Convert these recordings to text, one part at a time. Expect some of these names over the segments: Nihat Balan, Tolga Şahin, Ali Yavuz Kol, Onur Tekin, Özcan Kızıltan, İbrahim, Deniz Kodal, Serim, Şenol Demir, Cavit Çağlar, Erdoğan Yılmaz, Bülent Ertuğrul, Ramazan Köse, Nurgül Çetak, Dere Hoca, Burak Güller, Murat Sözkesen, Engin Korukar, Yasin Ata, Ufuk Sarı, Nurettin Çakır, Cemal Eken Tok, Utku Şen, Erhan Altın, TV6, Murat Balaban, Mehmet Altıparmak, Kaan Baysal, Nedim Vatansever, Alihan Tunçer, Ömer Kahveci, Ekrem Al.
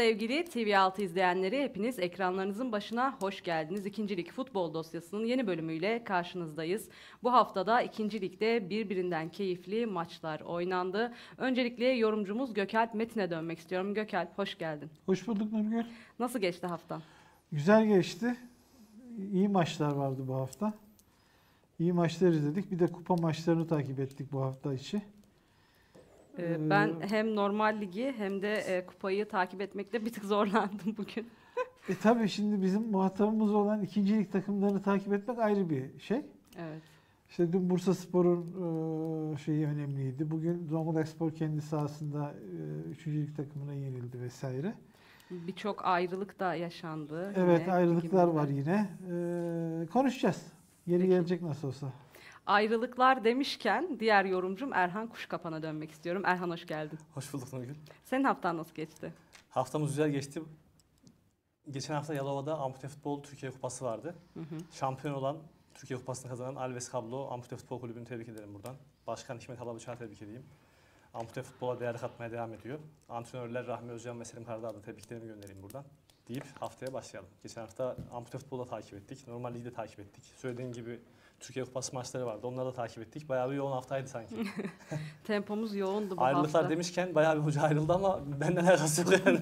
Sevgili TV6 izleyenleri, hepiniz ekranlarınızın başına hoş geldiniz. İkinci Lig Futbol Dosyası'nın yeni bölümüyle karşınızdayız. Bu haftada ikinci ligde birbirinden keyifli maçlar oynandı. Öncelikle yorumcumuz Gökalp Metin'e dönmek istiyorum. Gökalp, hoş geldin. Hoş bulduk Nurgül. Nasıl geçti haftan? Güzel geçti. İyi maçlar vardı bu hafta. İyi maçlar izledik. Bir de kupa maçlarını takip ettik bu hafta içi. Ben hem normal ligi hem de kupayı takip etmekte bir tık zorlandım bugün. Tabii şimdi bizim muhatabımız olan ikinci lig takımlarını takip etmek ayrı bir şey. Evet. İşte dün Bursaspor'un şeyi önemliydi. Bugün Zonguldakspor kendi sahasında üçüncü lig takımına yenildi vesaire. Birçok ayrılık da yaşandı. Evet, yine ayrılıklar var yine. Konuşacağız. Geri gelecek nasıl olsa. Ayrılıklar demişken diğer yorumcum Erhan Kuşkapan'a dönmek istiyorum. Erhan, hoş geldin. Hoş bulduk Nurgül. Senin haftan nasıl geçti? Haftamız güzel geçti. Geçen hafta Yalova'da Ampute Futbol Türkiye Kupası vardı. Şampiyon olan, Türkiye Kupası'nı kazanan Alves Kablo Ampute Futbol Kulübü'nü tebrik ederim buradan. Başkan Hikmet Alabuçan'ı tebrik edeyim. Ampute Futbol'a değer katmaya devam ediyor. Antrenörler Rahmi Özcan ve Serim Karadağ'da tebriklerimi göndereyim buradan deyip haftaya başlayalım. Geçen hafta Ampute Futbol'u da takip ettik. Normal Ligi de takip ettik. Söylediğim gibi Türkiye Kupası maçları vardı. Onları da takip ettik. Bayağı bir yoğun haftaydı sanki. Tempomuz yoğundu bu ayrılıklar hafta. Ayrılıklar demişken bayağı bir hoca ayrıldı ama benden alakası yok yani.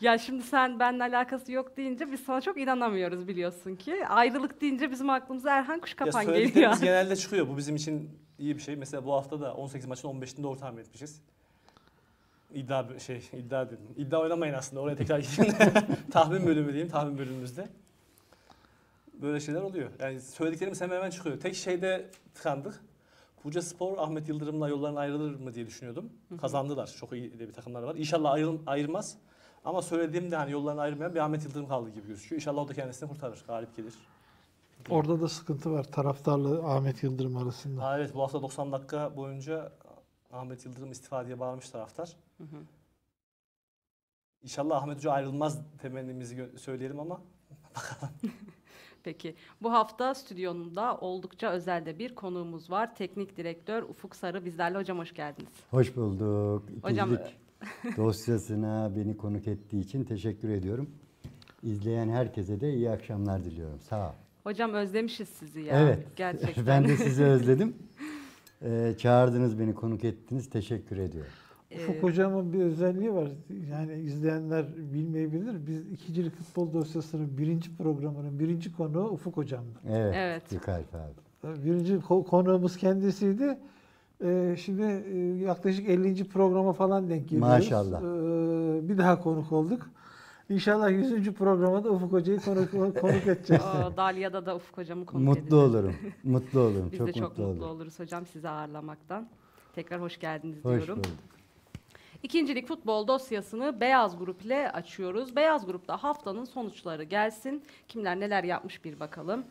Ya şimdi sen benimle alakası yok deyince biz sana çok inanamıyoruz biliyorsun ki. Ayrılık deyince bizim aklımıza Erhan Kuşkapan geliyor. Söylediklerimiz genelde çıkıyor. Bu bizim için iyi bir şey. Mesela bu hafta da 18 maçın 15'inde doğru tahmin etmişiz. İddia oynamayın aslında. Oraya tekrar gidin. Tahmin bölümü diyeyim. Tahmin bölümümüzde. Böyle şeyler oluyor. Yani söylediklerimiz hemen çıkıyor. Tek şeyde tıkandık. Bursaspor Ahmet Yıldırım'la yollarına ayrılır mı diye düşünüyordum. Kazandılar. Çok iyi de bir takımlar var. İnşallah ayırmaz. Ama söylediğimde hani yollarına ayrılmayan bir Ahmet Yıldırım kaldı gibi gözüküyor. İnşallah o da kendisini kurtarır. Galip gelir. Orada da sıkıntı var. Taraftarlı Ahmet Yıldırım arasında. Ha, evet, bu hafta 90 dakika boyunca Ahmet Yıldırım istifa diye bağırmış taraftar. İnşallah Ahmet Hoca ayrılmaz temennimizi söyleyelim ama bakalım. Peki. Bu hafta stüdyonunda oldukça özel de bir konuğumuz var. Teknik direktör Ufuk Sarı bizlerle. Hocam, hoş geldiniz. Hoş bulduk. Hocam, dosyasına beni konuk ettiği için teşekkür ediyorum. İzleyen herkese de iyi akşamlar diliyorum. Sağ ol. Hocam, özlemişiz sizi ya. Evet. Gerçekten. Ben de sizi özledim. Çağırdınız, beni konuk ettiniz. Teşekkür ediyorum. Ufuk Hocam'ın bir özelliği var. Yani izleyenler bilmeyebilir. Biz ikincilik futbol dosyasının birinci programının birinci konuğu Ufuk Hocam'dı. Evet. Gökalp abi. Birinci konuğumuz kendisiydi. Şimdi yaklaşık 50. programa falan denk geliyoruz. Maşallah. Bir daha konuk olduk. İnşallah 100. programa da Ufuk Hoca'yı konuk edeceğiz. Dalya'da da Ufuk Hocam'ı konuk edeceğiz. Mutlu olurum. Mutlu olurum. Biz çok de çok mutlu oluruz hocam sizi ağırlamaktan. Tekrar hoş geldiniz diyorum. Hoş bulduk. İkincilik futbol dosyasını Beyaz Grup ile açıyoruz. Beyaz Grup'ta haftanın sonuçları gelsin. Kimler neler yapmış bir bakalım.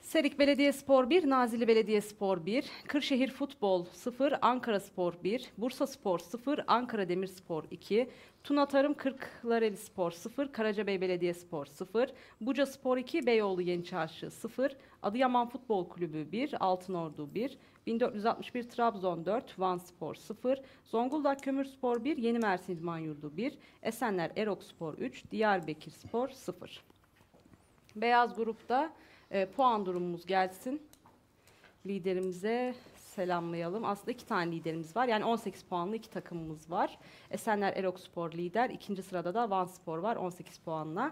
Serik Belediyespor 1, Nazilli Belediyespor 1, Kırşehir Futbol 0, Ankaraspor 1, Bursaspor 0, Ankara Demirspor 2, Tuna Tarım Kırklarelispor 0, Karacabey Belediyespor 0, Bucaspor 2, Beyoğlu Yeni Çarşı 0, Adıyaman Futbol Kulübü 1, Altınordu 1, 1461 Trabzon 4, Vanspor 0, Zonguldak Kömürspor 1, Yeni Mersin İdman Yurdu 1, Esenler Erokspor 3, Diyarbakırspor 0. Beyaz Grup'ta puan durumumuz gelsin. Liderimize selamlayalım. Aslında iki tane liderimiz var. Yani 18 puanlı iki takımımız var. Esenler Erokspor lider. İkinci sırada da Vanspor var 18 puanla.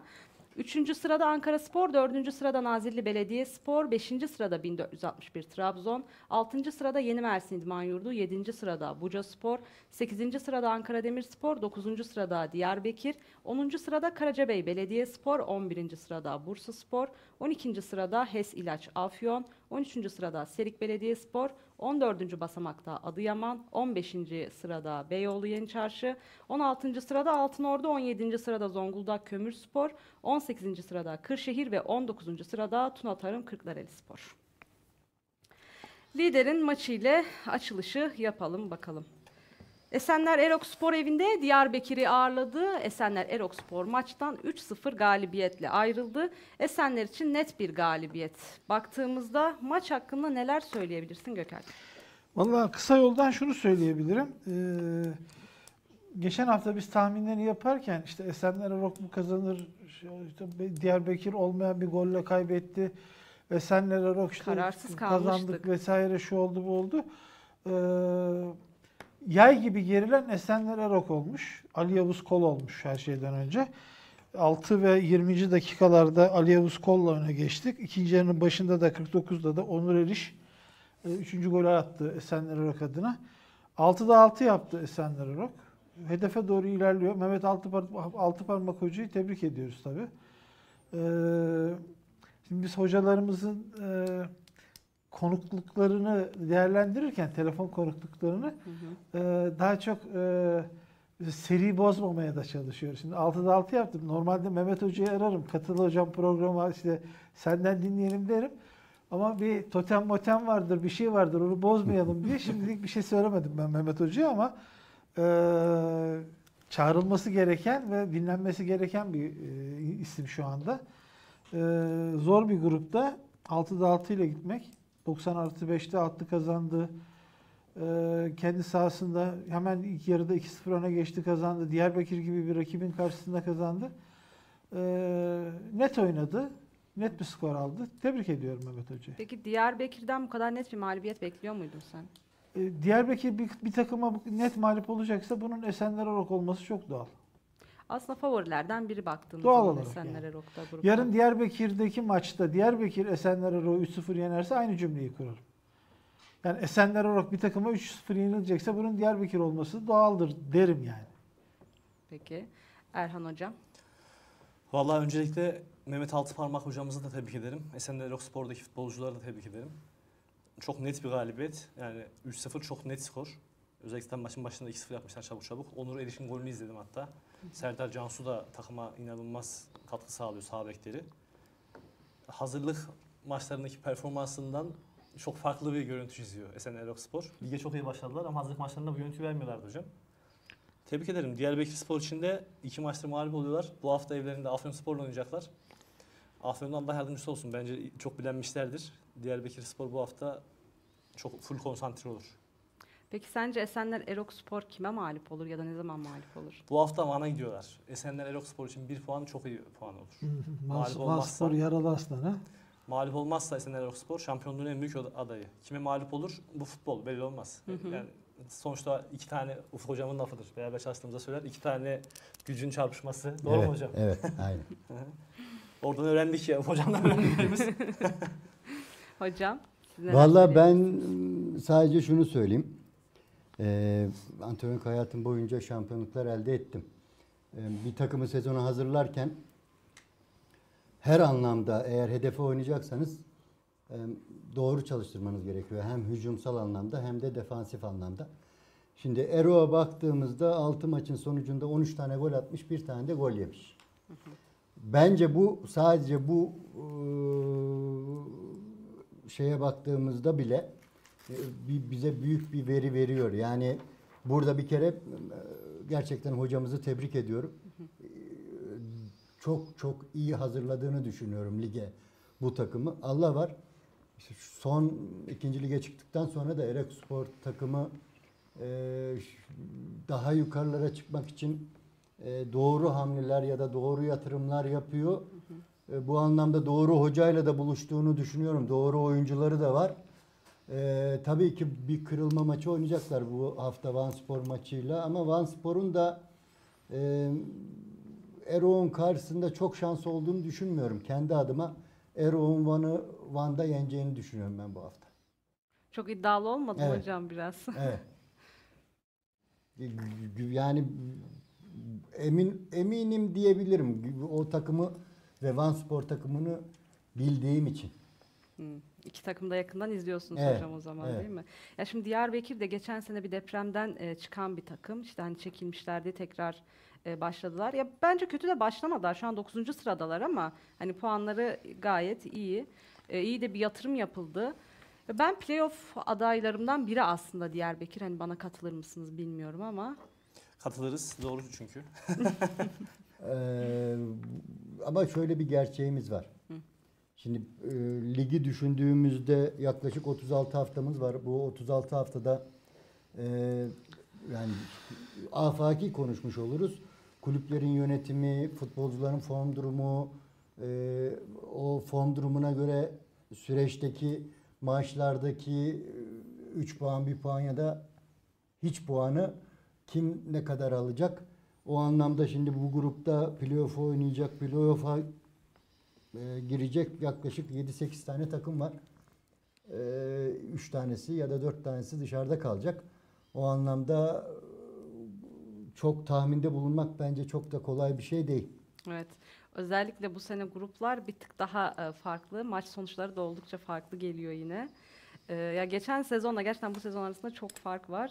Üçüncü sırada Ankaraspor, dördüncü sırada Nazilli Belediyespor, beşinci sırada 1461 Trabzon, altıncı sırada Yeni Mersin İdman Yurdu, yedinci sırada Bucaspor, sekizinci sırada Ankara Demirspor, dokuzuncu sırada Diyarbakır, onuncu sırada Karacabey Belediyespor, 11. sırada Bursaspor, 12. sırada HES İlaç Afyon, 13. sırada Serik Belediyespor, 14. basamakta Adıyaman, 15. sırada Beyoğlu Yeni Çarşı, 16. sırada Altınordu, 17. sırada Zonguldak Kömürspor, 18. sırada Kırşehir ve 19. sırada Tuna Tarım Kırklarelispor. Liderin maçı ile açılışı yapalım bakalım. Esenler Erokspor evinde Diyarbakır'ı ağırladı. Esenler Erokspor maçtan 3-0 galibiyetle ayrıldı. Esenler için net bir galibiyet. Baktığımızda maç hakkında neler söyleyebilirsin Gökalp? Vallahi kısa yoldan şunu söyleyebilirim. geçen hafta biz tahminlerini yaparken işte Esenler Erok mu kazanır, işte Diyarbakır olmayan bir golle kaybetti, Esenler Erok işte kararsız kazandık vesaire, şu oldu bu oldu. Yay gibi gerilen Esenler Erok olmuş. Ali Yavuz Kol olmuş her şeyden önce. 6 ve 20. dakikalarda Ali Yavuz Kol'la öne geçtik. İkinci yarının başında da 49'da da Onur Eriş 3. golü attı Esenler Erok adına. 6'da 6 yaptı Esenler Erok. Hedefe doğru ilerliyor. Mehmet Altıparmak hocayı tebrik ediyoruz tabii. Şimdi biz hocalarımızın konukluklarını değerlendirirken, telefon konukluklarını daha çok seri bozmamaya da çalışıyoruz. Şimdi 6'da 6 yaptım. Normalde Mehmet Hoca'yı ararım. Katıl hocam programa, işte senden dinleyelim derim. Ama bir totem motem vardır, bir şey vardır, onu bozmayalım diye şimdilik bir şey söylemedim ben Mehmet Hoca'ya, ama çağrılması gereken ve dinlenmesi gereken bir isim şu anda. Zor bir grupta 6'da 6 ile gitmek. 90+5'te attı, kazandı. Kendi sahasında hemen ilk yarıda 2-0 öne geçti, kazandı. Diyarbakır gibi bir rakibin karşısında kazandı. Net oynadı. Net bir skor aldı. Tebrik ediyorum Mehmet Hoca'yı. Peki Diyarbakır'dan bu kadar net bir mağlubiyet bekliyor muydun sen? Diyarbakır bir takıma net mağlup olacaksa bunun Esenler Erok olması çok doğal. Aslında favorilerden biri baktığımız zaman Esenler Erok'ta. Yani. Yarın Diyarbakır'daki maçta Diyarbakır Esenler Erok'u 3-0 yenerse aynı cümleyi kurarım. Yani Esenler Erok bir takıma 3-0 yenilecekse bunun Diyarbakır olması doğaldır derim yani. Peki Erhan Hocam. Vallahi öncelikle Mehmet Altıparmak hocamızı da tebrik ederim. Esenler Erok Spor'daki futbolcuları da tebrik ederim. Çok net bir galibiyet. Yani 3-0 çok net skor. Özellikle maçın başında 2-0 yapmışlar çabuk çabuk. Onur Eriş'in golünü izledim hatta. Serdar Cansu da takıma inanılmaz katkı sağlıyor, sağ bekleri. Hazırlık maçlarındaki performansından çok farklı bir görüntü çiziyor Esenler Erokspor. Lige çok iyi başladılar ama hazırlık maçlarında bu görüntü vermiyorlardı hocam. Tebrik ederim. Diyarbakırspor için de 2 maçtır mağlup oluyorlar. Bu hafta evlerinde Afyonspor'la oynayacaklar. Afyon'da Allah yardımcısı olsun. Bence çok bilenmişlerdir. Diyarbakırspor bu hafta çok full konsantre olur. Peki sence Esenler Erokspor kime mağlup olur ya da ne zaman mağlup olur? Bu hafta Van'a gidiyorlar. Esenler Erokspor için 1 puan çok iyi puan olur. Vanspor yaralı aslan ha? Mağlup olmazsa Esenler Erokspor şampiyonluğun en büyük adayı. Kime mağlup olur? Bu futbol belli olmaz. Yani sonuçta 2 tane, Ufuk hocamın lafıdır. Beraber çalıştığımızda söyler. 2 tane gücün çarpışması. Doğru mu hocam? Evet, aynen. Oradan öğrendik ya, hocamdan öğrendiklerimiz. Hocam. Valla ben sadece şunu söyleyeyim. Antrenörlük hayatım boyunca şampiyonluklar elde ettim. Bir takımı sezona hazırlarken her anlamda eğer hedefe oynayacaksanız doğru çalıştırmanız gerekiyor. Hem hücumsal anlamda hem de defansif anlamda. Şimdi Erok'a baktığımızda 6 maçın sonucunda 13 tane gol atmış, 1 tane de gol yemiş. Bence bu sadece bu şeye baktığımızda bile bize büyük bir veri veriyor. Yani burada bir kere gerçekten hocamızı tebrik ediyorum. Çok çok iyi hazırladığını düşünüyorum lige bu takımı. Allah var. İşte son 2. lige çıktıktan sonra da Erokspor takımı daha yukarılara çıkmak için doğru hamleler ya da doğru yatırımlar yapıyor. Bu anlamda doğru hocayla da buluştuğunu düşünüyorum. Doğru oyuncuları da var. Tabii ki bir kırılma maçı oynayacaklar bu hafta Vanspor maçıyla. Ama Vanspor'un da Erok'un karşısında çok şanslı olduğunu düşünmüyorum. Kendi adıma Erok'un Van'da yeneceğini düşünüyorum ben bu hafta. Çok iddialı olmadım hocam biraz. Evet. Yani eminim diyebilirim. O takımı ve Vanspor takımını bildiğim için. İki takım da yakından izliyorsunuz hocam o zaman değil mi? Ya şimdi Diyarbakır de geçen sene bir depremden çıkan bir takım. İşte hani çekilmişlerdi, tekrar başladılar. Ya bence kötü de başlamadılar. Şu an 9. sıradalar ama hani puanları gayet iyi. İyi de bir yatırım yapıldı. Ben playoff adaylarımdan biri aslında Diyarbakır. Hani bana katılır mısınız bilmiyorum ama. Katılırız. Doğru çünkü. Ama şöyle bir gerçeğimiz var. Şimdi ligi düşündüğümüzde yaklaşık 36 haftamız var. Bu 36 haftada yani afaki konuşmuş oluruz. Kulüplerin yönetimi, futbolcuların form durumu, o form durumuna göre süreçteki maaşlardaki 3 puan, 1 puan ya da hiç puanı kim ne kadar alacak? O anlamda şimdi bu grupta playoff oynayacak, playoff'a girecek yaklaşık 7-8 tane takım var. 3 tanesi ya da 4 tanesi dışarıda kalacak. O anlamda çok tahminde bulunmak bence çok da kolay bir şey değil. Evet. Özellikle bu sene gruplar bir tık daha farklı. Maç sonuçları da oldukça farklı geliyor yine. Ya geçen sezonla gerçekten bu sezon arasında çok fark var.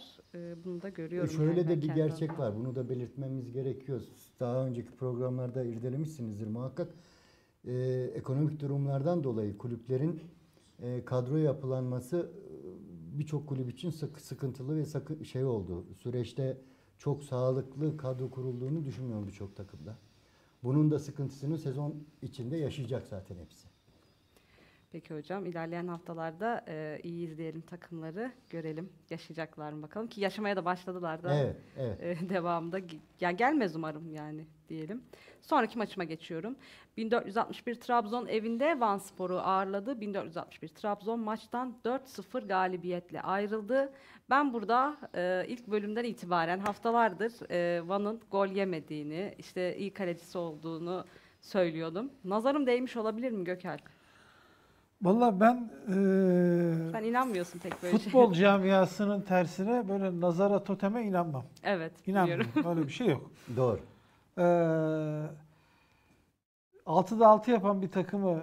Bunu da görüyorum. Şöyle de bir gerçek var. Bunu da belirtmemiz gerekiyor. Daha önceki programlarda irdelemişsinizdir muhakkak. Ekonomik durumlardan dolayı kulüplerin kadro yapılanması birçok kulüp için sıkıntılı ve şey oldu. Süreçte çok sağlıklı kadro kurulduğunu düşünmüyorum birçok takımda. Bunun da sıkıntısını sezon içinde yaşayacak zaten hepsi. Peki hocam, ilerleyen haftalarda iyi izleyelim takımları, görelim yaşayacaklar mı bakalım ki yaşamaya da başladılar da. Evet, evet. Devamında ya gelmez umarım yani diyelim. Sonraki maçıma geçiyorum. 1461 Trabzon evinde Vanspor'u ağırladı. 1461 Trabzon maçtan 4-0 galibiyetle ayrıldı. Ben burada ilk bölümden itibaren haftalardır Van'ın gol yemediğini, işte iyi kalecisi olduğunu söylüyordum. Nazarım değmiş olabilir mi Gökalp? Vallahi ben sen inanmıyorsun pek böyle futbol camiasının tersine böyle nazara, toteme inanmam. Evet. İnanmıyorum. Öyle bir şey yok. Doğru. 6'da 6 yapan bir takımı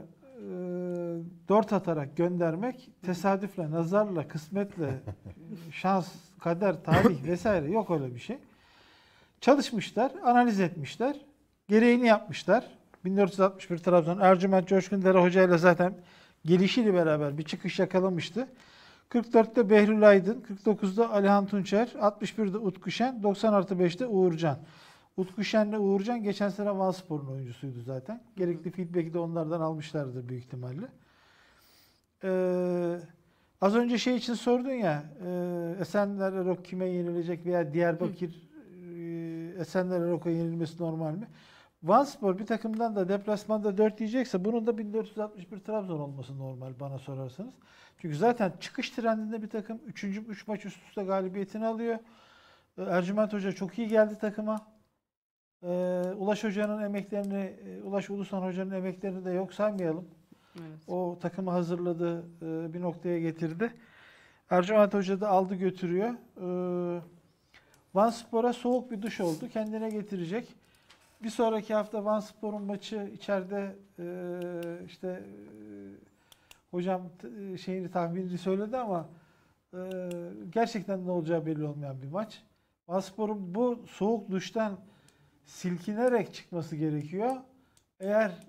4 atarak göndermek tesadüfle, nazarla, kısmetle, şans, kader, tarih vesaire yok öyle bir şey. Çalışmışlar, analiz etmişler, gereğini yapmışlar. 1461 Trabzon, Ercüment, Coşkun, Dere Hoca ile zaten gelişiyle beraber bir çıkış yakalamıştı. 44'te Behlül Aydın, 49'da Alihan Tunçer, 61'de Utku Şen, 90+5'te Uğurcan. Utku Şen ile Uğurcan geçen sene Vanspor'un oyuncusuydu zaten. Gerekli feedback'i de onlardan almışlardır büyük ihtimalle. Az önce şey için sordun ya, Esenler Erok kime yenilecek veya Diyarbakır Esenler Erok'a yenilmesi normal mi? Vanspor bir takımdan da deplasmanda 4 yiyecekse bunun da 1461 Trabzon olması normal bana sorarsanız. Çünkü zaten çıkış trendinde bir takım 3 maç üst üste galibiyetini alıyor. Ercüment Hoca çok iyi geldi takıma. Ulaş Hoca'nın emeklerini, Ulaş Ulusan Hoca'nın emeklerini de yok saymayalım. Evet. O takımı hazırladı, bir noktaya getirdi. Ercüment Hoca da aldı götürüyor. Vanspor'a soğuk bir duş oldu. Kendine getirecek. Bir sonraki hafta Vanspor'un maçı içeride hocam şeyini tahminini söyledi ama gerçekten ne olacağı belli olmayan bir maç. Vanspor'un bu soğuk duştan silkinerek çıkması gerekiyor. Eğer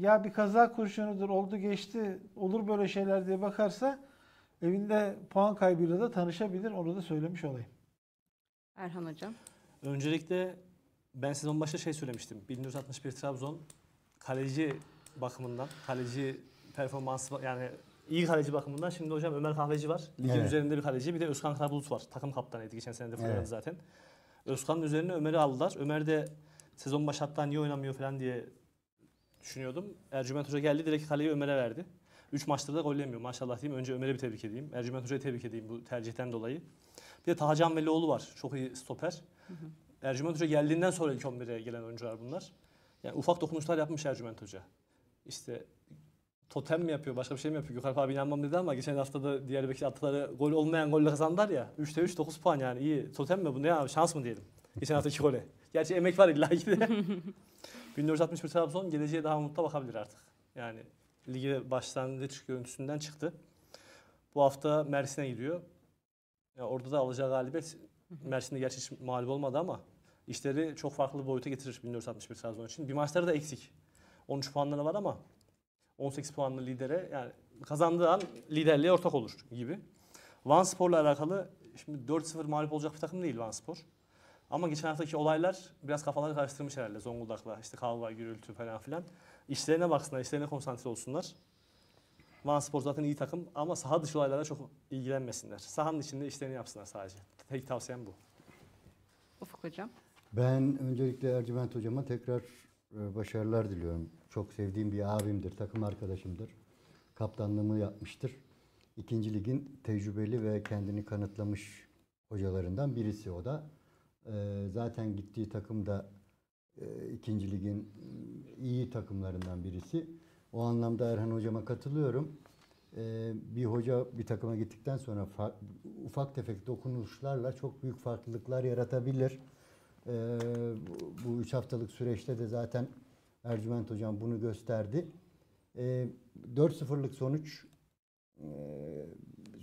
ya bir kaza kurşunudur, oldu geçti, olur böyle şeyler diye bakarsa evinde puan kaybıyla da tanışabilir. Onu da söylemiş olayım. Erhan hocam. Öncelikle ben sezon başta şey söylemiştim. 1461 Trabzon kaleci bakımından, kaleci performansı yani iyi kaleci bakımından. Şimdi hocam Ömer Kahveci var. Ligin evet. Üzerinde bir kaleci. Bir de Özkan Karabulut var. Takım kaptanıydı geçen sene de evet. Zaten. Özkan'ın üzerine Ömer'i aldılar. Ömer de sezon başı hatta niye oynamıyor falan diye düşünüyordum. Ercüment Hoca geldi, direkt kaleyi Ömer'e verdi. 3 maçta da gol yemiyor maşallah diyeyim. Önce Ömer'e bir tebrik edeyim. Ercüment Hoca'ya tebrik edeyim bu tercihten dolayı. Bir de Taha Canvelioğlu var. Çok iyi stoper. Ercüment Hoca geldiğinden sonra ilk 11'e gelen oyuncular bunlar. Yani ufak dokunuşlar yapmış Ercüment Hoca. İşte totem mi yapıyor, başka bir şey mi yapıyor? Gökalp abi inanmam dedi ama geçen hafta da Diyarbakır attıları gol olmayan golle kazandılar ya. 3'te 3, 9 puan yani iyi. Totem mi bu ne abi? Şans mı diyelim? Geçen hafta 2 gole. Gerçi emek var illa ki de. 1461 Trabzon geleceğe daha umutla bakabilir artık. Yani lige başlangıç görüntüsünden çıktı. Bu hafta Mersin'e gidiyor. Yani orada da alacağı galibiyet Mersin'de gerçi hiç mağlup olmadı ama işleri çok farklı bir boyuta getirir 1461 Trabzon için. Bir maçları da eksik. 13 puanları var ama 18 puanlı lidere yani kazandığı an liderliğe ortak olur gibi. Vanspor'la alakalı şimdi 4-0 mağlup olacak bir takım değil Vanspor. Ama geçen haftaki olaylar biraz kafaları karıştırmış herhalde Zonguldak'la. İşte kavga, gürültü falan filan. İşlerine baksınlar, işlerine konsantre olsunlar. Vanspor zaten iyi takım ama saha dışı olaylara çok ilgilenmesinler. Sahanın içinde işlerini yapsınlar sadece. Tek tavsiyem bu. Ufuk Hocam. Ben öncelikle Ercüment Hocama tekrar başarılar diliyorum. Çok sevdiğim bir abimdir, takım arkadaşımdır. Kaptanlığımı yapmıştır. 2. ligin tecrübeli ve kendini kanıtlamış hocalarından birisi o da. Zaten gittiği takım da 2. ligin iyi takımlarından birisi. O anlamda Erhan Hocama katılıyorum. Bir hoca bir takıma gittikten sonra ufak tefek dokunuşlarla çok büyük farklılıklar yaratabilir. Bu 3 haftalık süreçte de zaten Ercüment Hocam bunu gösterdi. 4-0'lık sonuç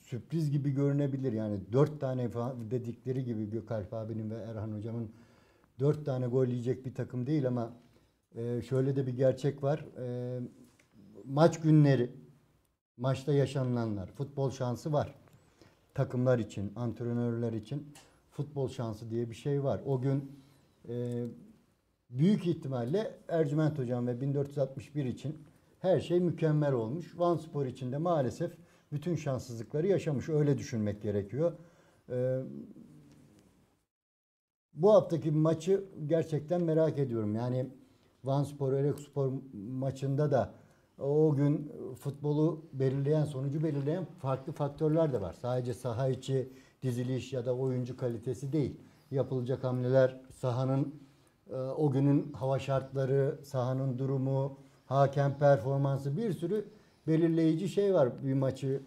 sürpriz gibi görünebilir. Yani 4 tane dedikleri gibi Gökalp abinin ve Erhan Hocam'ın 4 tane gol yiyecek bir takım değil ama şöyle de bir gerçek var. Maç günleri, maçta yaşananlar, futbol şansı var. Takımlar için, antrenörler için futbol şansı diye bir şey var. O gün büyük ihtimalle Ercüment Hocam ve 1461 için her şey mükemmel olmuş. Vanspor için de maalesef bütün şanssızlıkları yaşamış. Öyle düşünmek gerekiyor. Bu haftaki maçı gerçekten merak ediyorum. Yani Vanspor, Erekspor maçında da o gün futbolu belirleyen, sonucu belirleyen farklı faktörler de var. Sadece saha içi diziliş ya da oyuncu kalitesi değil. Yapılacak hamleler, sahanın o günün hava şartları, sahanın durumu, hakem performansı, bir sürü belirleyici şey var bir maçı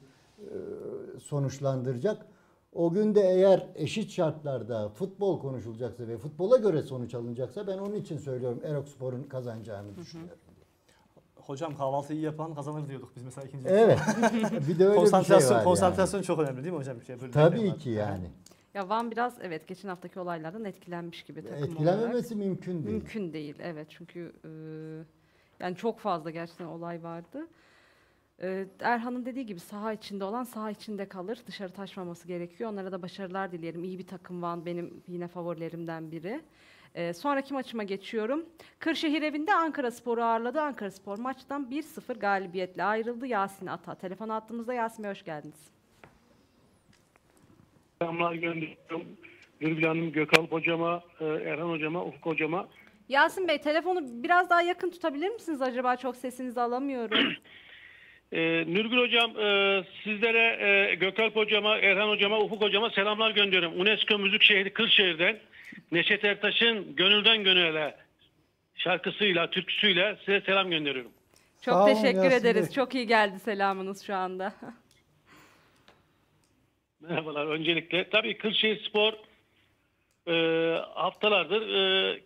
sonuçlandıracak. O gün de eğer eşit şartlarda futbol konuşulacaksa ve futbola göre sonuç alınacaksa ben onun için söylüyorum Erekspor'un kazanacağını düşünüyorum. Hocam kahvaltıyı yapan kazanır diyorduk biz mesela 2. Evet. Bir de öyle konsantrasyon, bir şey var. Konsantrasyon yani. Çok önemli değil mi hocam? Bir şey böyle tabii ki yani. Ya Van biraz evet geçen haftaki olaylardan etkilenmiş gibi takım olarak. Etkilenmemesi mümkün değil. Mümkün değil evet çünkü yani çok fazla gerçekten olay vardı. Erhan'ın dediği gibi saha içinde olan saha içinde kalır. Dışarı taşmaması gerekiyor. Onlara da başarılar dileyelim. İyi bir takım Van benim yine favorilerimden biri. Sonraki maçıma geçiyorum. Kırşehir evinde Ankaraspor'u ağırladı. Ankaraspor maçtan 1-0 galibiyetle ayrıldı. Yasin Ata. Telefon attığımızda Yasin Bey hoş geldiniz. Selamlar gönderiyorum. Nurgül Hanım, Gökalp Hocama, Erhan Hocama, Ufuk Hocama. Yasin Bey telefonu biraz daha yakın tutabilir misiniz acaba? Çok sesinizi alamıyorum. Nurgül Hocam, sizlere, Gökalp Hocama, Erhan Hocama, Ufuk Hocama selamlar gönderiyorum. UNESCO Müzik Şehri Kırşehir'den Neşet Ertaş'ın Gönülden Gönüle şarkısıyla, türküsüyle size selam gönderiyorum. Çok sağ teşekkür ederiz. Bey. Çok iyi geldi selamınız şu anda. Merhabalar öncelikle. Tabii Kırşehirspor haftalardır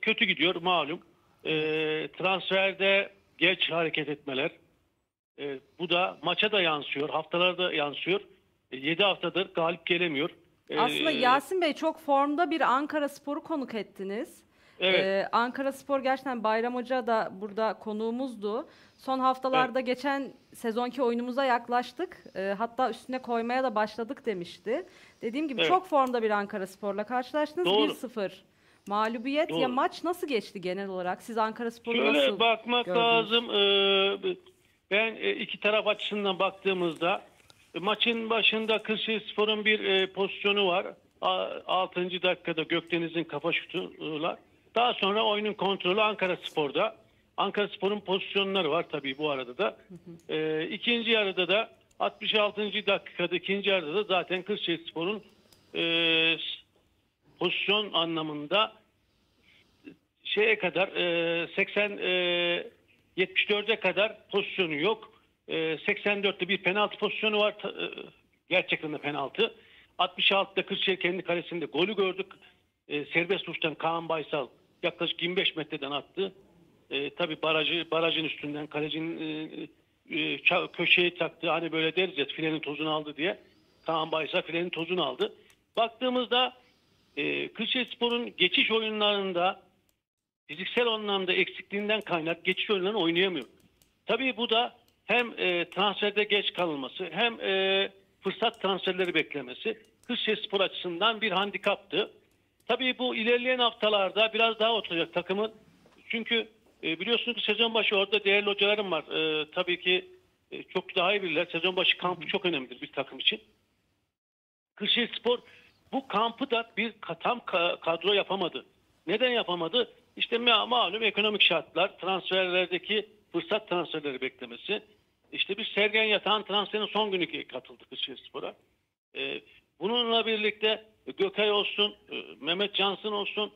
kötü gidiyor malum. Transferde geç hareket etmeler. Bu da maça da yansıyor, haftalarda yansıyor. 7 haftadır galip gelemiyor. Aslında Yasin Bey çok formda bir Ankaraspor'u konuk ettiniz. Evet. Ankaraspor gerçekten Bayram Hoca da burada konuğumuzdu. Son haftalarda evet. Geçen sezonki oyunumuza yaklaştık. Hatta üstüne koymaya da başladık demişti. Dediğim gibi evet. Çok formda bir Ankaraspor'la karşılaştınız. 1-0 mağlubiyet. Doğru. Ya maç nasıl geçti genel olarak? Siz Ankaraspor'u nasıl gördünüz? Şöyle bakmak lazım. Ben iki taraf açısından baktığımızda maçın başında Kırşehirspor'un bir pozisyonu var. 6. dakikada Gökdeniz'in kafa şutuyla. Daha sonra oyunun kontrolü Ankaraspor'da. Ankaraspor'un pozisyonları var tabii bu arada da. İkinci yarıda da 66. dakikada ikinci yarıda da zaten Kırşehirspor'un pozisyon anlamında şeye kadar 74'e kadar pozisyonu yok. 84'te bir penaltı pozisyonu var. Gerçekten de penaltı. 66'da Kırşehir kendi kalesinde golü gördük. Serbest uçtan Kaan Baysal yaklaşık 25 metreden attı. Tabii barajın üstünden kalecinin köşeye taktı. Hani böyle deriz ya filenin tozunu aldı diye. Kaan Baysal filenin tozunu aldı. Baktığımızda Kırşehirspor'un geçiş oyunlarında fiziksel anlamda eksikliğinden kaynak geçiş oyunlarını oynayamıyor. Tabii bu da hem transferde geç kalınması hem fırsat transferleri beklemesi Kırşehirspor açısından bir handikaptı. Tabii bu ilerleyen haftalarda biraz daha oturacak takımın. Çünkü biliyorsunuz ki sezon başı orada değerli hocalarım var. Tabii ki çok daha iyi bilirler. Sezon başı kampı çok önemlidir bir takım için. Kırşehirspor bu kampı da bir tam kadro yapamadı. Neden yapamadı? İşte malum ekonomik şartlar, transferlerdeki fırsat transferleri beklemesi. İşte bir Sergen Yatağan transferinin son günü katıldık Eskişehirspor'a. Bununla birlikte Gökay olsun, Mehmet Cansın olsun,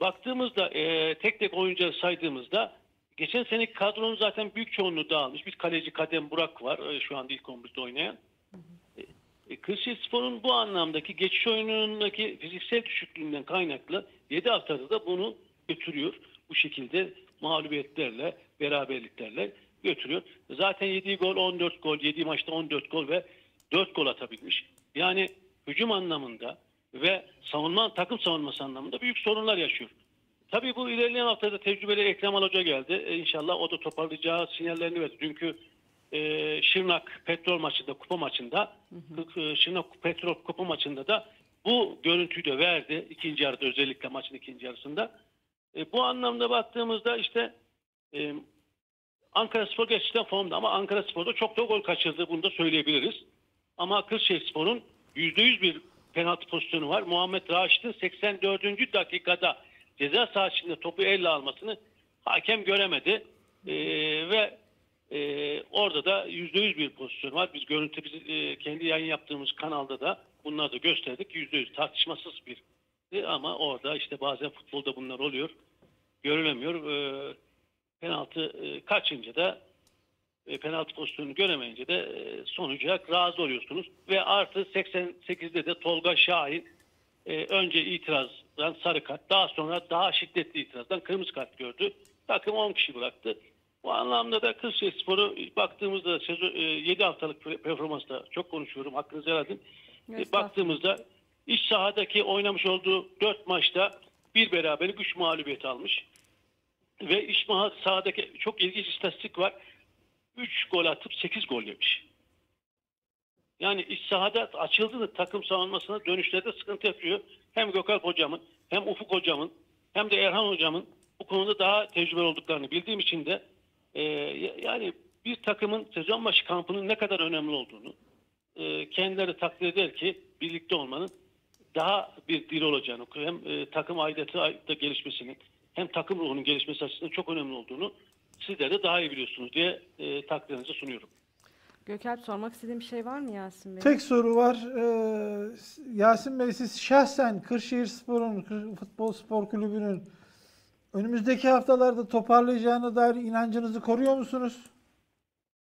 baktığımızda tek tek oyuncuları saydığımızda geçen seneki kadronun zaten büyük çoğunluğu dağılmış. Bir kaleci Kadem Burak var şu anda ilk 11'de oynayan. Kırşehirspor'un bu anlamdaki geçiş oyunundaki fiziksel düşüklüğünden kaynaklı 7 haftada da bunu götürüyor. Bu şekilde mağlubiyetlerle, beraberliklerle götürüyor. Zaten 7 gol, 14 gol, 7 maçta 14 gol ve 4 gol atabilmiş. Yani hücum anlamında ve savunma, takım savunması anlamında büyük sorunlar yaşıyor. Tabii bu ilerleyen haftada tecrübeli Ekrem Al Hoca geldi. İnşallah o da toparlayacağı sinyallerini verdi. Dünkü Şırnak Petrol maçında, kupa maçında, Şırnak Petrol kupa maçında da bu görüntüyü de verdi. İkinci yarıda, özellikle maçın ikinci yarısında. Bu anlamda baktığımızda işte Ankara'spor gerçekten formda ama Ankara'spor'da çok da gol kaçırdı. Bunu da söyleyebiliriz. Ama Kırşehirspor'un %100 bir penaltı pozisyonu var. Muhammed Raşit'in 84. dakikada ceza sahasında topu elle almasını hakem göremedi. Ve orada da %100 bir pozisyon var. Biz görüntü, kendi yayın yaptığımız kanalda da bunları da gösterdik. %100 tartışmasız bir. Ama orada işte bazen futbolda bunlar oluyor. Görülemiyor. Penaltı kaçınca da penaltı pozisyonunu göremeyince de sonuca razı oluyorsunuz. Ve artı 88'de de Tolga Şahin önce itirazdan sarı kart, daha sonra daha şiddetli itirazdan kırmızı kart gördü. Takım 10 kişi bıraktı. Bu anlamda da Kırşehirspor'u baktığımızda 7 haftalık performansla çok konuşuyorum, hakkınızı helal edin. Baktığımızda iç sahadaki oynamış olduğu 4 maçta bir beraberlik 3 mağlubiyet almış. Ve iç sahadaki çok ilginç istatistik var. 3 gol atıp 8 gol yemiş. Yani iç sahada açıldığı takım savunmasına dönüşlerde sıkıntı yapıyor. Hem Gökalp hocamın, hem Ufuk hocamın, hem de Erhan hocamın bu konuda daha tecrübeli olduklarını bildiğim için de yani bir takımın sezon başı kampının ne kadar önemli olduğunu kendileri takdir eder ki birlikte olmanın daha bir dil olacağını, hem takım aidiyeti da gelişmesinin, hem takım ruhunun gelişmesi açısından çok önemli olduğunu sizler de daha iyi biliyorsunuz diye takdirinizi sunuyorum. Gökalp, sormak istediğim bir şey var mı Yasin Bey? Tek soru var. Yasin Bey, siz şahsen Kırşehirspor'un, Futbol Spor Kulübü'nün önümüzdeki haftalarda toparlayacağına dair inancınızı koruyor musunuz?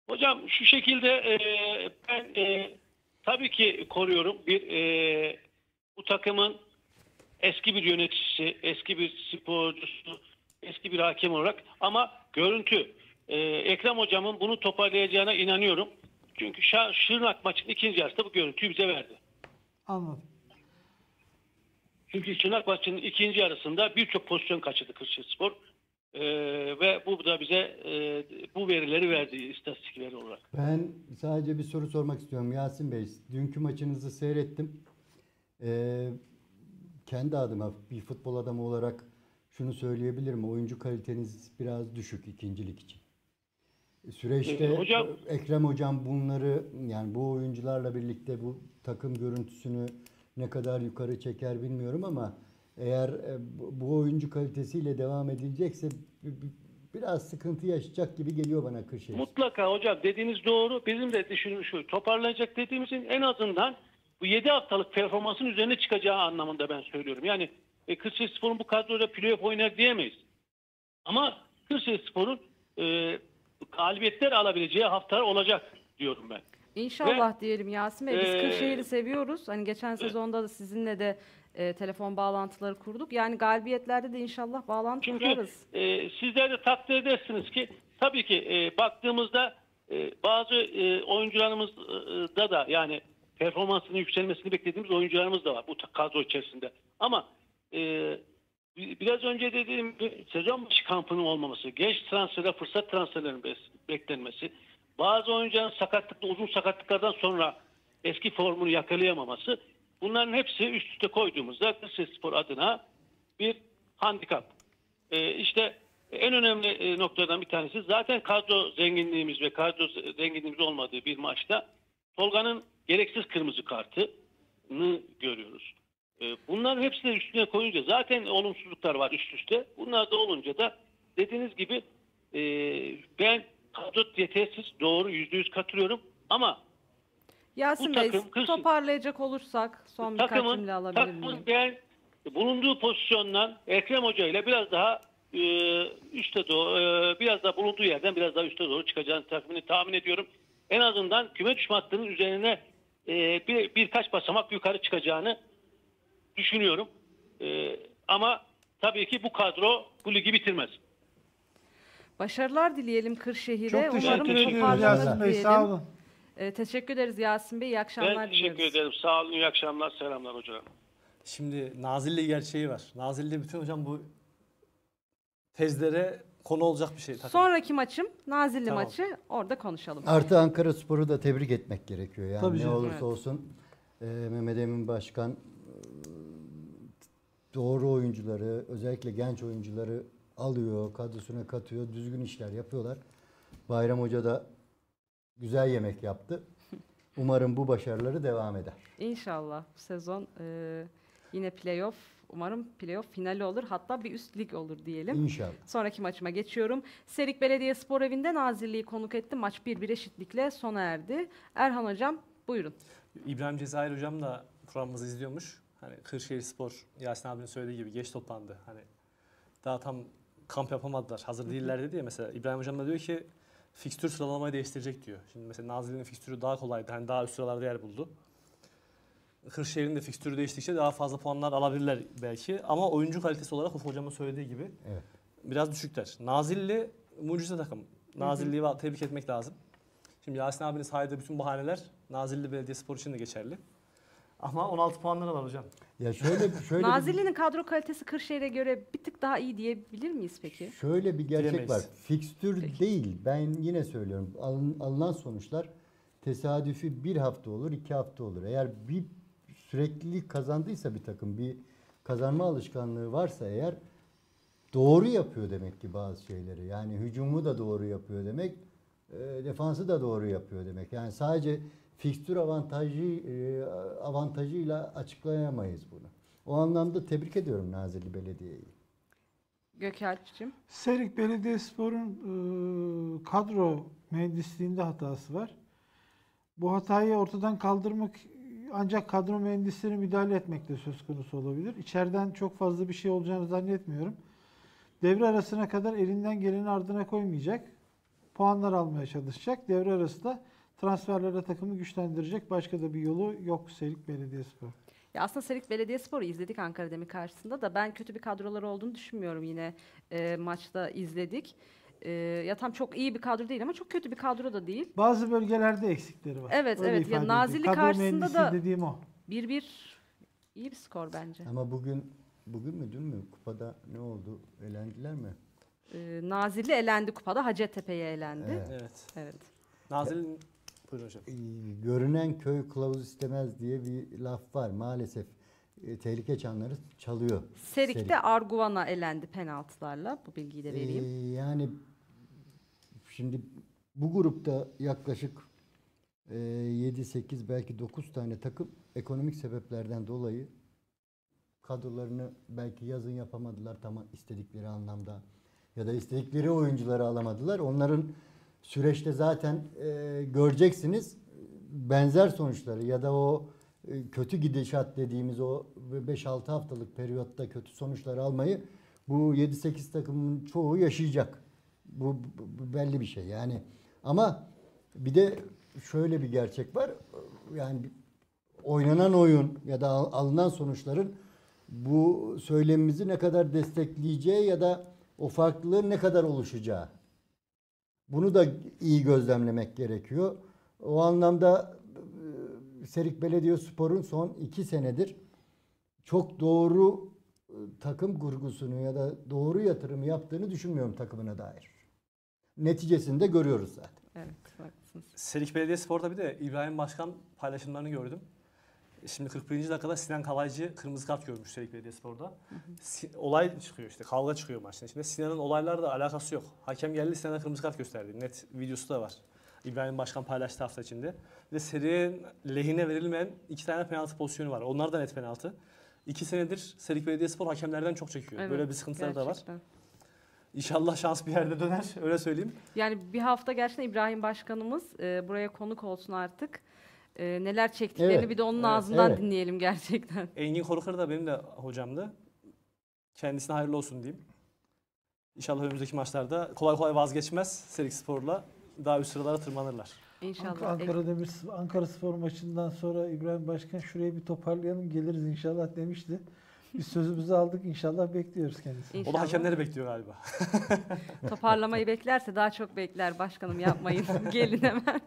Hocam şu şekilde ben tabii ki koruyorum. Bu takımın eski bir yöneticisi, eski bir sporcusu, eski bir hakem olarak ama görüntü. Ekrem hocamın bunu toparlayacağına inanıyorum. Çünkü Şırnak maçının ikinci yarısında bu görüntüyü bize verdi. Anladım. Çünkü Şırnak maçının ikinci yarısında birçok pozisyon kaçırdı Kırşehirspor. Ve bu da bize bu verileri verdi, istatistikleri olarak. Ben sadece bir soru sormak istiyorum Yasin Bey. Dünkü maçınızı seyrettim. Kendi adıma bir futbol adamı olarak şunu söyleyebilirim. Oyuncu kaliteniz biraz düşük ikincilik için. Süreçte hocam, Ekrem hocam bunları, yani bu oyuncularla birlikte bu takım görüntüsünü ne kadar yukarı çeker bilmiyorum ama eğer bu oyuncu kalitesiyle devam edilecekse biraz sıkıntı yaşayacak gibi geliyor bana Kırşehir. Mutlaka hocam, dediğiniz doğru. Bizim de düşündüğümüz şu, toparlanacak dediğimizin en azından bu 7 haftalık performansın üzerine çıkacağı anlamında ben söylüyorum. Yani Kırşehirspor'un bu kadroda playoff oynar diyemeyiz. Ama Kırşehirspor'un galibiyetler alabileceği haftalar olacak diyorum ben. İnşallah diyelim Yasin Bey. Biz Kırşehir'i seviyoruz. Hani geçen sezonda da sizinle de telefon bağlantıları kurduk. Yani galibiyetlerde de inşallah bağlantı kurarız. Sizler de takdir edersiniz ki tabii ki baktığımızda bazı oyuncularımızda da yani performansının yükselmesini beklediğimiz oyuncularımız da var bu kadro içerisinde. Ama biraz önce dediğim sezon başı kampının olmaması, genç transferler, fırsat transferlerinin beklenmesi, bazı oyuncuların sakatlıkla, uzun sakatlıklardan sonra eski formunu yakalayamaması, bunların hepsi üst üste koyduğumuzda Kırşehirspor adına bir handikap. İşte en önemli noktadan bir tanesi zaten kadro zenginliğimiz ve kadro zenginliğimiz olmadığı bir maçta Tolga'nın gereksiz kırmızı kartı, görüyoruz. Bunların hepsini üstüne koyunca zaten olumsuzluklar var üst üste. Bunlar da olunca da dediğiniz gibi ben kadro yetersiz, doğru, %100 katılıyorum ama Yasin Bey, toparlayacak olursak son birkaç cümle alabilir miyim? Takımın ben bulunduğu pozisyondan Ekrem Hoca ile biraz daha üste doğru, biraz daha bulunduğu yerden biraz daha üste doğru çıkacağını tahmin ediyorum. En azından küme düşme hattının üzerine birkaç basamak yukarı çıkacağını düşünüyorum. Ama tabii ki bu kadro bu ligi bitirmez. Başarılar dileyelim Kırşehir'e. Çok teşekkür ediyoruz Yasin Bey, sağ olun. Teşekkür ederiz Yasin Bey, iyi akşamlar diliyoruz. Ben teşekkür ederim, sağ olun, iyi akşamlar, selamlar hocam. Şimdi Nazilli gerçeği var. Nazilli bütün hocam bu tezlere konu olacak bir şey. Sonraki maçım Nazilli maçı, orada konuşalım. Artı Ankara Spor'u da tebrik etmek gerekiyor. Yani tabii ne olursa olsun Mehmet Emin Başkan doğru oyuncuları, özellikle genç oyuncuları alıyor, kadrosuna katıyor, düzgün işler yapıyorlar. Bayram Hoca da güzel yemek yaptı. Umarım bu başarıları devam eder. İnşallah bu sezon yine playoff, umarım playoff finali olur. Hatta bir üst lig olur diyelim. İnşallah. Sonraki maçıma geçiyorum. Serik Belediyespor Evi'nde Nazilli'yi konuk etti. Maç 1-1 eşitlikle sona erdi. Erhan Hocam buyurun. İbrahim Cezayir Hocam da programımızı izliyormuş. Hani Kırşehirspor, Yasin abinin söylediği gibi geç toplandı. Hani daha tam kamp yapamadılar, hazır değiller dedi ya mesela. İbrahim Hocam da diyor ki fikstür sıralamayı değiştirecek diyor. Şimdi mesela Nazilli'nin fikstürü daha kolaydı. Hani daha üst sıralarda yer buldu. Kırşehir'in de fikstürü değiştikçe daha fazla puanlar alabilirler belki. Ama oyuncu kalitesi olarak Ufuk Hocam'ın söylediği gibi biraz düşükler. Nazilli mucize takım. Nazilli'yi tebrik etmek lazım. Şimdi Yasin abinin saydığı bütün bahaneler Nazilli Belediyespor için de geçerli. Ama 16 puanları var hocam. Ya şöyle Nazilli'nin kadro kalitesi Kırşehir'e göre bir tık daha iyi diyebilir miyiz peki? Şöyle bir gerçek var. Fikstür değil. Ben yine söylüyorum. Alınan sonuçlar tesadüfi bir hafta olur, iki hafta olur. Eğer bir sürekli kazandıysa bir takım, bir kazanma alışkanlığı varsa eğer doğru yapıyor demek ki bazı şeyleri. Yani hücumu da doğru yapıyor demek, defansı da doğru yapıyor demek. Yani sadece fikstür avantajıyla açıklayamayız bunu. O anlamda tebrik ediyorum Nazilli Belediye'yi. Gökalp'cığım. Serik Belediyespor'un kadro mühendisliğinde hatası var. Bu hatayı ortadan kaldırmak ancak kadro mühendislerine müdahale etmekle söz konusu olabilir. İçeriden çok fazla bir şey olacağını zannetmiyorum. Devre arasına kadar elinden geleni ardına koymayacak. Puanlar almaya çalışacak. Devre arası da transferlerle takımı güçlendirecek. Başka da bir yolu yok Serik Belediyespor. Ya aslında Serik Belediyespor'u izledik Ankara Demir karşısında da ben kötü bir kadroları olduğunu düşünmüyorum yine maçta izledik. Ya tam çok iyi bir kadro değil ama çok kötü bir kadro da değil. Bazı bölgelerde eksikleri var. Evet öyle evet. Ya Nazilli karşısında da dediğim o. 1-1 iyi bir skor bence. Ama bugün mü dün mü kupada ne oldu? Elendiler mi? Nazilli elendi kupada. Hacettepe'ye elendi. Evet. Nazilli görünen köy kılavuz istemez diye bir laf var. Maalesef tehlike çanları çalıyor. Serik'te Arguvan'a elendi penaltılarla. Bu bilgiyi de vereyim. Yani şimdi bu grupta yaklaşık 7-8 belki 9 tane takım ekonomik sebeplerden dolayı kadrolarını belki yazın yapamadılar tamam istedikleri anlamda ya da istedikleri oyuncuları alamadılar. Onların süreçte zaten göreceksiniz benzer sonuçları ya da o kötü gidişat dediğimiz o 5-6 haftalık periyotta kötü sonuçlar almayı bu 7-8 takımın çoğu yaşayacak. Bu belli bir şey yani. Ama bir de şöyle bir gerçek var. Yani oynanan oyun ya da alınan sonuçların bu söylemimizi ne kadar destekleyeceği ya da o farklılığın ne kadar oluşacağı. Bunu da iyi gözlemlemek gerekiyor. O anlamda Serik Belediyespor'un son 2 senedir çok doğru takım kurgusunu ya da doğru yatırımı yaptığını düşünmüyorum takımına dair. Neticesini de görüyoruz zaten. Evet, haklısınız. Serik Belediyespor'da bir de İbrahim Başkan paylaşımlarını gördüm. Şimdi 41. dakikada Sinan Kalaycı kırmızı kart görmüş Serik Belediyespor'da. Olay çıkıyor işte, kavga çıkıyor maçın içinde. Sinan'ın olaylarla alakası yok. Hakem geldi Sinan'a kırmızı kart gösterdi. Net videosu da var. İbrahim Başkan paylaştı hafta içinde. Ve Serik'in lehine verilmeyen iki tane penaltı pozisyonu var. Onlar da net penaltı. 2 senedir Serik Belediyespor hakemlerden çok çekiyor. Evet, böyle bir sıkıntıları gerçekten da var. İnşallah şans bir yerde döner, öyle söyleyeyim. Yani bir hafta gerçekten İbrahim Başkanımız buraya konuk olsun artık. Neler çektiklerini bir de onun ağzından dinleyelim gerçekten. Engin Korukar da benim de hocamdı. Kendisine hayırlı olsun diyeyim. İnşallah önümüzdeki maçlarda kolay kolay vazgeçmez Serikspor'la. Daha üst sıralara tırmanırlar. İnşallah. Ankara Spor maçından sonra İbrahim Başkan şurayı bir toparlayalım geliriz inşallah demişti. Biz sözümüzü aldık, inşallah bekliyoruz kendisini. O da hakemleri bekliyor galiba. Toparlamayı beklerse daha çok bekler. Başkanım yapmayın, gelin hemen.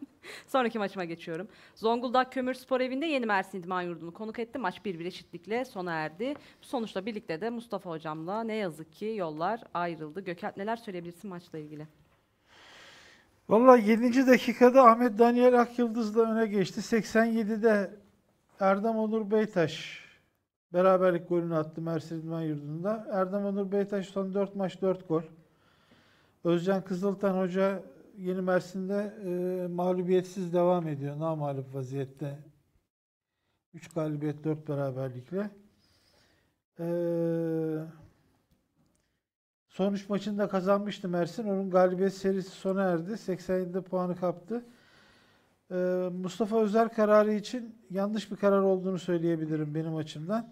Sonraki maçıma geçiyorum. Zonguldak Kömür Spor Evi'nde Yeni Mersin İdman Yurdu'nu konuk etti. Maç 1-1 eşitlikle sona erdi. Sonuçla birlikte de Mustafa Hocam'la ne yazık ki yollar ayrıldı. Gökalp, neler söyleyebilirsin maçla ilgili? Vallahi 7. dakikada Ahmet Daniel Akyıldız'la öne geçti. 87'de Erdem Onur Beytaş beraberlik golünü attı Mersin İdman Yurdu'nda. Erdem Onur Beytaş son 4 maç 4 gol. Özcan Kızıltan Hoca Yeni Mersin'de mağlubiyetsiz devam ediyor. Namağlup vaziyette. 3 galibiyet 4 beraberlikle. Son 3 maçında kazanmıştı Mersin. Onun galibiyet serisi sona erdi. 87'de puanı kaptı. Mustafa Özer kararı için yanlış bir karar olduğunu söyleyebilirim benim açımdan.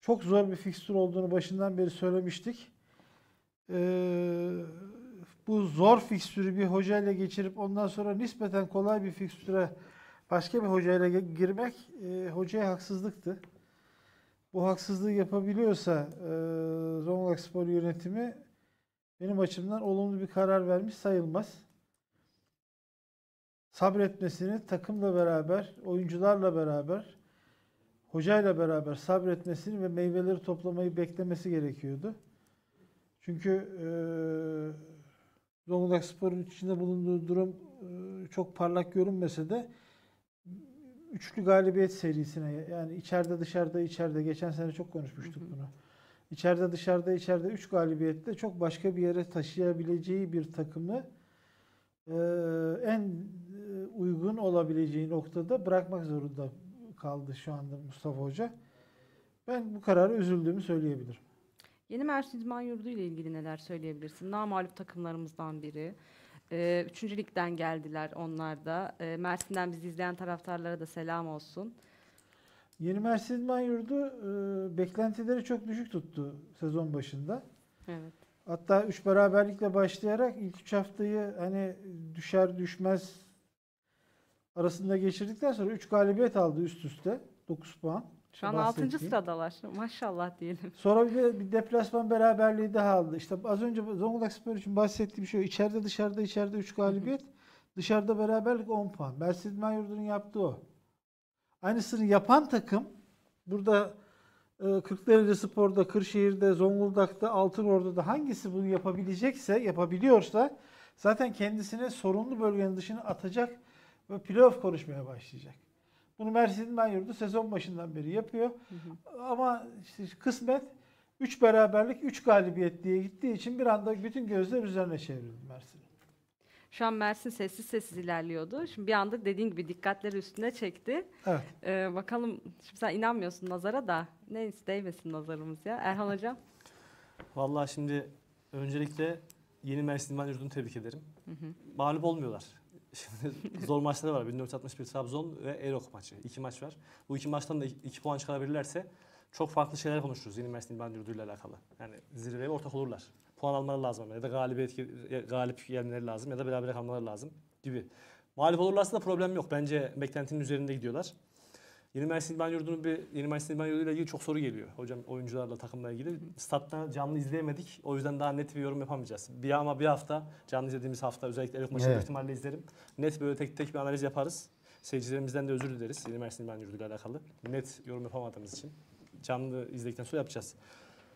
Çok zor bir fikstür olduğunu başından beri söylemiştik. Bu zor fikstürü bir hocayla geçirip ondan sonra nispeten kolay bir fikstüre başka bir hocayla girmek hocaya haksızlıktı. Bu haksızlığı yapabiliyorsa Zonguldak Spor yönetimi benim açımdan olumlu bir karar vermiş sayılmaz. Sabretmesini takımla beraber, oyuncularla beraber, hocayla beraber sabretmesini ve meyveleri toplamayı beklemesi gerekiyordu. Çünkü Zonguldak Spor'un içinde bulunduğu durum çok parlak görünmese de üçlü galibiyet serisine, yani içeride dışarıda içeride, geçen sene çok konuşmuştuk bunu. İçeride dışarıda içeride 3 galibiyette çok başka bir yere taşıyabileceği bir takımı en uygun olabileceği noktada bırakmak zorunda kaldı şu anda Mustafa Hoca. Ben bu kararı üzüldüğümü söyleyebilirim. Yeni Mersin İdman Yurdu ile ilgili neler söyleyebilirsin? Namağlup takımlarımızdan biri. 3. Lig'den geldiler onlar da. Mersin'den bizi izleyen taraftarlara da selam olsun. Yeni Mersin İdman Yurdu beklentileri çok düşük tuttu sezon başında. Evet. Hatta 3 beraberlikle başlayarak ilk 3 haftayı hani düşer düşmez arasında geçirdikten sonra 3 galibiyet aldı üst üste. 9 puan. Şu an 6. sıradalar. Maşallah diyelim. Sonra bir deplasman beraberliği daha aldı. İşte az önce Zonguldak Spor için bahsettiğim şey içeride dışarıda içeride 3 galibiyet, dışarıda beraberlik 10 puan. Mersin İdman Yurdu'nun yaptığı o. Aynısını yapan takım burada Kırklarelispor'da, Kırşehir'de, Zonguldak'ta, Altınordu'da hangisi bunu yapabilecekse, yapabiliyorsa zaten kendisine sorunlu bölgenin dışına atacak ve playoff konuşmaya başlayacak. Bunu Mersin İdman Yurdu sezon başından beri yapıyor. Ama işte kısmet 3 beraberlik 3 galibiyet diye gittiği için bir anda bütün gözler üzerine çevrildi Mersin'in. Şu an Mersin sessiz sessiz ilerliyordu. Şimdi bir anda dediğin gibi dikkatleri üstüne çekti. Evet. Bakalım, şimdi sen inanmıyorsun nazara da neyse değmesin nazarımız ya. Erhan Hocam. Vallahi şimdi öncelikle Yeni Mersin İdman Yurdu'nu tebrik ederim. Mağlup olmuyorlar. Şimdi zor maçları var. 1461 Trabzon ve Erok maçı. 2 maç var. Bu 2 maçtan da 2 puan çıkarabilirlerse çok farklı şeyler konuşuruz Yeni Mersin İdman Yurdu ile alakalı. Yani zirveye ortak olurlar. Puan almaları lazım ya da galip gelmeleri lazım ya da beraber kalmaları lazım gibi. Mağlup olurlarsa da problem yok. Bence beklentinin üzerinde gidiyorlar. Yeni Mersin İdman Yurdu'nun Yeni Mersin İdman Yurdu ile ilgili çok soru geliyor. Hocam oyuncularla, takımla ilgili. Stat'tan canlı izleyemedik. O yüzden daha net bir yorum yapamayacağız. Ama bir hafta, canlı izlediğimiz hafta özellikle Erok maçını büyük ihtimalle izlerim. Net böyle tek tek bir analiz yaparız. Seyircilerimizden de özür dileriz Yeni Mersin İdman Yurdu ile alakalı. Net yorum yapamadığımız için. Canlı izledikten sonra yapacağız.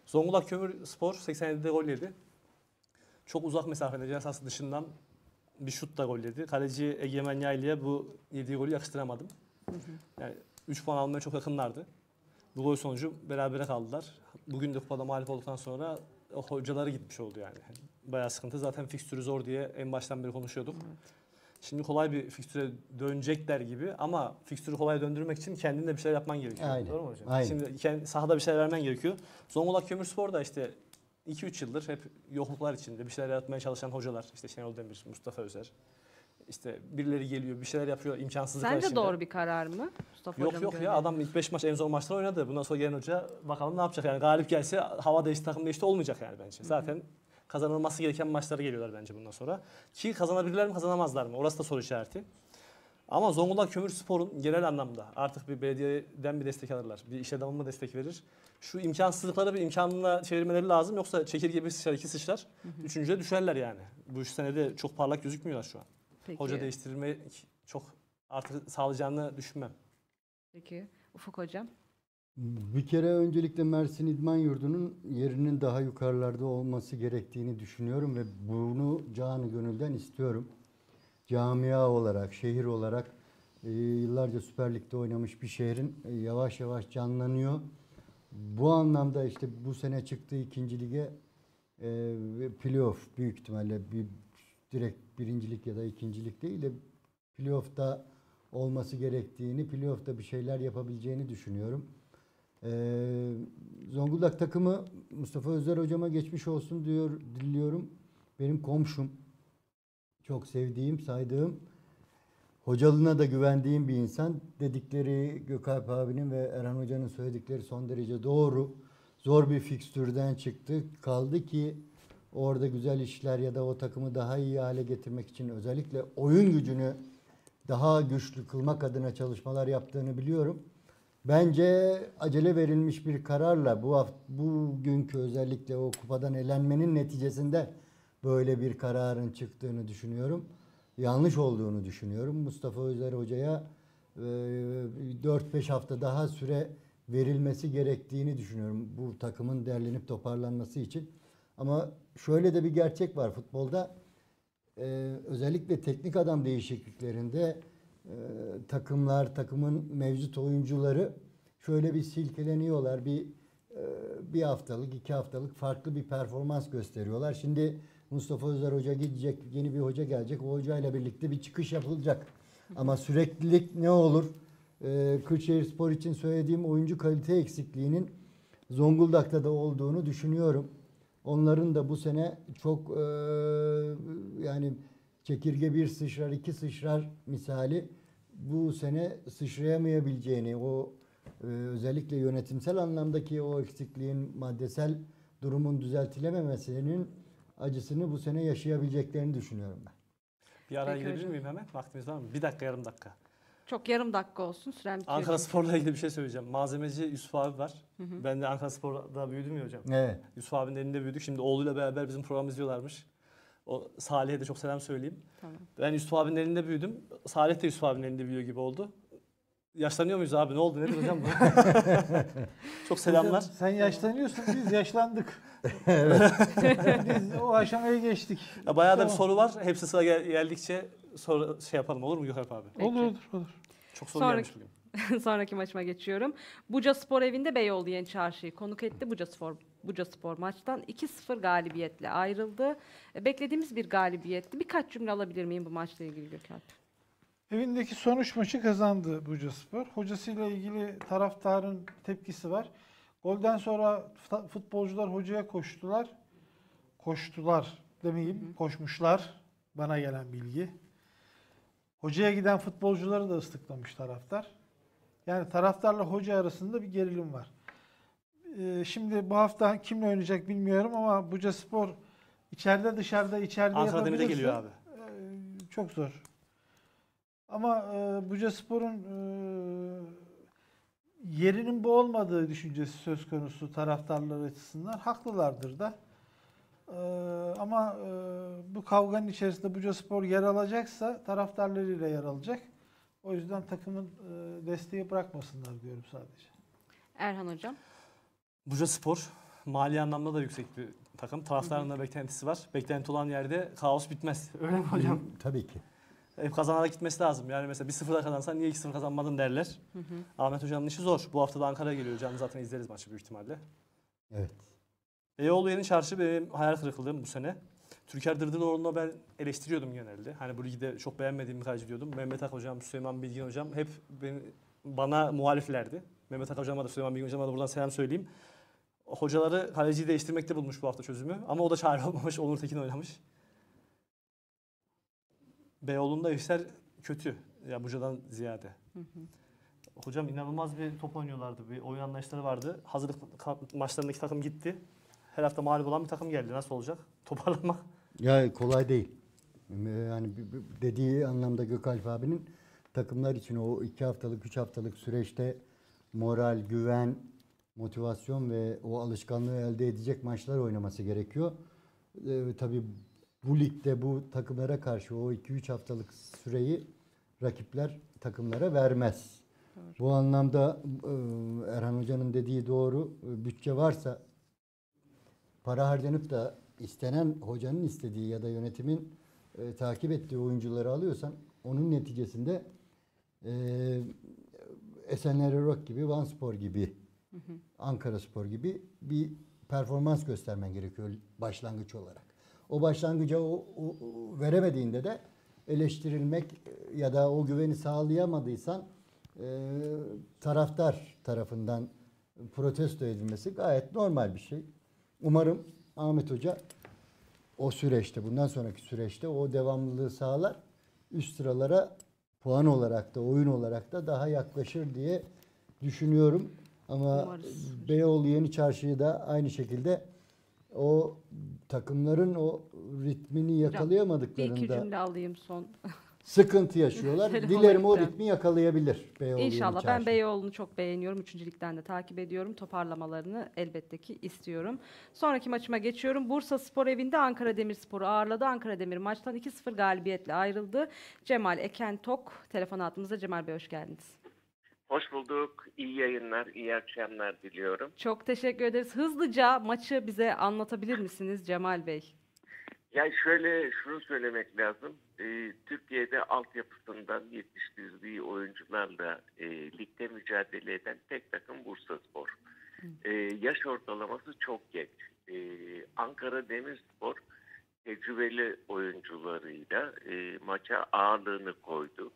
Zonguldak Kömür Spor 87'de gol yedi. Çok uzak mesafede, ceza sahası dışından bir şut da gol yedi. Kaleci Egemen Yaylı'ya bu yediği golü yakıştıramadım. Yani 3 puan almaya çok yakınlardı. Bu gol sonucu berabere kaldılar. Bugün de kupada mağlup olduktan sonra hocaları gitmiş oldu yani. Bayağı sıkıntı. Zaten fikstürü zor diye en baştan beri konuşuyorduk. Şimdi kolay bir fikstüre dönecekler gibi ama fikstürü kolay döndürmek için kendin de bir şeyler yapman gerekiyor. Aynen. Doğru mu hocam? Aynen. Şimdi sahada bir şeyler vermen gerekiyor. Zonguldak Kömürspor da işte 2-3 yıldır hep yokluklar içinde bir şeyler yaratmaya çalışan hocalar. İşte Şenol Demir, Mustafa Özer. İşte birileri geliyor, bir şeyler yapıyor, imkansızlıklar içinde. Sence doğru bir karar mı Mustafa Hocam? Yok ya, adam ilk 5 maç en zor maçları oynadı. Bundan sonra gelen hoca bakalım ne yapacak yani, galip gelse hava değişti, takım değişti olmayacak yani bence. Zaten kazanılması gereken maçlara geliyorlar bence bundan sonra. Ki kazanabilirler mi, kazanamazlar mı? Orası da soru işareti. Ama Zonguldak Kömürspor'un genel anlamda artık bir belediyeden bir destek alırlar. Bir iş adamına destek verir. Şu imkansızlıkları bir imkanına çevirmeleri lazım. Yoksa çekirge bir sıçrar, iki sıçrar. Üçüncüye düşerler yani. Bu üç senede çok parlak gözükmüyorlar şu an. Peki. Hoca değiştirmek çok artık sağlayacağını düşünmem. Peki Ufuk Hocam? Bir kere öncelikle Mersin İdman Yurdu'nun yerinin daha yukarılarda olması gerektiğini düşünüyorum ve bunu canı gönülden istiyorum. Camia olarak, şehir olarak yıllarca Süper Lig'de oynamış bir şehrin yavaş yavaş canlanıyor. Bu anlamda işte bu sene çıktığı 2. Lig'e playoff büyük ihtimalle bir direkt 1. Lig ya da 2. Lig değil de playoff'ta olması gerektiğini, playoff'ta bir şeyler yapabileceğini düşünüyorum. Zonguldak takımı Mustafa Özer hocama geçmiş olsun diyor, diliyorum. Benim komşum, çok sevdiğim, saydığım, hocalığına da güvendiğim bir insan. Dedikleri Gökalp abinin ve Erhan hocanın söyledikleri son derece doğru. Zor bir fikstürden çıktı. Kaldı ki orada güzel işler ya da o takımı daha iyi hale getirmek için özellikle oyun gücünü daha güçlü kılmak adına çalışmalar yaptığını biliyorum. Bence acele verilmiş bir kararla bugünkü özellikle o kupadan elenmenin neticesinde böyle bir kararın çıktığını düşünüyorum. Yanlış olduğunu düşünüyorum. Mustafa Özer Hoca'ya 4-5 hafta daha süre verilmesi gerektiğini düşünüyorum. Bu takımın derlenip toparlanması için. Ama şöyle de bir gerçek var futbolda. Özellikle teknik adam değişikliklerinde takımın mevcut oyuncuları şöyle bir silkeleniyorlar. Bir haftalık, 2 haftalık farklı bir performans gösteriyorlar. Şimdi Mustafa Özer Hoca gidecek, yeni bir hoca gelecek. O hocayla birlikte bir çıkış yapılacak. Ama süreklilik ne olur? Kırşehirspor için söylediğim oyuncu kalite eksikliğinin Zonguldak'ta da olduğunu düşünüyorum. Onların da bu sene çok yani çekirge bir sıçrar, iki sıçrar misali bu sene sıçrayamayabileceğini, o özellikle yönetimsel anlamdaki o eksikliğin, maddesel durumun düzeltilememesinin acısını bu sene yaşayabileceklerini düşünüyorum ben. Bir araya gidebilir miyim hemen? Vaktimiz var mı? Bir dakika, yarım dakika. Çok yarım dakika olsun. Süren bitiyor. Ankaraspor'la ilgili bir şey söyleyeceğim. Malzemeci Yusuf abi var. Ben de Ankaraspor'da büyüdüm ya hocam. Evet. Yusuf abinin elinde büyüdük. Şimdi oğluyla beraber bizim programı izliyorlarmış. O Salih'e de çok selam söyleyeyim. Tamam. Ben Yusuf abinin elinde büyüdüm. Salih de Yusuf abinin elinde büyüyor gibi oldu. Yaşlanıyor muyuz abi? Ne oldu? Nedir hocam bu? Çok selamlar. Hocam, sen yaşlanıyorsun, biz yaşlandık. Evet. Biz o aşamaya geçtik. Ya, bayağı da bir soru var. Hepsi sıra geldikçe soru şey yapalım, olur mu Gökalp abi? Peki. Olur. Çok soru gelmiş bugün. Sonraki maçıma geçiyorum. Buca Spor evinde Beyoğlu Yeni Çarşı'yı konuk etti. Buca Spor maçtan 2-0 galibiyetle ayrıldı. Beklediğimiz bir galibiyetti. Birkaç cümle alabilir miyim bu maçla ilgili Gökalp? Evindeki sonuç maçı kazandı Buca Spor. Hocasıyla ilgili taraftarın tepkisi var. Golden sonra futbolcular hocaya koştular. Koştular demeyeyim, koşmuşlar. Bana gelen bilgi. Hocaya giden futbolcuları da ıslıklamış taraftar. Yani taraftarla hoca arasında bir gerilim var. Şimdi bu hafta kimle oynayacak bilmiyorum ama Buca Spor içeride dışarıda içeride Ankara Demir'de geliyor abi. Çok zor. Ama Buca Spor'un yerinin bu olmadığı düşüncesi söz konusu taraftarlar açısından. Haklılardır da. Ama bu kavganın içerisinde Buca Spor yer alacaksa taraftarlarıyla yer alacak. O yüzden takımın desteği bırakmasınlar diyorum sadece. Erhan Hocam. Buca Spor mali anlamda da yüksek bir takım. Taraftarın da beklentisi var. Beklenti olan yerde kaos bitmez. Öyle mi hocam? Tabii ki. Hep kazanarak gitmesi lazım. Yani mesela 1-0'da kazansan niye 2-0 kazanmadın derler. Ahmet Hoca'nın işi zor. Bu hafta da Ankara'ya geliyor. Canlı zaten izleriz maçı büyük ihtimalle. Evet. Beyoğlu Yeni Çarşı benim hayal kırıklığım bu sene. Türker Dırdırlıoğlu'na ben eleştiriyordum genelde. Hani bu ligde çok beğenmediğimi tercih ediyordum. Mehmet Ak Hocam, Süleyman Bilgin Hocam hep bana muhaliflerdi. Mehmet Ak Hocam'a da Süleyman Bilgin Hocam'a da buradan selam söyleyeyim. Hocaları kaleciyi değiştirmekte bulmuş bu hafta çözümü. Ama o da çare olmamış. Onur Tekin oynamış. Beyoğlu'nda işler kötü. Ya Buca'dan ziyade. Hı hı. Hocam inanılmaz bir top oynuyorlardı. Bir oyun anlayışları vardı. Hazırlık maçlarındaki takım gitti. Her hafta mağlup olan bir takım geldi. Nasıl olacak? Toparlanmak. Ya kolay değil. Yani dediği anlamda Gökalp abinin takımlar için o 2 haftalık, 3 haftalık süreçte moral, güven, motivasyon ve o alışkanlığı elde edecek maçlar oynaması gerekiyor. Tabii bu ligde bu takımlara karşı o 2-3 haftalık süreyi rakipler takımlara vermez. Doğru. Bu anlamda Erhan Hoca'nın dediği doğru. Bütçe varsa para harcanıp da istenen hocanın istediği ya da yönetimin takip ettiği oyuncuları alıyorsan onun neticesinde Esenler Erok gibi, Vanspor gibi, hı hı, Ankaraspor gibi bir performans göstermen gerekiyor başlangıç olarak. O başlangıca o veremediğinde de eleştirilmek ya da o güveni sağlayamadıysan taraftar tarafından protesto edilmesi gayet normal bir şey. Umarım Ahmet Hoca o süreçte, bundan sonraki süreçte o devamlılığı sağlar. Üst sıralara puan olarak da, oyun olarak da daha yaklaşır diye düşünüyorum. Ama Beyoğlu Yeni Çarşı'yı da aynı şekilde o takımların o ritmini yakalayamadıklarında bir iki cümle alayım son. Sıkıntı yaşıyorlar. Dilerim o ritmi yakalayabilir Beyoğlu. İnşallah. Ben Beyoğlu'nu çok beğeniyorum. 3. Lig'den de takip ediyorum. Toparlamalarını elbette ki istiyorum. Sonraki maçıma geçiyorum. Bursa Spor evinde Ankara Demirspor'u ağırladı. Ankara Demir maçtan 2-0 galibiyetle ayrıldı. Cemal Eken Tok telefon attığımızda. Cemal Bey hoş geldiniz. Hoş bulduk. İyi yayınlar, iyi akşamlar diliyorum. Çok teşekkür ederiz. Hızlıca maçı bize anlatabilir misiniz Cemal Bey? Yani şöyle şunu söylemek lazım. Türkiye'de altyapısından yetiştirdiği oyuncularla ligde mücadele eden tek takım Bursaspor. Yaş ortalaması çok geç. Ankara Demirspor tecrübeli oyuncularıyla maça ağırlığını koydu.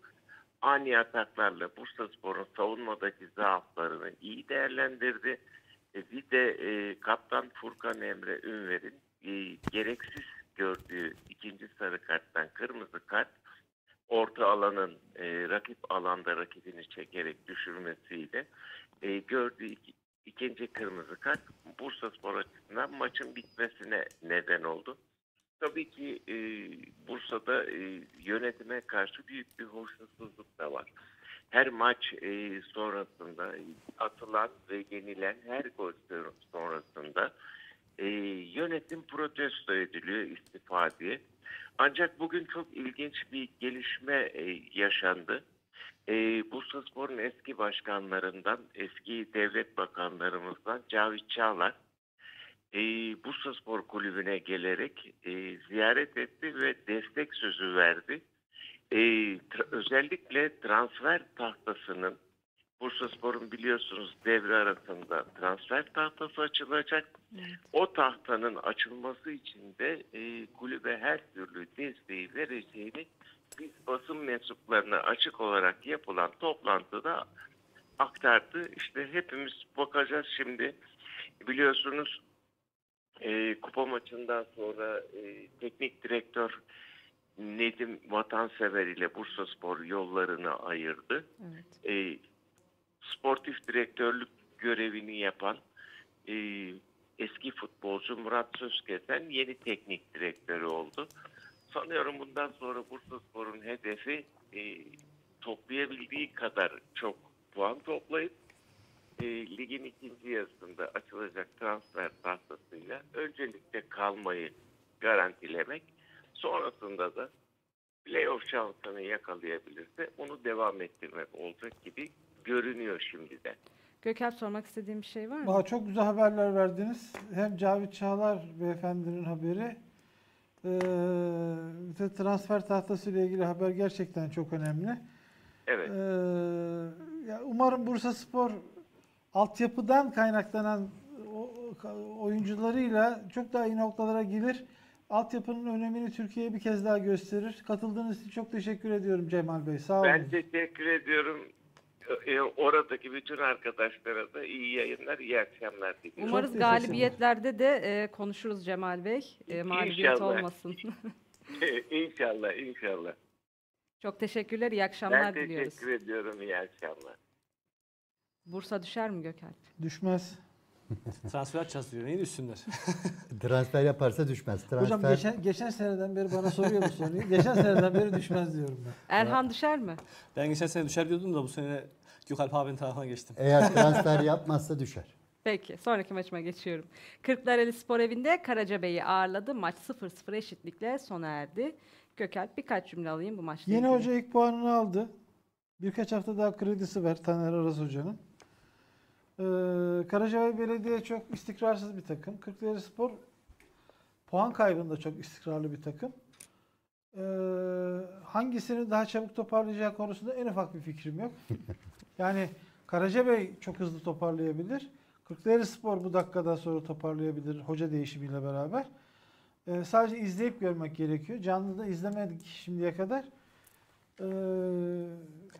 Ani ataklarla Bursaspor'un savunmadaki zaaflarını iyi değerlendirdi. Bir de kaptan Furkan Emre Ünver'in gereksiz gördüğü 2. sarı karttan kırmızı kart, orta alanın rakip alanda rakibini çekerek düşürmesiyle gördüğü 2. kırmızı kart Bursaspor açısından maçın bitmesine neden oldu. Tabii ki Bursa'da yönetime karşı büyük bir hoşnutsuzluk da var. Her maç sonrasında atılan ve yenilen her gol sonrasında yönetim protesto ediliyor, istifa diye. Ancak bugün çok ilginç bir gelişme yaşandı. Bursaspor'un eski başkanlarından, eski devlet bakanlarımızdan Cavit Çağlar Bursaspor Kulübü'ne gelerek ziyaret etti ve destek sözü verdi. Özellikle transfer tahtasının, Bursaspor'un biliyorsunuz devre arasında transfer tahtası açılacak. Evet. O tahtanın açılması için de kulübe her türlü desteği vereceğini biz basın mensuplarına açık olarak yapılan toplantıda aktardı. İşte hepimiz bakacağız şimdi. Biliyorsunuz kupa maçından sonra teknik direktör Nedim Vatansever ile Bursaspor yollarını ayırdı. Evet. Sportif direktörlük görevini yapan eski futbolcu Murat Sözkesen yeni teknik direktörü oldu. Sanıyorum bundan sonra Bursaspor'un hedefi toplayabildiği kadar çok puan toplayıp ligin 2. yarısında açılacak transfer tahtasıyla öncelikle kalmayı garantilemek, sonrasında da playoff şansını yakalayabilirse onu devam ettirmek olacak gibi görünüyor şimdiden. Gökalp sormak istediğim bir şey var mı? Daha çok güzel haberler verdiniz. Hem Cavit Çağlar beyefendinin haberi, transfer tahtasıyla ilgili haber gerçekten çok önemli. Evet. Umarım Bursaspor altyapıdan kaynaklanan oyuncularıyla çok daha iyi noktalara gelir. altyapının önemini Türkiye'ye bir kez daha gösterir. Katıldığınız için çok teşekkür ediyorum Cemal Bey. Sağ olun. Ben teşekkür ediyorum. Oradaki bütün arkadaşlara da iyi yayınlar, iyi akşamlar diliyorum. Umarız galibiyetlerde de konuşuruz Cemal Bey. Mağlubiyet olmasın. İnşallah, inşallah. Çok teşekkürler, iyi akşamlar diliyoruz. Ben teşekkür ediyorum, iyi akşamlar. Bursa düşer mi Gökalp? Düşmez. Transfer çalışıyor. Neyi düşsünler? Transfer yaparsa düşmez. Transfer... Hocam geçen seneden beri bana soruyor bu soruyu. Geçen seneden beri düşmez diyorum ben. Erhan düşer mi? Ben geçen sene düşer diyordum da bu sene Gökalp abinin tarafına geçtim. Eğer transfer yapmazsa düşer. Peki. Sonraki maçıma geçiyorum. Kırklareli Spor Evi'nde Karacabey'i ağırladı. Maç 0-0 eşitlikle sona erdi. Gökalp birkaç cümle alayım bu maçta. Yeni hoca ilk puanını aldı. Birkaç hafta daha kredisi var Taner Aras hocanın. Karacabey Belediye çok istikrarsız bir takım. Kırklareli Spor puan kaybında çok istikrarlı bir takım. Hangisini daha çabuk toparlayacağı konusunda en ufak bir fikrim yok. Yani Karacabey çok hızlı toparlayabilir. Kırklareli Spor bu dakikadan sonra toparlayabilir hoca değişimiyle beraber. Sadece izleyip görmek gerekiyor. Canlı da izlemedik şimdiye kadar.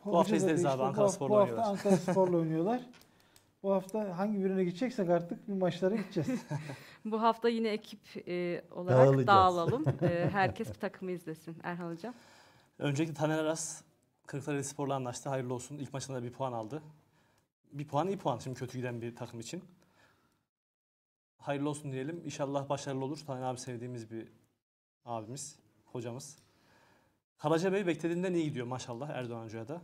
Bu hafta izleriz abi. Ankara Spor'la oynuyorlar. Bu hafta hangi birine gideceksek artık bir maçlara gideceğiz. Bu hafta yine ekip olarak dağılalım. Herkes bir takımı izlesin. Erhan Hocam. Öncelikle Taner Aras Kırklareli Spor'la anlaştı. Hayırlı olsun. İlk maçında bir puan aldı. Bir puan iyi puan şimdi kötü giden bir takım için. Hayırlı olsun diyelim. İnşallah başarılı olur. Taner abi sevdiğimiz bir abimiz, hocamız. Karacabey beklediğinden iyi gidiyor maşallah Erdoğan Hoca'ya da.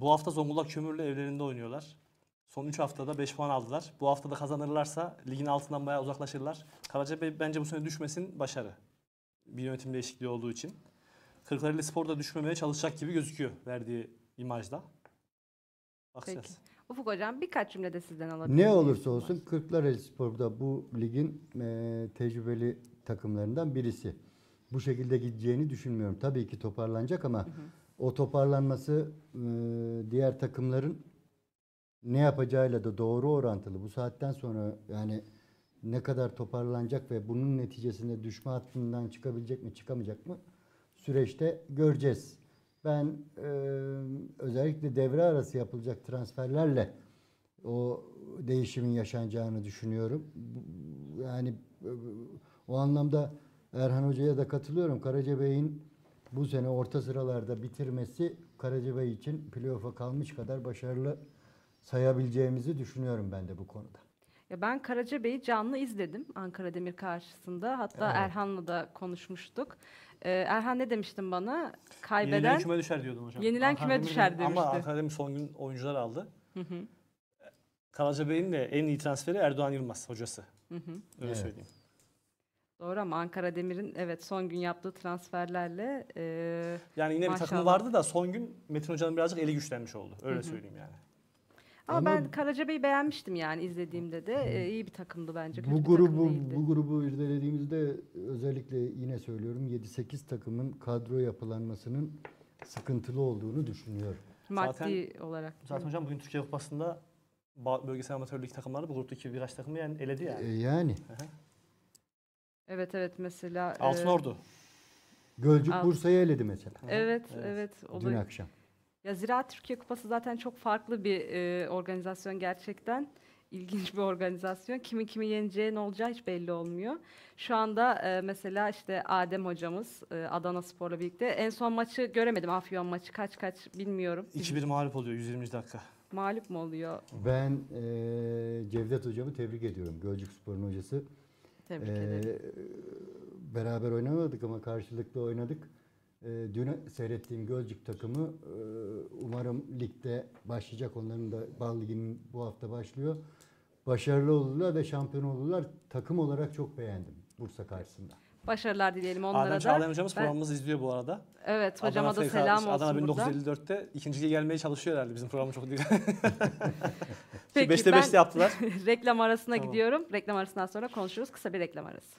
Bu hafta Zonguldak Kömürlü evlerinde oynuyorlar. Son 3 haftada 5 puan aldılar. Bu hafta da kazanırlarsa ligin altından bayağı uzaklaşırlar. Karacabey bence bu sene düşmesin, başarı. Bir yönetim değişikliği olduğu için. Kırklareli Spor da düşmemeye çalışacak gibi gözüküyor verdiği imajda. Bakacağız. Peki. Ufuk Hocam birkaç cümle de sizden alabilir miyim? Ne olursa olsun Kırklareli Spor da bu ligin tecrübeli takımlarından birisi. Bu şekilde gideceğini düşünmüyorum. Tabii ki toparlanacak ama o toparlanması diğer takımların ne yapacağıyla da doğru orantılı. Bu saatten sonra yani ne kadar toparlanacak ve bunun neticesinde düşme hattından çıkabilecek mi çıkamayacak mı süreçte göreceğiz. Ben özellikle devre arası yapılacak transferlerle o değişimin yaşanacağını düşünüyorum. Yani o anlamda Erhan Hoca'ya da katılıyorum. Karacabey'in bu sene orta sıralarda bitirmesi Karacabey için playoff'a kalmış kadar başarılı sayabileceğimizi düşünüyorum ben de bu konuda. Ya ben Karacabey'i canlı izledim Ankara Demir karşısında. Hatta evet. Erhan'la da konuşmuştuk. Erhan ne demiştin bana? Kaybeden yenilen küme düşer diyordum hocam. Yenilen Ankara küme düşer demişti. Ama Ankara Demir son gün oyuncular aldı. Karacabey'in de en iyi transferi Erdoğan Yılmaz hocası. Öyle söyleyeyim. Doğru ama Ankara Demir'in evet son gün yaptığı transferlerle yani yine maşallah bir takım vardı da son gün Metin Hoca'nın birazcık eli güçlenmiş oldu. Öyle söyleyeyim yani. Ama ben Karacabey'i beğenmiştim yani izlediğimde de iyi bir takımdı bence. Bu grubu irdelediğimizde özellikle yine söylüyorum 7-8 takımın kadro yapılanmasının sıkıntılı olduğunu düşünüyorum. Maddi olarak. Zaten hocam bugün Türkiye Kupası'nda bölgesel amatörlük takımları bu gruptaki birkaç takımı yani eledi yani. Evet evet mesela. Altınordu. Gölcük Bursa'yı eledi mesela. Evet. Dün akşam. Ya Ziraat Türkiye Kupası zaten çok farklı bir organizasyon gerçekten. İlginç bir organizasyon. Kimin kimi yeneceği ne olacağı hiç belli olmuyor. Şu anda mesela işte Adem hocamız Adana Spor'la birlikte. En son maçı göremedim. Afyon maçı kaç bilmiyorum. 2-1 mağlup oluyor 120 dakika. Mağlup mu oluyor? Ben Cevdet hocamı tebrik ediyorum. Gölcük Spor'un hocası. Tebrik ederim. Beraber oynamadık ama karşılıklı oynadık. Dün seyrettiğim Gölcük takımı umarım ligde başlayacak. Onların da Bal Ligi'nin bu hafta başlıyor. Başarılı olurlar ve şampiyon olurlar. Takım olarak çok beğendim Bursa karşısında. Başarılar dileyelim onlara da. Adem Çağlayan hocamız programımızı izliyor bu arada. Evet hocama Adana da selam olsun Adana 1954'te ikinciye gelmeye çalışıyor herhalde. Bizim programı çok dikkat. 5'te 5'te yaptılar. Reklam arasına gidiyorum. Reklam arasından sonra konuşuruz. Kısa bir reklam arası.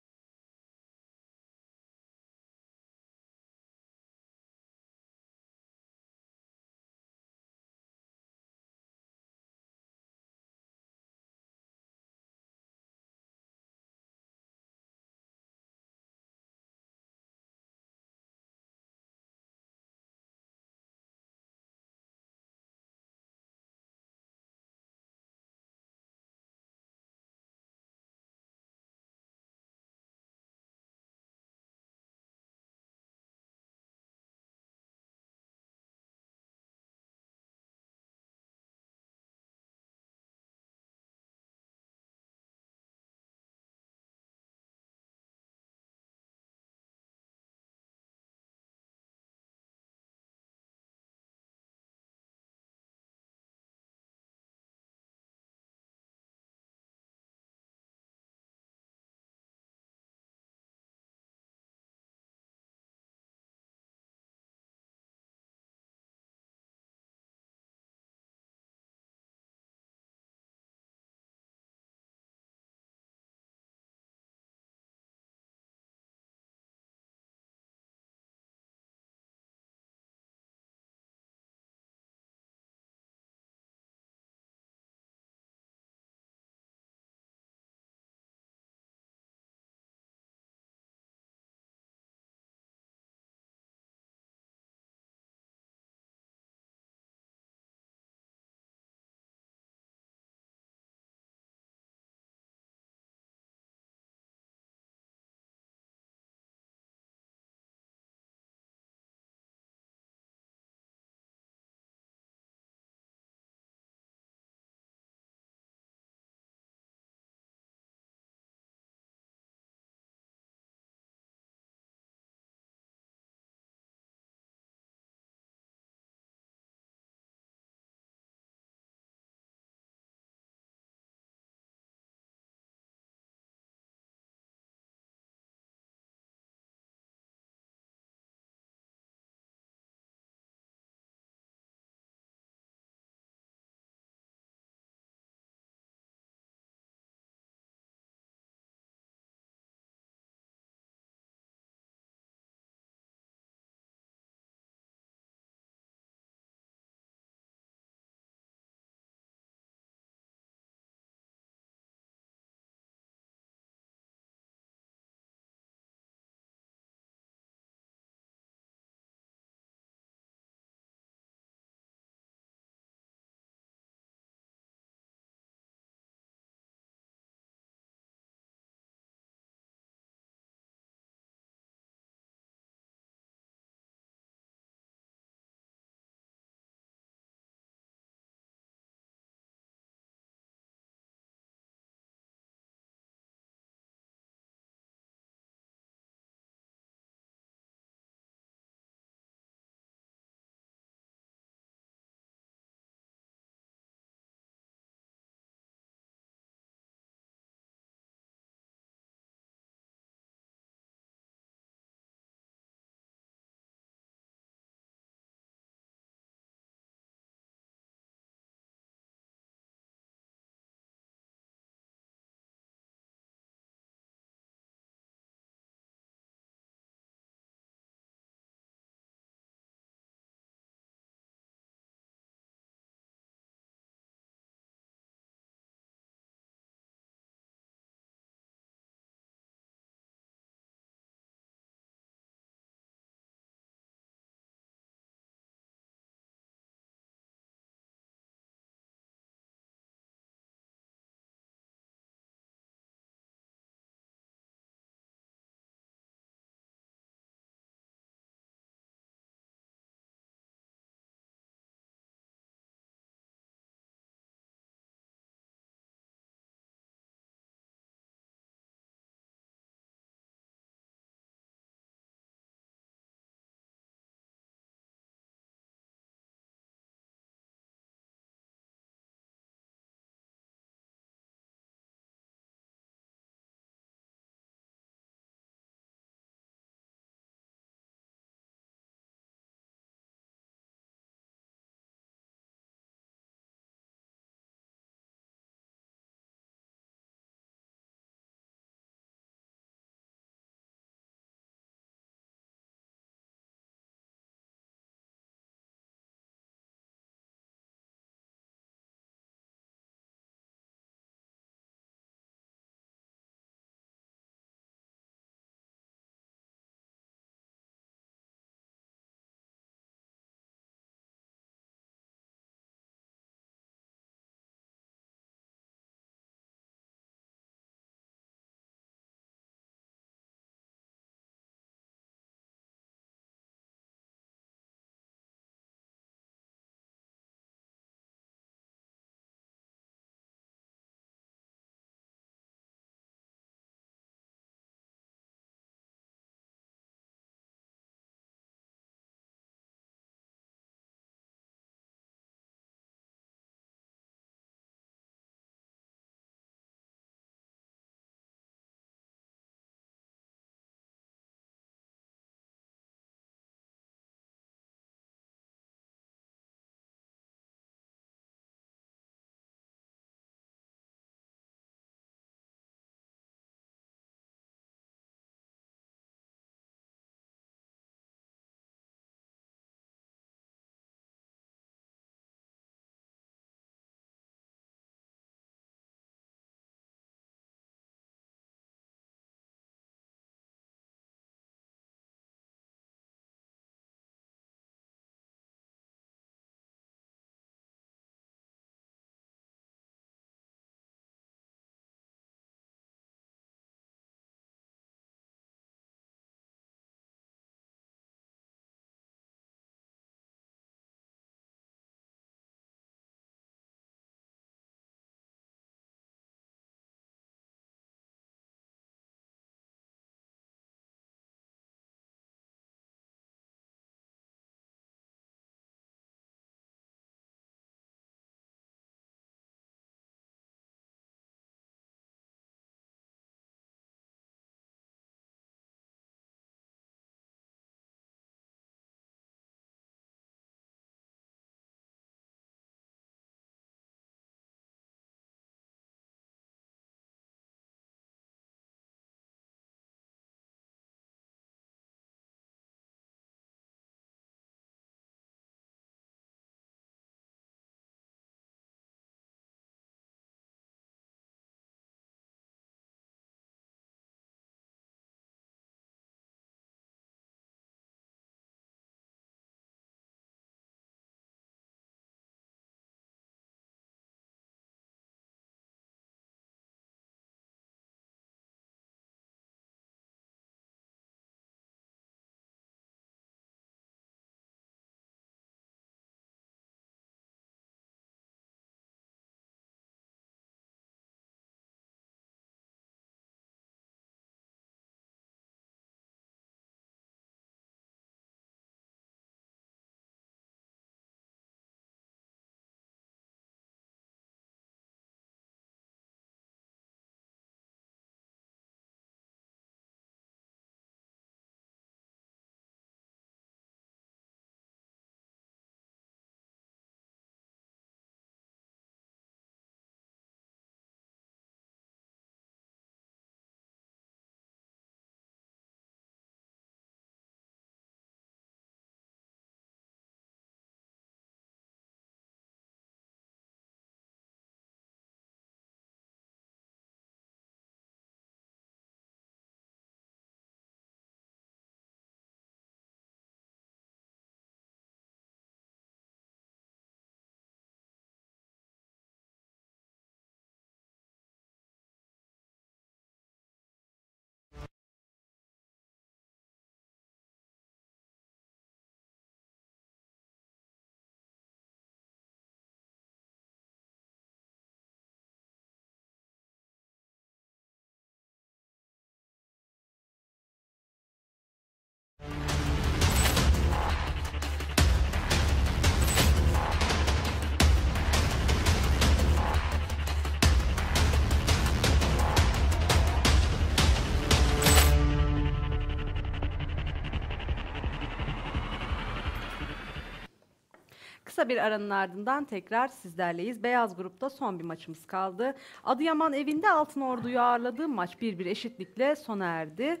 Kısa bir aranın ardından tekrar sizlerleyiz. Beyaz grupta son bir maçımız kaldı. Adıyaman evinde Altınordu'yu ağırladığı maç 1-1 eşitlikle sona erdi.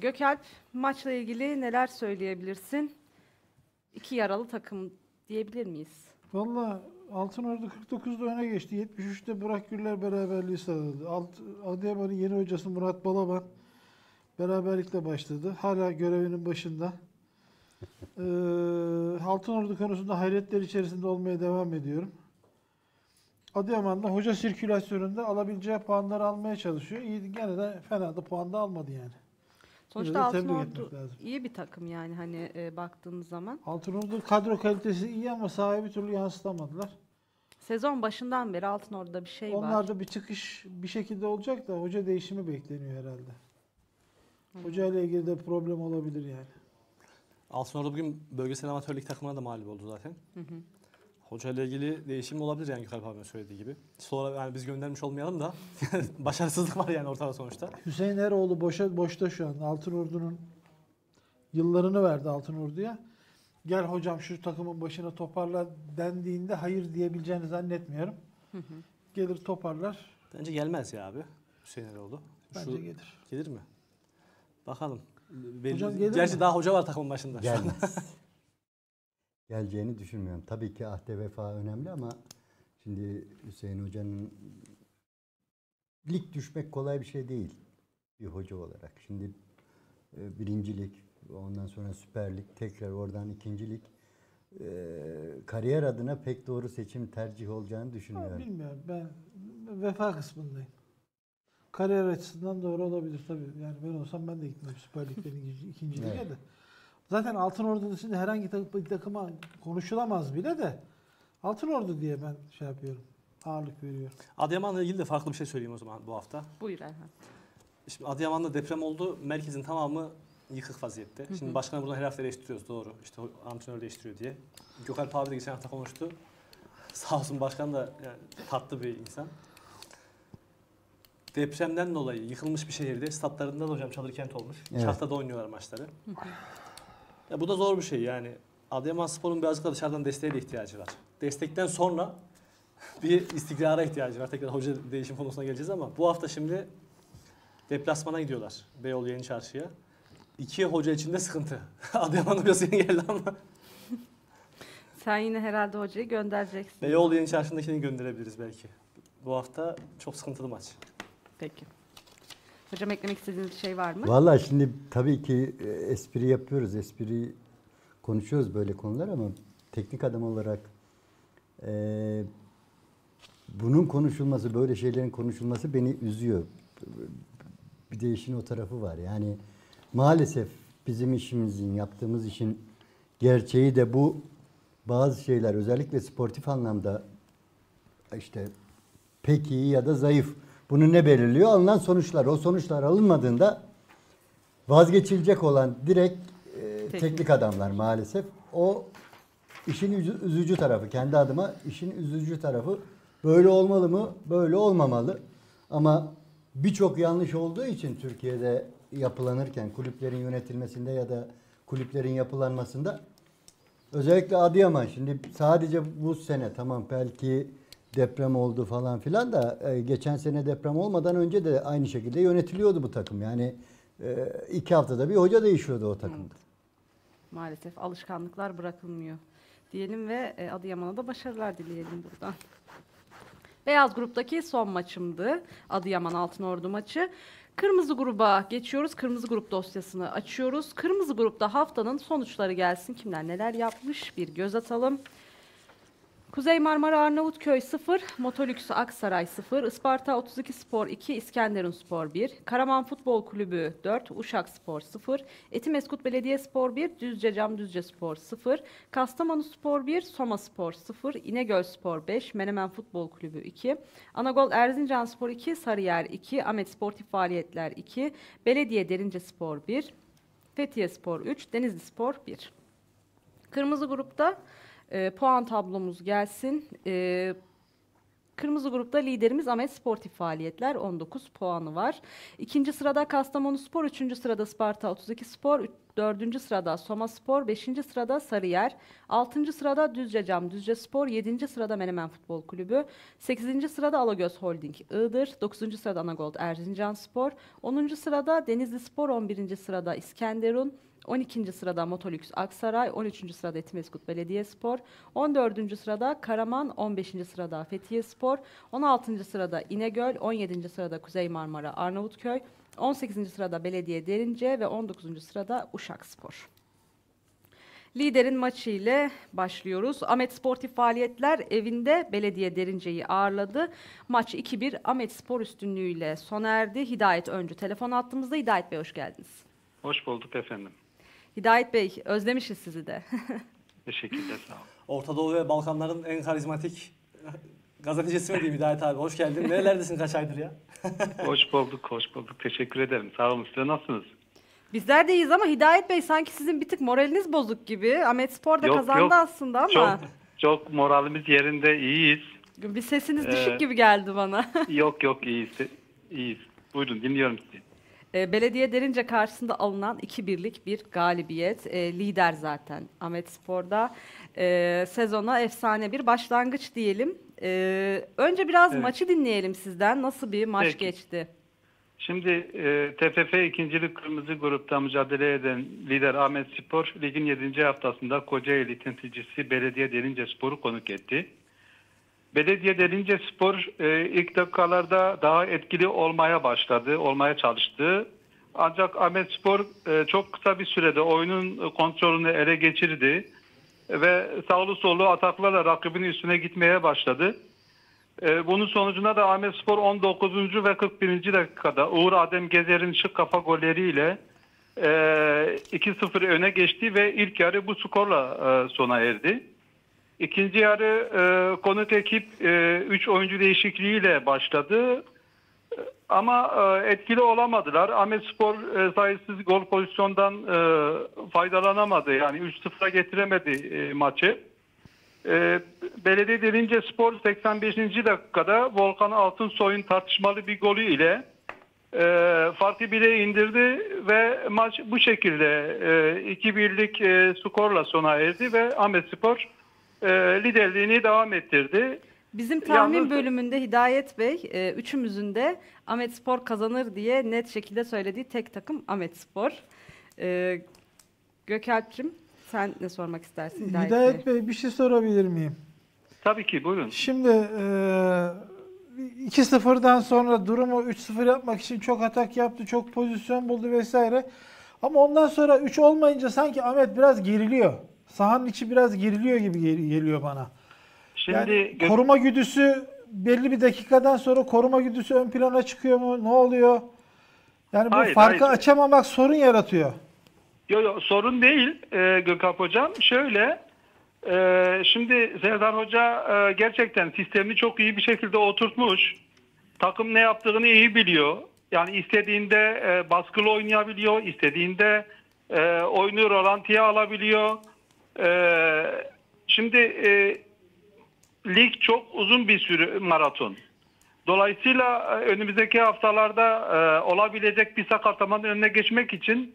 Gökalp, maçla ilgili neler söyleyebilirsin? İki yaralı takım diyebilir miyiz? Valla Altınordu 49'da öne geçti. 73'te Burak Güller beraberliği sağladı. Adıyaman'ın yeni hocası Murat Balaban beraberlikle başladı. Hala görevinin başında. Altınordu konusunda hayretler içerisinde olmaya devam ediyorum. Adıyaman'da hoca sirkülasyonunda alabileceği puanları almaya çalışıyor. İyi, gene de fena da puan da almadı yani. Sonuçta Altınordu iyi bir takım yani hani baktığımız zaman. Altınordu kadro kalitesi iyi ama sahaya bir türlü yansıtamadılar. Sezon başından beri Altınordu'da bir şey var. Onlarda bir çıkış bir şekilde olacak da hoca değişimi bekleniyor herhalde. Hoca ile ilgili de problem olabilir yani. Altınordu bugün bölgesel amatörlük takımına da mağlup oldu zaten. Hoca ile ilgili değişim olabilir yani Gökalp abinin söylediği gibi. Sonra yani biz göndermiş olmayalım da başarısızlık var yani ortada sonuçta. Hüseyin Eroğlu boşta şu an. Altınordu'nun yıllarını verdi Altınordu'ya. Gel hocam şu takımın başına toparla dendiğinde hayır diyebileceğini zannetmiyorum. Gelir toparlar. Bence gelmez ya abi Hüseyin Eroğlu. Bence gelir. Gelir mi? Bakalım. Gerçi daha hoca var takımın başında. Gelmez. Geleceğini düşünmüyorum. Tabii ki ahde vefa önemli ama şimdi Hüseyin Hoca'nın lig düşmek kolay bir şey değil bir hoca olarak. Şimdi birincilik, ondan sonra süperlik, tekrar oradan ikincilik. Kariyer adına pek doğru seçim tercih olacağını düşünmüyorum. Bilmiyorum. Ben vefa kısmındayım. Kariyer açısından doğru olabilir tabii. Yani ben olsam ben de gitmem Süper Lig'den ikinci lige de. Zaten Altınordu dışında herhangi bir takıma konuşulamaz bile de Altınordu diye ben şey yapıyorum. Ağırlık veriyorum. Adıyaman'la ilgili de farklı bir şey söyleyeyim o zaman bu hafta. Buyur Erhan. Şimdi Adıyaman'da deprem oldu. Merkezin tamamı yıkık vaziyette. Şimdi başkanı buradan her hafta eleştiriyoruz. Doğru. İşte antrenör eleştiriyor diye. Gökalp abi de geçen hafta konuştu. Sağ olsun başkan da yani, tatlı bir insan. Depremden dolayı yıkılmış bir şehirde statlarında da hocam Çadırkent olmuş. Evet. Çahta'da oynuyorlar maçları. Ya bu da zor bir şey yani. Adıyamanspor'un birazcık da dışarıdan desteğe de ihtiyacı var. Destekten sonra bir istikrara ihtiyacı var. Tekrar hoca değişim konusuna geleceğiz ama bu hafta şimdi deplasmana gidiyorlar. Beyoğlu Yeni Çarşı'ya. İki hoca içinde sıkıntı. Adıyaman'da biraz yeni geldi ama. Sen yine herhalde hocayı göndereceksin. Beyoğlu Yeni Çarşı'ndakini gönderebiliriz belki. Bu hafta çok sıkıntılı maç. Peki. Hocam eklemek istediğiniz bir şey var mı? Vallahi şimdi tabii ki espri yapıyoruz, espri konuşuyoruz böyle konular ama teknik adam olarak bunun konuşulması, böyle şeylerin konuşulması beni üzüyor. Bir de işin o tarafı var. Yani maalesef bizim işimizin, yaptığımız işin gerçeği de bu. Bazı şeyler özellikle sportif anlamda işte pek iyi ya da zayıf. Bunu ne belirliyor? Alınan sonuçlar. O sonuçlar alınmadığında vazgeçilecek olan direkt teknik adamlar maalesef. O işin üzücü tarafı. Kendi adıma işin üzücü tarafı. Böyle olmalı mı? Böyle olmamalı. Ama birçok yanlış olduğu için Türkiye'de yapılanırken kulüplerin yönetilmesinde ya da kulüplerin yapılanmasında özellikle Adıyaman. Şimdi sadece bu sene tamam belki deprem oldu falan filan da geçen sene deprem olmadan önce de aynı şekilde yönetiliyordu bu takım. Yani 2 haftada bir hoca değişiyordu o takımda. Evet. Maalesef alışkanlıklar bırakılmıyor diyelim ve Adıyaman'a da başarılar dileyelim buradan. Beyaz gruptaki son maçımdı Adıyaman Altınordu maçı. Kırmızı gruba geçiyoruz. Kırmızı grup dosyasını açıyoruz. Kırmızı grupta haftanın sonuçları gelsin. Kimler neler yapmış bir göz atalım. Kuzey Marmara Arnavutköy 0, Motolüks Aksaray 0, Isparta 32 Spor 2, İskenderun Spor 1, Karaman Futbol Kulübü 4, Uşak Spor 0, Etimesgut Belediye Spor 1, Düzcecam Düzce Spor 0, Kastamonu Spor 1, Soma Spor 0, İnegöl Spor 5, Menemen Futbol Kulübü 2, Anagol Erzincan Spor 2, Sarıyer 2, Ahmet Sportif Faaliyetler 2, Belediye Derince Spor 1, Fethiye Spor 3, Denizli Spor 1. Kırmızı grupta puan tablomuz gelsin. Kırmızı grupta liderimiz Ahmet Sportif Faaliyetler 19 puanı var. 2. sırada Kastamonu Spor, 3. sırada Isparta 32 Spor, 4. sırada Soma Spor, 5. sırada Sarıyer, 6. sırada Düzcecam Düzce Spor, 7. sırada Menemen Futbol Kulübü, 8. sırada Alagöz Holding Iğdır, 9. sırada Anagold Erzincan Spor, 10. sırada Denizli Spor, 11. sırada İskenderun, 12. sırada Motolüks Aksaray, 13. sırada Etimesgut Belediyespor, 14. sırada Karaman, 15. sırada Fethiyespor, 16. sırada İnegöl, 17. sırada Kuzey Marmara Arnavutköy, 18. sırada Belediye Derince ve 19. sırada Uşak Spor. Liderin maçı ile başlıyoruz. Ahmet Sportif Faaliyetler evinde Belediye Derince'yi ağırladı. Maç 2-1 Ahmet Spor üstünlüğüyle sona erdi. Hidayet Öncü telefon attığımızda. Hidayet Bey hoş geldiniz. Hoş bulduk efendim. Hidayet Bey, özlemişiz sizi de. Teşekkürler, sağ olun. Orta Doğu ve Balkanların en karizmatik gazetecisi mi diyeyim Hidayet abi? Hoş geldin. Nerelerdesin kaç aydır ya? hoş bulduk. Teşekkür ederim. Sağ olun. Siz nasılsınız? Bizler de iyiyiz ama Hidayet Bey sanki sizin bir tık moraliniz bozuk gibi. Ahmet Spor da kazandı aslında ama. Çok moralimiz yerinde, iyiyiz. Bir sesiniz düşük gibi geldi bana. Yok iyiyiz. Buyurun, dinliyorum sizi. Belediye Derince karşısında alınan 2-1'lik bir galibiyet. Lider zaten Ahmet Spor'da. Sezona efsane bir başlangıç diyelim. Önce biraz maçı dinleyelim sizden. Nasıl bir maç geçti? Şimdi TFF 2. Kırmızı Grup'ta mücadele eden lider Ahmet Spor, ligin 7. haftasında Kocaeli temsilcisi Belediye Derince Spor'u konuk etti. Belediye Derince Spor ilk dakikalarda daha etkili olmaya çalıştı. Ancak Ahmet Spor çok kısa bir sürede oyunun kontrolünü ele geçirdi ve sağlı sollu ataklarla rakibinin üstüne gitmeye başladı. Bunun sonucunda da Ahmet Spor 19. ve 41. dakikada Uğur Adem Gezer'in şık kafa golleriyle 2-0 öne geçti ve ilk yarı bu skorla sona erdi. İkinci yarı konuk ekip 3 oyuncu değişikliğiyle başladı ama etkili olamadılar. Ahmet Spor sayısız gol pozisyondan faydalanamadı. Yani 3-0'a getiremedi maçı. Belediye Derince Spor 85. dakikada Volkan Altınsoy'un tartışmalı bir golü ile farkı 1'e indirdi ve maç bu şekilde 2-1'lik skorla sona erdi ve Ahmet Spor liderliğini devam ettirdi. Bizim tahmin bölümünde Hidayet Bey, üçümüzün de Ahmet Spor kazanır diye net şekilde söylediği tek takım Ahmet Spor. Gökalp'cim sen ne sormak istersin Hidayet Bey, bir şey sorabilir miyim? Tabii ki, buyurun. Şimdi 2-0'dan sonra durumu 3-0 yapmak için çok atak yaptı, çok pozisyon buldu vesaire. Ama ondan sonra 3 olmayınca sanki Ahmet biraz geriliyor. Sahanın içi biraz geriliyor gibi geliyor bana. Şimdi yani koruma güdüsü belli bir dakikadan sonra ön plana çıkıyor mu? Ne oluyor? Yani bu farkı açamamak sorun yaratıyor. Yok, sorun değil Gökalp Hocam. Şöyle, şimdi Serdar Hoca gerçekten sistemini çok iyi bir şekilde oturtmuş. Takım ne yaptığını iyi biliyor. Yani istediğinde baskılı oynayabiliyor, istediğinde oyunu rolantiye alabiliyor. Şimdi lig çok uzun bir sürü maraton. Dolayısıyla önümüzdeki haftalarda olabilecek bir sakatlamanın önüne geçmek için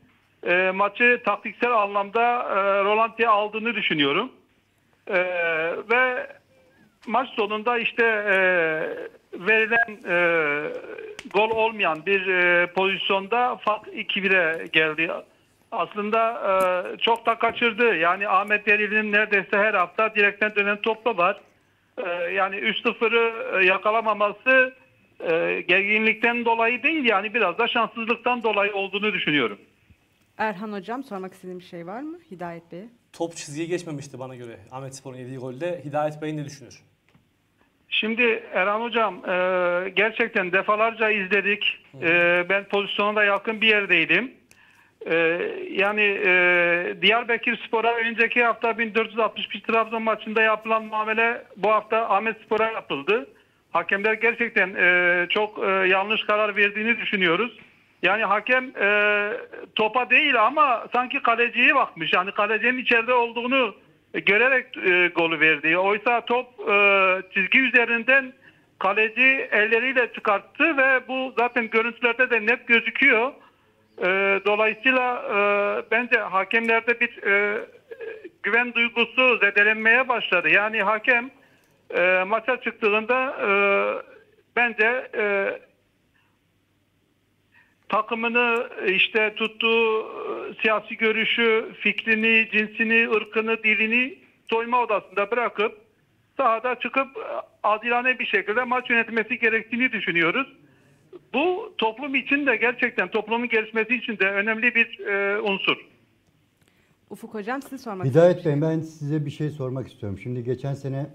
maçı taktiksel anlamda rolantiye aldığını düşünüyorum. Ve maç sonunda işte verilen gol olmayan bir pozisyonda fark 2-1'e geldi. Aslında çok da kaçırdı. Yani Ahmet Eril'in neredeyse her hafta direkten dönen topla var. Yani 3-0'ı yakalamaması gerginlikten dolayı değil, yani biraz da şanssızlıktan dolayı olduğunu düşünüyorum. Erhan Hocam sormak istediğim bir şey var mı Hidayet Bey? Top çizgiye geçmemişti bana göre Ahmet Spor'un yediği golde. Hidayet Bey ne düşünür? Şimdi Erhan Hocam gerçekten defalarca izledik. Ben pozisyona da yakın bir yerdeydim. Yani Diyarbakırspor'a önceki hafta 1461 Trabzon maçında yapılan muamele bu hafta Ahmet Spor'a yapıldı. Hakemler gerçekten çok yanlış karar verdiğini düşünüyoruz. Yani hakem topa değil ama sanki kaleciye bakmış. Yani kalecinin içeride olduğunu görerek golü verdi. Oysa top çizgi üzerinden kaleci elleriyle çıkarttı ve bu zaten görüntülerde de net gözüküyor. Dolayısıyla bence hakemlerde bir güven duygusu zedelenmeye başladı. Yani hakem maça çıktığında bence takımını, işte tuttuğu siyasi görüşü, fikrini, cinsini, ırkını, dilini soyma odasında bırakıp sahada çıkıp adilane bir şekilde maç yönetmesi gerektiğini düşünüyoruz. Bu toplum için de, gerçekten toplumun gelişmesi için de önemli bir unsur. Ufuk Hocam, siz sormak istiyorsunuz. Hidayet Bey, ben size bir şey sormak istiyorum. Şimdi geçen sene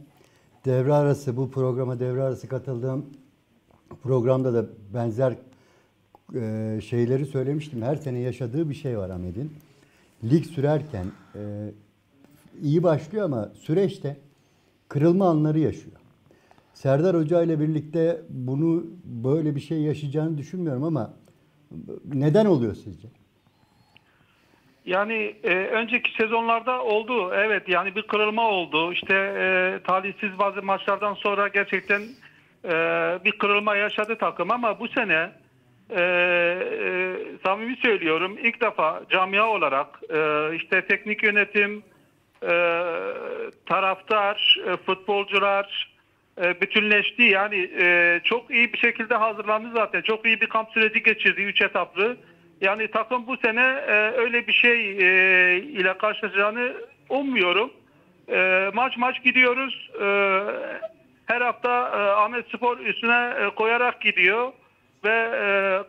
devre arası, bu programa devre arası katıldığım programda da benzer şeyleri söylemiştim. Her sene yaşadığı bir şey var Ahmet'in. Lig sürerken iyi başlıyor ama süreçte kırılma anları yaşıyor. Serdar Hoca ile birlikte bunu, böyle bir şey yaşayacağını düşünmüyorum ama neden oluyor sizce? Yani önceki sezonlarda oldu. Evet, yani bir kırılma oldu. İşte talihsiz bazı maçlardan sonra gerçekten bir kırılma yaşadı takım ama bu sene samimi söylüyorum, ilk defa camia olarak işte teknik yönetim, taraftar, futbolcular bütünleşti. Yani çok iyi bir şekilde hazırlandı zaten. Çok iyi bir kamp süreci geçirdi, 3 etaplı. Yani takım bu sene öyle bir şey ile karşılaşacağını ummuyorum. Maç maç gidiyoruz. Her hafta Ahmetspor üstüne koyarak gidiyor. Ve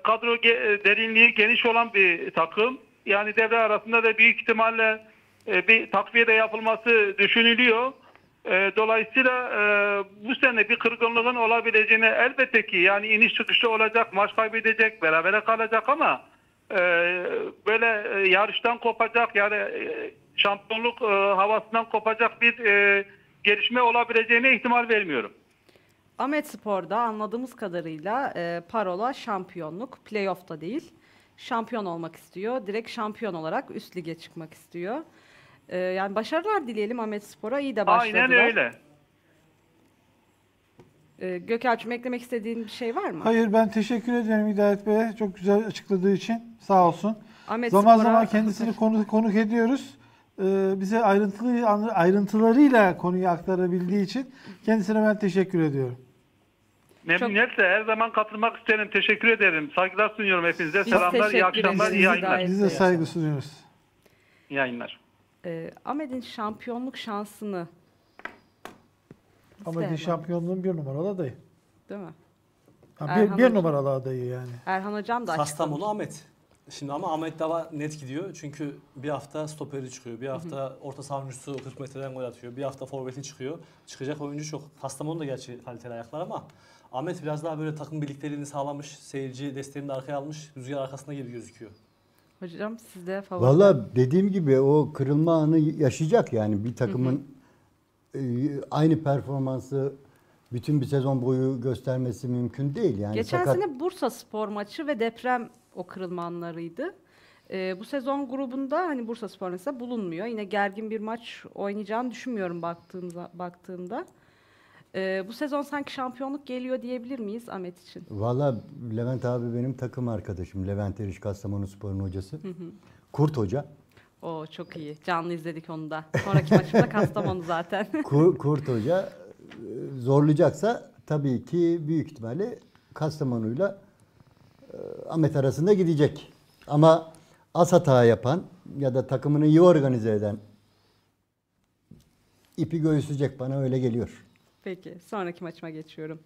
kadro derinliği geniş olan bir takım. Yani devre arasında da büyük ihtimalle bir takviye de yapılması düşünülüyor. Dolayısıyla bu sene bir kırgınlığın olabileceğine, elbette ki yani iniş çıkışlı olacak, maç kaybedecek, berabere kalacak ama böyle yarıştan kopacak, yani şampiyonluk havasından kopacak bir gelişme olabileceğine ihtimal vermiyorum. Ahmetspor'da anladığımız kadarıyla parola şampiyonluk, playoff'ta değil. Şampiyon olmak istiyor. Direkt şampiyon olarak üst lige çıkmak istiyor. Yani başarılar dileyelim Ahmetspor'a. İyi de başladılar. Aynen öyle. Gökalp'cığım, eklemek istediğin bir şey var mı? Hayır, ben teşekkür ederim Hidayet Bey'e. Çok güzel açıkladığı için. Sağ olsun. Zaman zaman kendisini konuk ediyoruz. Bize ayrıntılarıyla konuyu aktarabildiği için kendisine ben teşekkür ediyorum. Memnuniyetle, her zaman katılmak isterim. Teşekkür ederim. Saygılar sunuyorum hepinize. Biz selamlar, iyi akşamlar, iyi yayınlar. Biz de saygı sunuyoruz. İyi yayınlar. Ahmet'in şampiyonluk şansını, Ahmet'in şampiyonluğun bir numaralı adayı. Değil mi? Bir numaralı adayı yani. Erhan Hocam da açıklamış. Kastamonu Ahmet. Şimdi ama Ahmet daha net gidiyor. Çünkü bir hafta stoperi çıkıyor. Bir hafta orta savunucusu 40 metreden gol atıyor. Bir hafta forveti çıkıyor. Çıkacak oyuncu çok. Kastamonu da gerçi kaliteli ayaklar ama Ahmet biraz daha böyle takım birlikteliğini sağlamış. Seyirci desteğini de arkaya almış. Rüzgar arkasında gibi gözüküyor. Hocam sizde favori. Valla dediğim gibi o kırılma anı yaşayacak yani. Bir takımın aynı performansı bütün bir sezon boyu göstermesi mümkün değil. Yani geçen sene Bursaspor maçı ve deprem o kırılma anlarıydı. Bu sezon grubunda hani Bursaspor mesela bulunmuyor. Yine gergin bir maç oynayacağını düşünmüyorum baktığımda. Bu sezon sanki şampiyonluk geliyor diyebilir miyiz Ahmet için? Valla Levent abi benim takım arkadaşım. Levent Eriş, Kastamonuspor'un hocası. Kurt Hoca. O çok iyi. Canlı izledik onu da. Sonraki maçımda Kastamonu zaten. Kurt Hoca zorlayacaksa tabii ki büyük ihtimalle Kastamonu'yla Ahmet arasında gidecek. Ama az hata yapan ya da takımını iyi organize eden ipi göğüsleyecek, bana öyle geliyor. Peki, sonraki maçıma geçiyorum.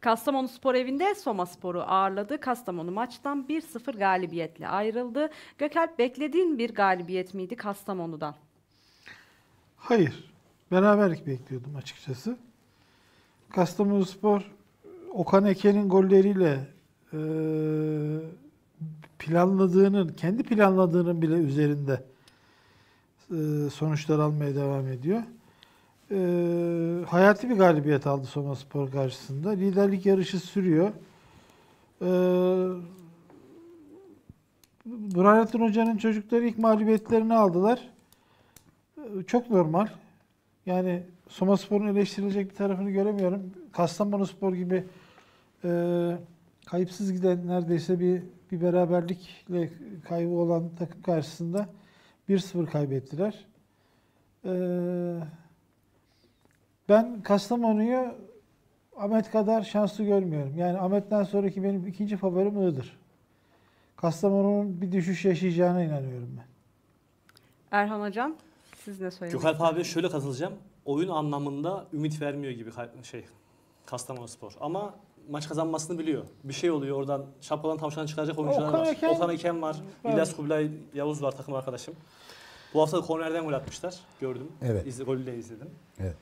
Kastamonu Spor evinde Soma Spor'u ağırladı. Kastamonu maçtan 1-0 galibiyetle ayrıldı. Gökalp, beklediğin bir galibiyet miydi Kastamonu'dan? Hayır. Beraberlik bekliyordum açıkçası. Kastamonu Spor, Okan Eke'nin golleriyle kendi planladığının bile üzerinde sonuçlar almaya devam ediyor. Hayati bir galibiyet aldı Soma Spor karşısında. Liderlik yarışı sürüyor. Burhanettin Hoca'nın çocukları ilk mağlubiyetlerini aldılar. Çok normal. Yani Soma Spor'un eleştirilecek bir tarafını göremiyorum. Kastamonu Spor gibi kayıpsız giden neredeyse bir beraberlikle kaybı olan takım karşısında 1-0 kaybettiler. Ben Kastamonu'yu Ahmet kadar şanslı görmüyorum. Yani Ahmet'ten sonraki benim ikinci favorim Iğdır. Kastamonu'nun bir düşüş yaşayacağına inanıyorum ben. Erhan Hocam, siz ne söylüyorsunuz? Gökalp abi şöyle katılacağım. Oyun anlamında ümit vermiyor gibi Kastamonu Spor. Ama maç kazanmasını biliyor. Bir şey oluyor oradan. Şapkadan tavşan çıkaracak oyuncular var. Okan Eken var. İlyas Kubilay Yavuz var, takım arkadaşım. Bu hafta kornerden gol atmışlar. Gördüm. Evet. Golü de izledim. Evet.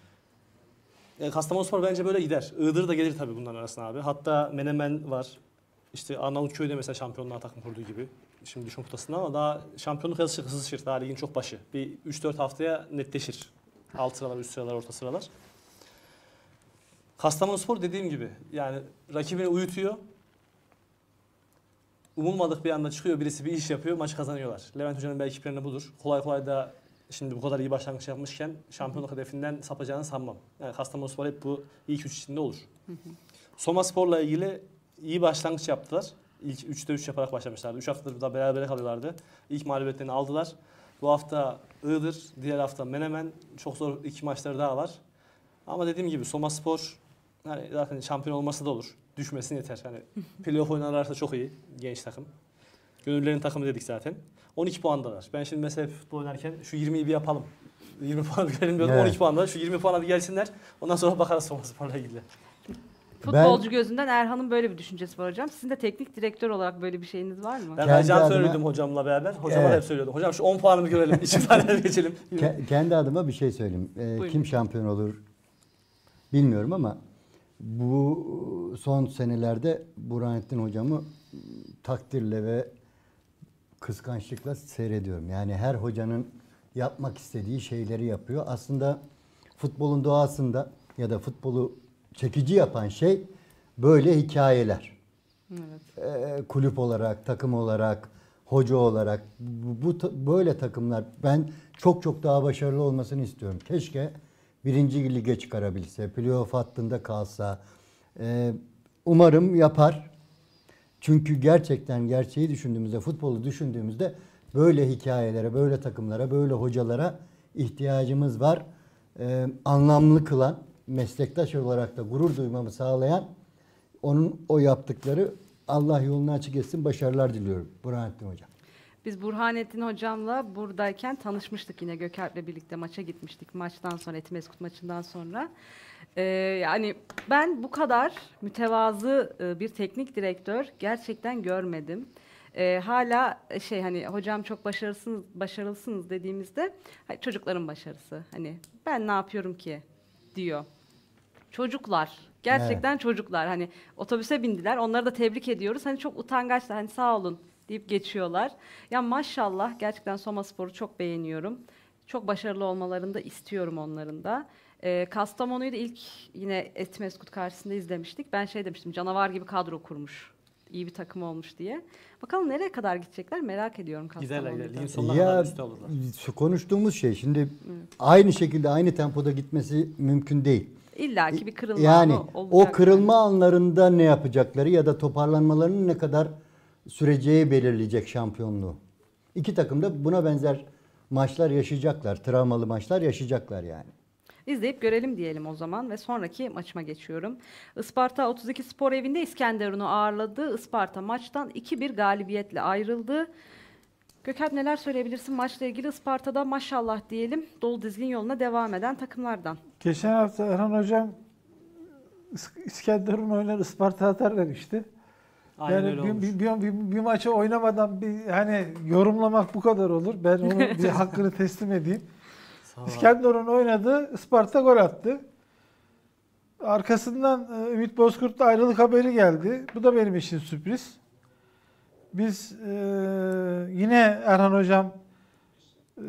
Kastamonu Spor bence böyle gider. Iğdır da gelir tabii bunların arasına abi. Hatta Menemen var. İşte Arnavutköy'de mesela şampiyonluğa takım kurduğu gibi. Şimdi düşme kutasında ama daha şampiyonluk hızlı daha ligin çok başı. Bir 3-4 haftaya netleşir. Alt sıralar, üst sıralar, orta sıralar. Kastamonuspor dediğim gibi yani rakibini uyutuyor. Umulmadık bir anda çıkıyor birisi bir iş yapıyor, maçı kazanıyorlar. Levent Hoca'nın belki planı budur. Kolay kolay da şimdi bu kadar iyi başlangıç yapmışken şampiyonluk hedefinden sapacağını sanmam. Yani Kastamonuspor hep bu ilk üç içinde olur. Somaspor'la ilgili iyi başlangıç yaptılar. İlk 3'te 3 yaparak başlamışlardı. 3 haftadır da beraber kalıyorlardı. İlk mağlubiyetlerini aldılar. Bu hafta Iğdır, diğer hafta Menemen. Çok zor iki maçları daha var. Ama dediğim gibi Somaspor yani zaten şampiyon olması da olur. Düşmesin yeter. Yani playoff oynarlarsa çok iyi genç takım. Gönüllerin takımı dedik zaten. 12 puandalar. Ben şimdi mesela futbol oynarken şu 20'yi bir yapalım. 20 puan bir görelim diyordum. Evet. 12 puandalar. Şu 20 puana bir gelsinler. Ondan sonra bakarız Somaspor'la ilgili. Futbolcu gözünden Erhan'ın böyle bir düşüncesi var hocam. Sizin de teknik direktör olarak böyle bir şeyiniz var mı? Ben Ercan söyledim hocamla beraber. Hocama hep söylüyordum. Hocam şu 10 puanını görelim. 2 tane geçelim. Kendi adıma bir şey söyleyeyim. Kim şampiyon olur bilmiyorum ama bu son senelerde Burhanettin hocamı takdirle ve kıskançlıkla seyrediyorum. Yani her hocanın yapmak istediği şeyleri yapıyor. Aslında futbolun doğasında ya da futbolu çekici yapan şey böyle hikayeler. Evet. Kulüp olarak, takım olarak, hoca olarak böyle takımlar ben çok daha başarılı olmasını istiyorum. Keşke 1. lige çıkarabilse, playoff hattında kalsa. Umarım yapar. Çünkü gerçekten gerçeği düşündüğümüzde, futbolu düşündüğümüzde böyle hikayelere, böyle takımlara, böyle hocalara ihtiyacımız var. Anlamlı kılan, meslektaş olarak da gurur duymamı sağlayan onun o yaptıkları Allah yolunu açık etsin. Başarılar diliyorum Burhanettin Hocam. Biz Burhanettin Hocam'la buradayken tanışmıştık yine Gökalp'le birlikte maça gitmiştik. Maçtan sonra Etimesgut maçından sonra. Yani ben bu kadar mütevazı bir teknik direktör gerçekten görmedim. Hala hani hocam çok başarılısınız dediğimizde çocukların başarısı. Hani ben ne yapıyorum ki diyor. Çocuklar. Gerçekten evet. Çocuklar. Hani otobüse bindiler. Onları da tebrik ediyoruz. Hani çok utangaçlar. Hani sağ olun deyip geçiyorlar. Ya maşallah gerçekten Somaspor'u çok beğeniyorum. Çok başarılı olmalarını da istiyorum onların da. Kastamonu'yu da ilk yine Etimesgut karşısında izlemiştik. Ben şey demiştim, canavar gibi kadro kurmuş. İyi bir takım olmuş diye. Bakalım nereye kadar gidecekler merak ediyorum Kastamonu'da. Şu konuştuğumuz şey şimdi aynı şekilde aynı tempoda gitmesi mümkün değil. İlla ki bir kırılma olacak. O kırılma anlarında ne yapacakları ya da toparlanmalarının ne kadar süreceği belirleyecek şampiyonluğu. İki takım da buna benzer maçlar yaşayacaklar. Travmalı maçlar yaşayacaklar yani. İzleyip görelim diyelim o zaman ve sonraki maçıma geçiyorum. Isparta 32 Spor Evi'nde İskenderun'u ağırladı. Isparta maçtan 2-1 galibiyetle ayrıldı. Gökalp neler söyleyebilirsin maçla ilgili? Isparta'da maşallah diyelim dolu dizgin yoluna devam eden takımlardan. Geçen hafta Erhan Hocam İskenderun oynar Isparta atar demişti. Yani bir maçı oynamadan hani yorumlamak bu kadar olur. Ben onun bir hakkını teslim edeyim. İskenderun oynadı, Isparta gol attı. Arkasından Ümit Bozkurt'la ayrılık haberi geldi. Bu da benim için sürpriz. Biz yine Erhan Hocam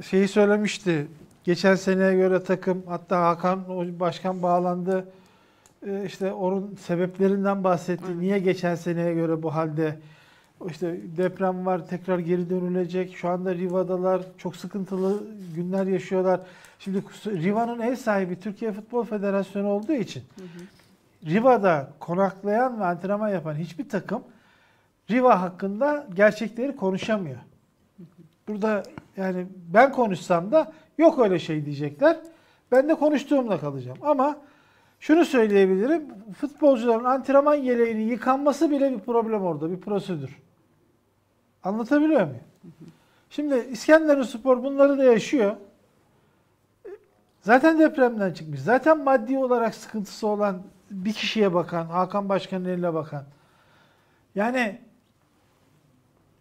şeyi söylemişti. Geçen seneye göre takım, hatta Hakan Başkan bağlandı. İşte onun sebeplerinden bahsetti. Evet. Niye geçen seneye göre bu halde? İşte deprem var, tekrar geri dönülecek. Şu anda Riva'dalar, çok sıkıntılı günler yaşıyorlar. Şimdi Riva'nın ev sahibi Türkiye Futbol Federasyonu olduğu için Riva'da konaklayan ve antrenman yapan hiçbir takım Riva hakkında gerçekleri konuşamıyor. Burada yani ben konuşsam da yok öyle şey diyecekler. Ben de konuştuğumda kalacağım. Ama şunu söyleyebilirim. Futbolcuların antrenman yeleğinin yıkanması bile bir problem orada. Bir prosedür. Anlatabiliyor muyum? Şimdi İskenderunspor bunları da yaşıyor. Zaten depremden çıkmış. Zaten maddi olarak sıkıntısı olan bir kişiye bakan, Hakan Başkan'ın eline bakan. Yani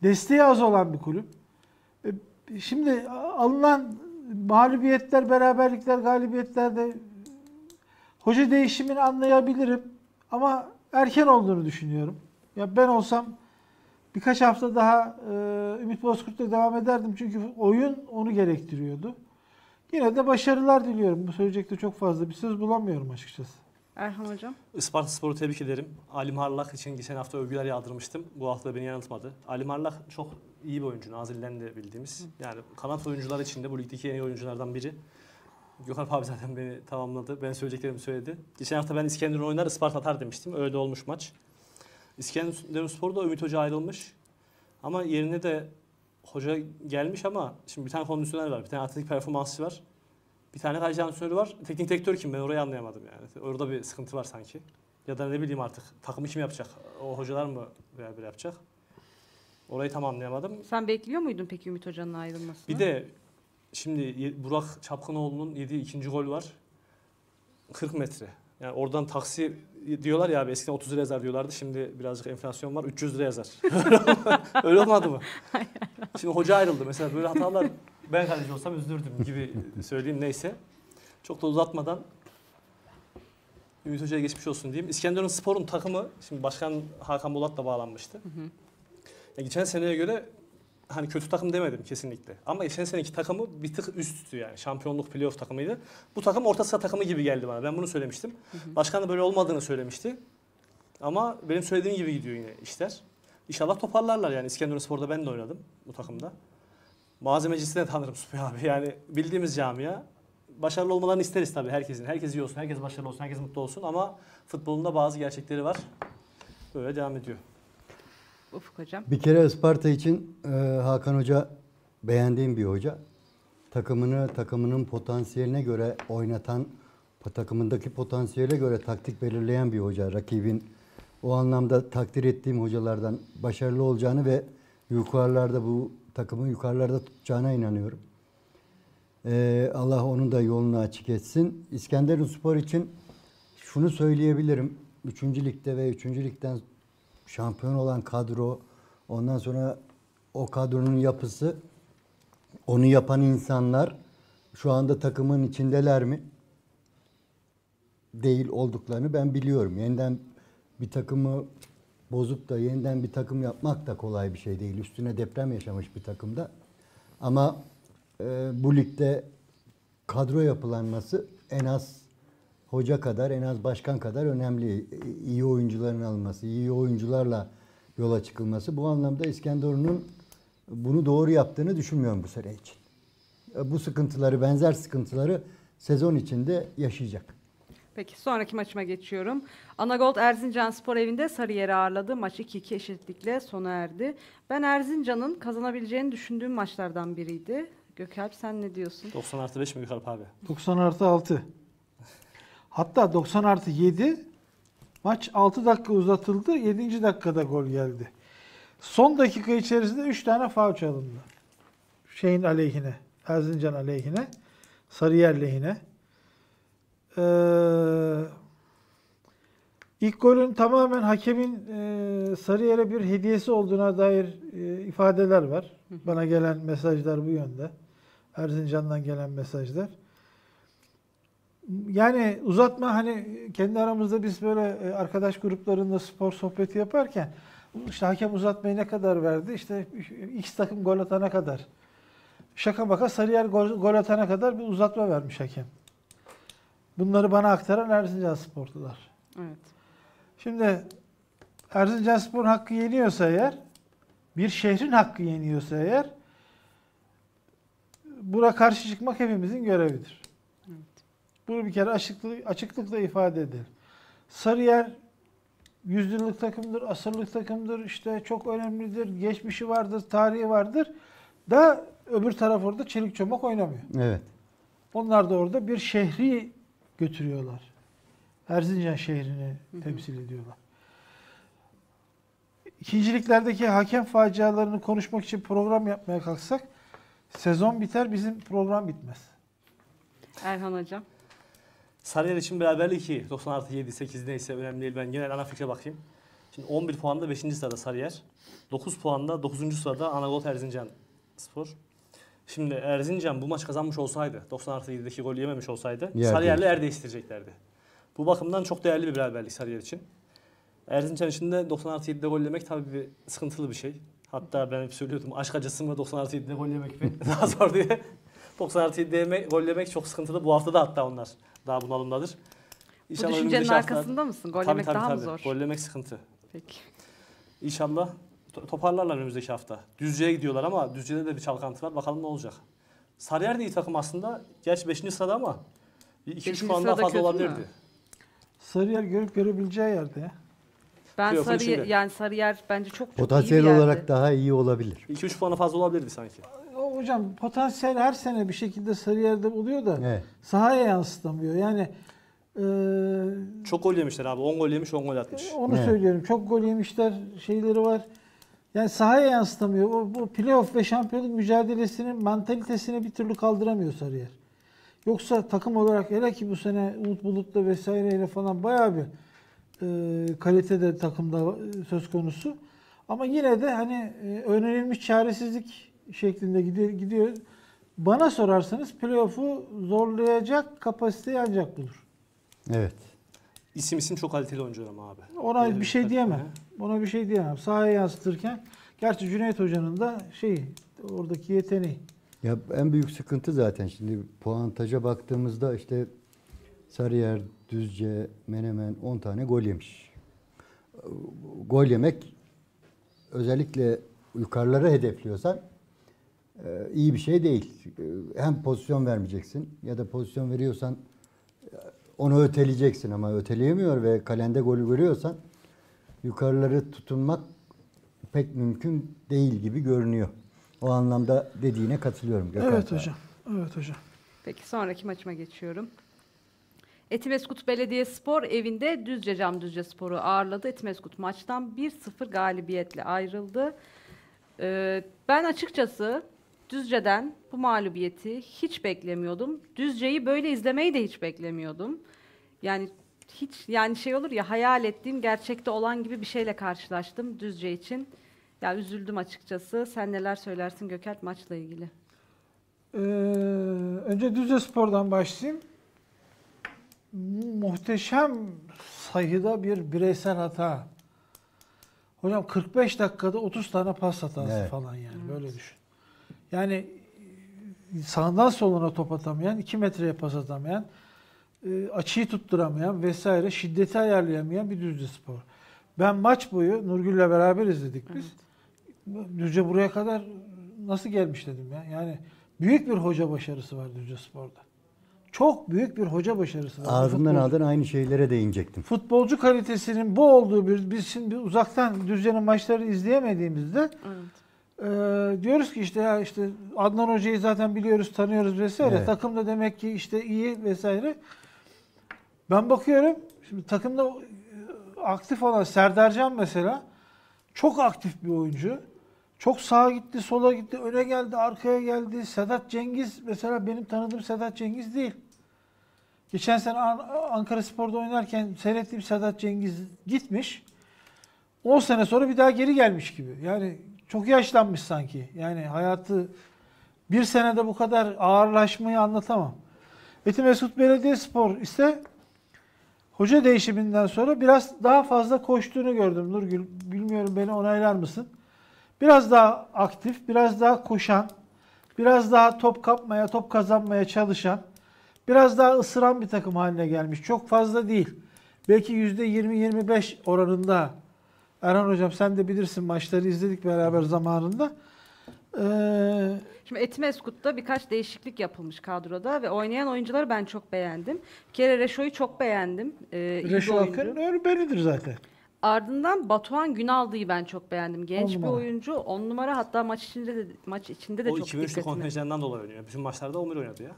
desteği az olan bir kulüp. Şimdi alınan mağlubiyetler, beraberlikler, galibiyetlerde hoca değişimini anlayabilirim. Ama erken olduğunu düşünüyorum. Ya ben olsam birkaç hafta daha Ümit Bozkurt'la devam ederdim. Çünkü oyun onu gerektiriyordu. Yine de başarılar diliyorum. Bu söyleyecek de çok fazla bir söz bulamıyorum açıkçası. Erhan Hocam. Isparta Spor'u tebrik ederim. Ali Marlak için geçen hafta övgüler yağdırmıştım. Bu hafta beni yanıltmadı. Ali Marlak çok iyi bir oyuncu. Nazilli'den de bildiğimiz. Yani kanat oyuncular içinde bu ligdeki en iyi oyunculardan biri. Gökalp abi zaten beni tamamladı. Ben söyleyeceklerimi söyledi. Geçen hafta ben İskenderun oynar Isparta atar demiştim. Öyle olmuş maç. İskenderunspor'da Ümit Hoca ayrılmış. Ama yerine de hoca gelmiş ama şimdi bir tane kondisyoner var, bir tane atletik performansçı var, bir tane kaleci antrenörü var. Teknik direktör kim? Ben orayı anlayamadım yani. Orada bir sıkıntı var sanki. Ya da ne bileyim artık takımı kim yapacak? O hocalar mı beraber yapacak? Orayı tam anlayamadım. Sen bekliyor muydun peki Ümit Hoca'nın ayrılmasını? Bir de şimdi Burak Çapkınoğlu'nun yediği ikinci gol var. 40 metre. Yani oradan taksi diyorlar ya abi, eskiden 30 lira yazar diyorlardı. Şimdi birazcık enflasyon var, 300 lira yazar. Öyle olmadı mı? Şimdi hoca ayrıldı. Mesela böyle hatalar ben kaleci olsam üzülürdüm gibi söyleyeyim, neyse. Çok da uzatmadan Ümit Hoca'ya geçmiş olsun diyeyim. İskenderunspor'un takımı, şimdi Başkan Hakan Bolat'la bağlanmıştı. Yani geçen seneye göre hani kötü takım demedim kesinlikle. Ama geçen seneki takımı bir tık üstü yani. Şampiyonluk, playoff takımıydı. Bu takım orta saha takımı gibi geldi bana. Ben bunu söylemiştim. Başkan da böyle olmadığını söylemişti. Ama benim söylediğim gibi gidiyor yine işler. İnşallah toparlarlar yani. İskenderunspor'da ben de oynadım bu takımda. Malzemecisini de tanırım Süper abi. Yani bildiğimiz camia. Başarılı olmalarını isteriz tabii herkesin. Herkes iyi olsun, herkes başarılı olsun, herkes mutlu olsun. Ama futbolunda bazı gerçekleri var. Böyle devam ediyor. Ufuk Hocam. Bir kere Isparta için Hakan Hoca beğendiğim bir hoca. Takımını, takımının potansiyeline göre oynatan, takımındaki potansiyele göre taktik belirleyen bir hoca. Rakibin o anlamda takdir ettiğim hocalardan, başarılı olacağını ve yukarılarda bu takımı yukarılarda tutacağına inanıyorum. Allah onun da yolunu açık etsin. İskenderunspor için şunu söyleyebilirim. 3. Lig'de ve 3. Lig'den şampiyon olan kadro, ondan sonra o kadronun yapısı, onu yapan insanlar şu anda takımın içindeler mi? Değil olduklarını ben biliyorum. Yeniden bir takımı bozup da yeniden bir takım yapmak da kolay bir şey değil. Üstüne deprem yaşamış bir takımda. Ama bu ligde kadro yapılanması en az hoca kadar, en az başkan kadar önemli. İyi oyuncuların alınması, iyi oyuncularla yola çıkılması. Bu anlamda İskenderun'un bunu doğru yaptığını düşünmüyorum bu sene için. Bu sıkıntıları, benzer sıkıntıları sezon içinde yaşayacak. Peki sonraki maçıma geçiyorum. Anagold Erzincan Spor Evi'nde Sarıyer'i ağırladı. Maç 2-2 eşitlikle sona erdi. Ben Erzincan'ın kazanabileceğini düşündüğüm maçlardan biriydi. Gökalp sen ne diyorsun? 90+5 mi Gökalp abi? 90+6. Hatta 90+7, maç 6 dakika uzatıldı, 7. dakikada gol geldi. Son dakika içerisinde 3 tane faul çalındı. Şeyin aleyhine, Erzincan aleyhine, Sarıyer lehine. İlk golün tamamen hakemin Sarıyer'e bir hediyesi olduğuna dair ifadeler var. Bana gelen mesajlar bu yönde. Erzincan'dan gelen mesajlar. Yani uzatma, hani kendi aramızda biz böyle arkadaş gruplarında spor sohbeti yaparken işte hakem uzatmayı ne kadar verdi? İşte X takım gol atana kadar. Şaka baka Sarıyer gol atana kadar bir uzatma vermiş hakem. Bunları bana aktaran Erzincansporlular. Evet. Şimdi Erzincanspor'un hakkı yeniyorsa eğer, bir şehrin hakkı yeniyorsa eğer, buna karşı çıkmak hepimizin görevidir. Bunu bir kere açıklıkla ifade edelim. Sarıyer yüzyıllık takımdır, asırlık takımdır, işte çok önemlidir, geçmişi vardır, tarihi vardır. Da öbür taraf orada çelik çomak oynamıyor. Evet. Onlar da orada bir şehri götürüyorlar. Erzincan şehrini temsil ediyorlar. İkinciliklerdeki hakem facialarını konuşmak için program yapmaya kalksak sezon biter, bizim program bitmez. Erhan Hocam. Sarıyer için beraberlik iyi. 90+7, 8 neyse önemli değil. Ben genel ana fikre bakayım. Şimdi 11 puanda 5. sırada Sarıyer. 9 puanda 9. sırada Anadolu Erzincan Spor. Şimdi Erzincan bu maç kazanmış olsaydı, 90+7'deki golü yememiş olsaydı Sarıyer'le yer değiştireceklerdi. Bu bakımdan çok değerli bir beraberlik Sarıyer için. Erzincan için de 90+7'de gol yemek tabii bir sıkıntılı bir şey. Hatta ben hep söylüyordum, aşk acısı mı 90+7'de gol yemek mi? Daha zor diye. 90+7'de gol yemek çok sıkıntılı. Bu hafta da hatta onlar daha bunalımdadır. İnşallah bu düşüncenin arkasında mısın? Gol yemek daha mı zor? Gol yemek sıkıntı. Peki. İnşallah toparlarlar önümüzdeki hafta. Düzce'ye gidiyorlar ama Düzce'de de bir çalkantı var. Bakalım ne olacak. Sarıyer de iyi takım aslında. Gerçi 5. sırada ama 2-3 puan daha fazla olabilirdi. Sarıyer görüp görebileceği yerde ya. Ben Sarıyer, yani Sarıyer bence çok potansiyel olarak daha iyi olabilir. 2-3 puana fazla olabilirdi sanki. Hocam potansiyel her sene bir şekilde Sarıyer'de oluyor da evet, sahaya yansıtamıyor. Yani çok gol yemişler abi. 10 gol yemiş, 10 gol atmış. Onu evet söylüyorum. Çok gol yemişler, şeyleri var. Yani sahaya yansıtamıyor. Bu playoff ve şampiyonluk mücadelesinin mantalitesini bir türlü kaldıramıyor Sarıyer. Yoksa takım olarak hele ki bu sene Umut Bulut'la vesaireyle falan bayağı bir kalitede takımda söz konusu. Ama yine de hani önerilmiş çaresizlik şeklinde gidiyor. Bana sorarsanız playoff'u zorlayacak kapasiteyi ancak bulur. Evet. İsim çok kaliteli oyuncu abi. Ona bir şey diyemem. Ona bir şey diyemem. Sahaya yansıtırken. Gerçi Cüneyt Hoca'nın da oradaki yeteneği. Ya en büyük sıkıntı zaten şimdi puantaja baktığımızda işte Sarıyer, Düzce, Menemen 10 tane gol yemiş. Gol yemek özellikle yukarılara hedefliyorsan iyi bir şey değil. Hem pozisyon vermeyeceksin ya da pozisyon veriyorsan onu öteleyeceksin ama öteleyemiyor ve kalende golü görüyorsan yukarıları tutunmak pek mümkün değil gibi görünüyor. O anlamda dediğine katılıyorum. Gökalp evet abi. Hocam. Evet hocam. Peki sonraki maçıma geçiyorum. Etimesgut Belediyespor evinde Düzce Cam Düzcespor'u ağırladı. Etimesgut maçtan 1-0 galibiyetle ayrıldı. Ben açıkçası Düzce'den bu mağlubiyeti hiç beklemiyordum. Düzce'yi böyle izlemeyi de hiç beklemiyordum. Yani hiç olur ya, hayal ettiğim gerçekte olan gibi bir şeyle karşılaştım Düzce için. Ya üzüldüm açıkçası. Sen neler söylersin Gökalp maçla ilgili? Önce Düzcespor'dan başlayayım. Muhteşem sayıda bir bireysel hata. Hocam 45 dakikada 30 tane pas hatası evet falan yani. Evet. Böyle düşün. Yani sağdan soluna top atamayan, 2 metreye pas atamayan, açıyı tutturamayan vesaire, şiddeti ayarlayamayan bir Düzcespor. Ben maç boyu Nurgül'le beraber izledik biz. Evet. Düzce buraya kadar nasıl gelmiş dedim ya. Yani büyük bir hoca başarısı var Düzcespor'da. Çok büyük bir hoca başarısı var. Ağzından aldığın aynı şeylere değinecektim. Futbolcu kalitesinin bu olduğu biz şimdi uzaktan Düzce'nin maçları izleyemediğimizde evet, diyoruz ki işte ya işte Adnan Hoca'yı zaten biliyoruz, tanıyoruz vesaire. Evet. Takım da demek ki işte iyi vesaire. Ben bakıyorum şimdi takımda aktif olan Serdar Can mesela çok aktif bir oyuncu. Çok sağa gitti, sola gitti, öne geldi, arkaya geldi. Sedat Cengiz mesela benim tanıdığım Sedat Cengiz değil. Geçen sene Ankaraspor'da oynarken seyrettiğim Sedat Cengiz gitmiş. 10 sene sonra bir daha geri gelmiş gibi. Yani çok yaşlanmış sanki. Yani hayatı bir senede bu kadar ağırlaşmayı anlatamam. Etimesgut Belediyespor ise hoca değişiminden sonra biraz daha fazla koştuğunu gördüm. Nurgül, bilmiyorum beni onaylar mısın? Biraz daha aktif, biraz daha koşan, biraz daha top kapmaya, top kazanmaya çalışan, biraz daha ısıran bir takım haline gelmiş. Çok fazla değil. Belki %20-25 oranında. Erhan Hocam sen de bilirsin, maçları izledik beraber zamanında. Şimdi Etimeskut'ta birkaç değişiklik yapılmış kadroda ve oynayan oyuncuları ben çok beğendim. Bir kere Reşo'yu çok beğendim. Reşo Akın öğrenmelidir zaten. Ardından Batuhan Günaldı'yı ben çok beğendim. Genç bir oyuncu. 10 numara, hatta maç içinde de çok dikkat ettim. O 2-3 kontenjandan dolayı oynuyor. Bütün maçlarda 11 oynadı ya.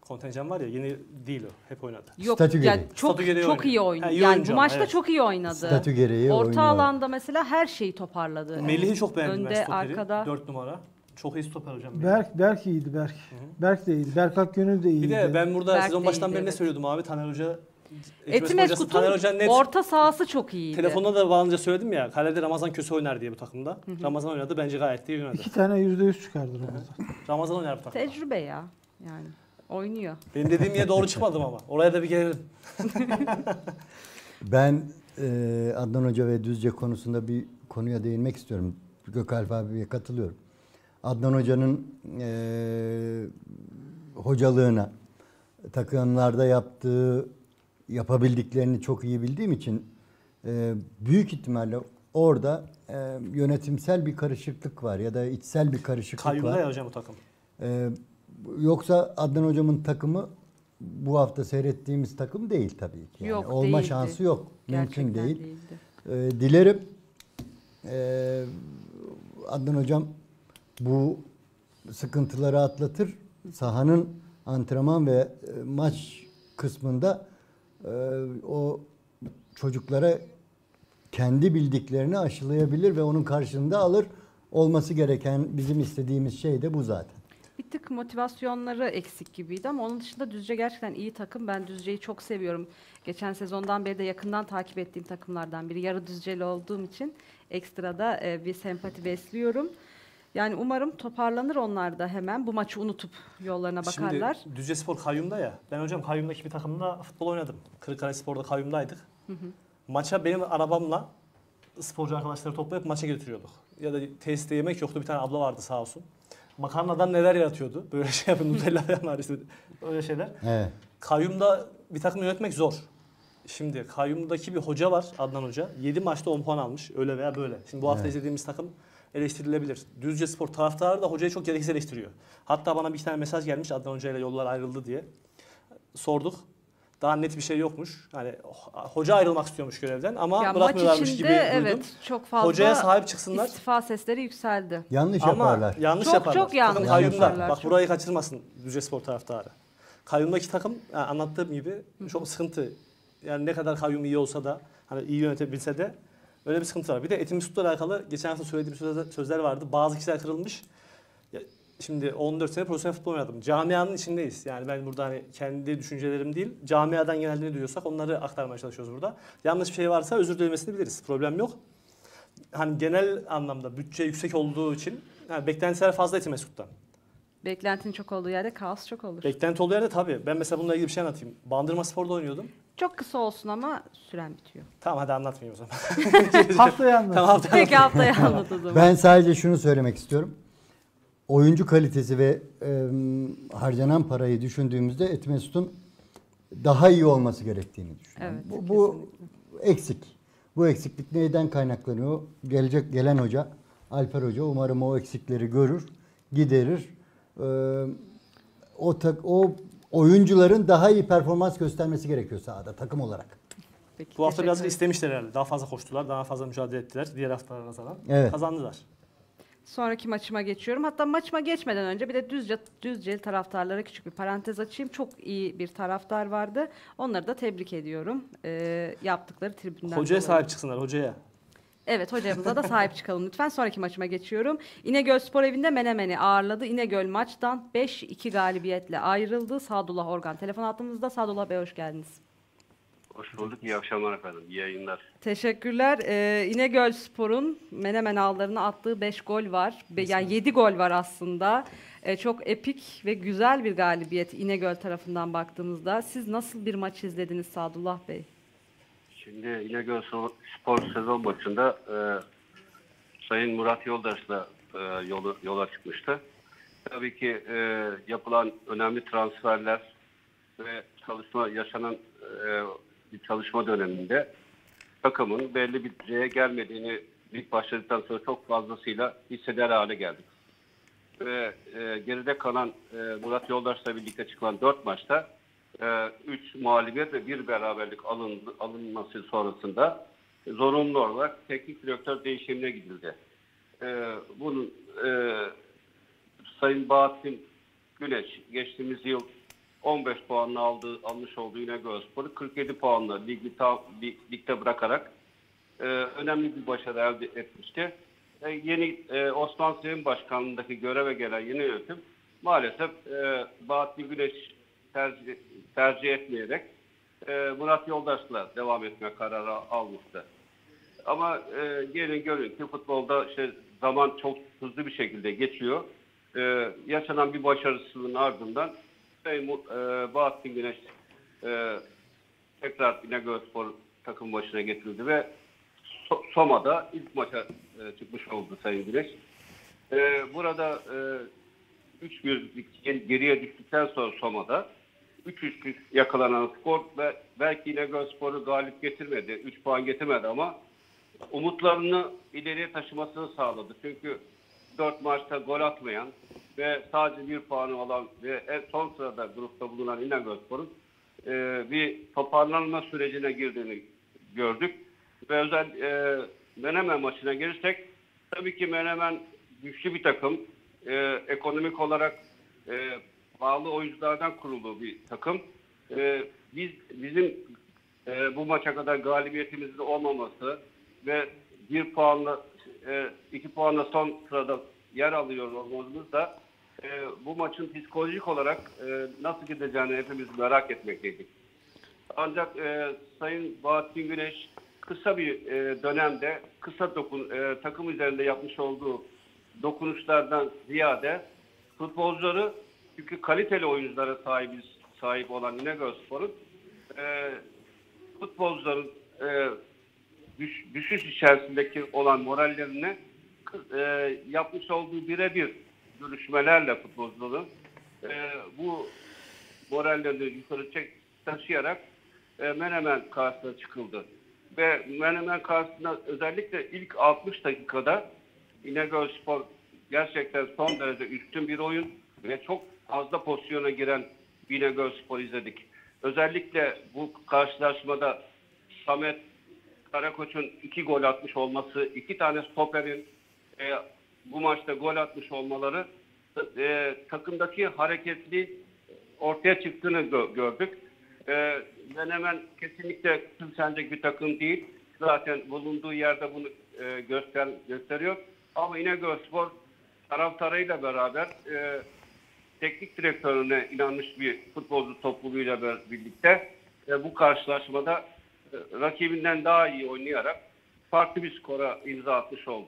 Kontenjan var ya, yeni değil o. Hep oynadı. Yok, yani çok iyi oynadı. Yani bu maçta çok iyi oynadı. Statü gereği orta oynuyor. Alanda mesela her şeyi toparladı. Melih'i çok beğendim. Önde, arkada. 4 numara. Çok iyi stoper hocam. Berk iyiydi Berk. Hı-hı. Berk de iyiydi. Berk Akgönül de iyiydi. Bir de ben burada Berk sezon baştan beri ne söylüyordum abi? Taner Hoca... Etimeskut'un orta sahası çok iyiydi. Telefonda da bağlanınca söyledim ya, kalede Ramazan Köse oynar diye bu takımda. Hı-hı. Ramazan oynadı, bence gayet iyi oynadı. 2 tane %100 çıkardı Ramazan. Ramazan oynar bu takımda. Tecrübe ya yani. Oynuyor. Benim dediğim yere doğru çıkmadım ama. Oraya da bir gelelim. Ben Adnan Hoca ve Düzce konusunda bir konuya değinmek istiyorum. Gökalp abiye katılıyorum. Adnan Hoca'nın hocalığına, takımlarda yaptığı, yapabildiklerini çok iyi bildiğim için büyük ihtimalle orada yönetimsel bir karışıklık var ya da içsel bir karışıklık var. Kayyumda ya hocam bu takım. Yoksa Adnan Hocam'ın takımı bu hafta seyrettiğimiz takım değil tabii ki. Yani yok, olma değildi. Şansı yok. Gerçekten mümkün değil. Dilerim Adnan Hocam bu sıkıntıları atlatır. Sahanın antrenman ve maç kısmında o çocuklara kendi bildiklerini aşılayabilir ve onun karşılığında alır. Olması gereken, bizim istediğimiz şey de bu zaten. Bir tık motivasyonları eksik gibiydi ama onun dışında Düzce gerçekten iyi takım. Ben Düzce'yi çok seviyorum. Geçen sezondan beri de yakından takip ettiğim takımlardan biri. Yarı Düzceli olduğum için ekstra da bir sempati besliyorum. Yani umarım toparlanır onlar da, hemen bu maçı unutup yollarına bakarlar. Şimdi Düzce Spor kayyumda ya. Ben hocam kayyumdaki bir takımda futbol oynadım. Kırıkkale Spor'da kayyumdaydık. Maça benim arabamla sporcu arkadaşları toplayıp maça götürüyorduk. Ya da tesiste yemek yoktu. Bir tane abla vardı sağ olsun. Makarnadan neler yaratıyordu. Böyle şey yapın, nutella falan işte öyle şeyler. Evet. Kayyumda bir takım yönetmek zor. Şimdi kayyumdaki bir hoca var, Adnan Hoca. 7 maçta 10 puan almış öyle veya böyle. Şimdi bu hafta izlediğimiz takım eleştirilebilir. Düzce Spor taraftarı da hocayı çok gereksiz eleştiriyor. Hatta bana bir tane mesaj gelmiş, Adnan Hoca ile yollar ayrıldı diye. Sorduk. Daha net bir şey yokmuş. Hani hoca ayrılmak istiyormuş görevden ama ya bırakmıyorlarmış içinde, gibi duydum. Evet, çok fazla hocaya sahip çıksınlar. İstifa sesleri yükseldi. Yanlış ama yaparlar. Yanlış çok yaparlar. Çok yanlış yaparlar. Bak burayı kaçırmasın Düzce Spor taraftarı. Kayyumdaki takım, yani anlattığım gibi çok sıkıntı. Yani ne kadar kayyum iyi olsa da, hani iyi yönetebilse de öyle bir sıkıntı var. Bir de Etimeskut'la alakalı geçen hafta söylediğim sözler vardı. Bazı kişiler kırılmış. Ya, şimdi 14 sene profesyonel futbol oynadım. Camianın içindeyiz. Yani ben burada hani kendi düşüncelerim değil, camiadan genelde ne duyuyorsak onları aktarmaya çalışıyoruz burada. Yanlış bir şey varsa özür dilemesini biliriz. Problem yok. Hani genel anlamda bütçe yüksek olduğu için yani beklentiler fazla Etimeskut'tan. Beklentinin çok olduğu yerde kaos çok olur. Beklenti olduğu yerde tabii. Ben mesela bununla ilgili bir şey anlatayım. Bandırma Spor'da oynuyordum. Çok kısa olsun ama süren bitiyor. Tamam hadi anlatmayayım o zaman. Haftaya anlat. Tamam, peki haftaya anlat o zaman. Ben sadece şunu söylemek istiyorum. Oyuncu kalitesi ve harcanan parayı düşündüğümüzde Etimeskut'un daha iyi olması gerektiğini düşünüyorum. Evet, bu eksik. Bu eksiklik neyden kaynaklanıyor? Gelen hoca, Alper Hoca umarım o eksikleri görür, giderir. O oyuncuların daha iyi performans göstermesi gerekiyor sahada takım olarak. Peki, bu hafta biraz istemişler herhalde. Daha fazla koştular, daha fazla mücadele ettiler. Diğer haftalara nazaran kazandılar. Sonraki maçıma geçiyorum. Hatta maçıma geçmeden önce bir de Düzceli taraftarlara küçük bir parantez açayım. Çok iyi bir taraftar vardı. Onları da tebrik ediyorum. Yaptıkları tribünden. Hocaya sahip çıksınlar, hocaya. Evet, hocamıza da sahip çıkalım lütfen. Sonraki maçıma geçiyorum. İnegöl Spor Evi'nde Menemen'i ağırladı. İnegöl maçtan 5-2 galibiyetle ayrıldı. Sadullah Orkan telefon attığımızda. Sadullah Bey hoş geldiniz. Hoş bulduk. İyi akşamlar efendim. İyi yayınlar. Teşekkürler. İnegöl Spor'un Menemen ağlarına attığı 5 gol var. Yani 7 gol var aslında. Çok epik ve güzel bir galibiyet İnegöl tarafından baktığımızda. Siz nasıl bir maç izlediniz Sadullah Bey? Şimdi İnegöl Spor sezon maçında Sayın Murat Yoldaş'la yola çıkmıştı. Tabii ki yapılan önemli transferler ve yaşanan bir çalışma döneminde takımın belli bir düzeye gelmediğini lig başladıktan sonra çok fazlasıyla hisseder hale geldik. ve geride kalan Murat Yoldaş'la birlikte çıkılan 4 maçta 3 mağlubiyet ve 1 beraberlik alınması sonrasında zorunlu olarak teknik direktör değişimine gidildi. Bunun Sayın Bahattin Güneş geçtiğimiz yıl 15 puanla almış olduğu İnegölspor'u 47 puanla ligde bırakarak önemli bir başarı elde etmişti. Yeni Osman Sayın Başkanlığı'ndaki göreve gelen yeni yönetim maalesef Bahattin Güneş tercih etmeyerek Murat Yoldaş'la devam etme kararı almıştı. Ama gelin görün ki futbolda zaman çok hızlı bir şekilde geçiyor. Yaşanan bir başarısızlığın ardından Bahattin Güneş tekrar İnegölspor takım başına getirildi ve Soma'da ilk maça çıkmış oldu Sayın Güneş. Burada 3-1 geriye düştükten sonra Soma'da 3-3 yakalanan skor ve belki İnegölspor'u galip getirmedi, 3 puan getirmedi ama umutlarını ileriye taşımasını sağladı. Çünkü 4 maçta gol atmayan ve sadece 1 puanı olan ve en son sırada grupta bulunan İnegölspor'un bir toparlanma sürecine girdiğini gördük. Ve özel Menemen maçına gelirsek, tabii ki Menemen güçlü bir takım, ekonomik olarak bağlı oyunculardan kurulu bir takım. Bizim bu maça kadar galibiyetimizin olmaması ve 2 puanla son sırada yer alıyor olmamız da bu maçın psikolojik olarak nasıl gideceğini hepimiz merak etmekteydik. Ancak Sayın Bahattin Güneş kısa bir dönemde takım üzerinde yapmış olduğu dokunuşlardan ziyade futbolcuları, çünkü kaliteli oyunculara sahip olan İnegölspor'un futbolcuların düşüş içerisindeki olan morallerini yapmış olduğu birebir görüşmelerle futbolcuların bu morallerini yukarı taşıyarak Menemen karşısına çıkıldı. Ve Menemen karşısına özellikle ilk 60 dakikada İnegölspor gerçekten son derece üstün bir oyun ve çok fazla pozisyona giren İnegölspor izledik. Özellikle bu karşılaşmada Samet Karakoç'un 2 gol atmış olması, 2 tane stoperin bu maçta gol atmış olmaları takımdaki hareketli ortaya çıktığını gördük. Menemen kesinlikle kimsencek bir takım değil. Zaten bulunduğu yerde bunu gösteriyor. Ama İnegölspor taraftarıyla beraber teknik direktörüne inanmış bir futbolcu topluluğuyla birlikte bu karşılaşmada rakibinden daha iyi oynayarak farklı bir skora imza atmış oldu.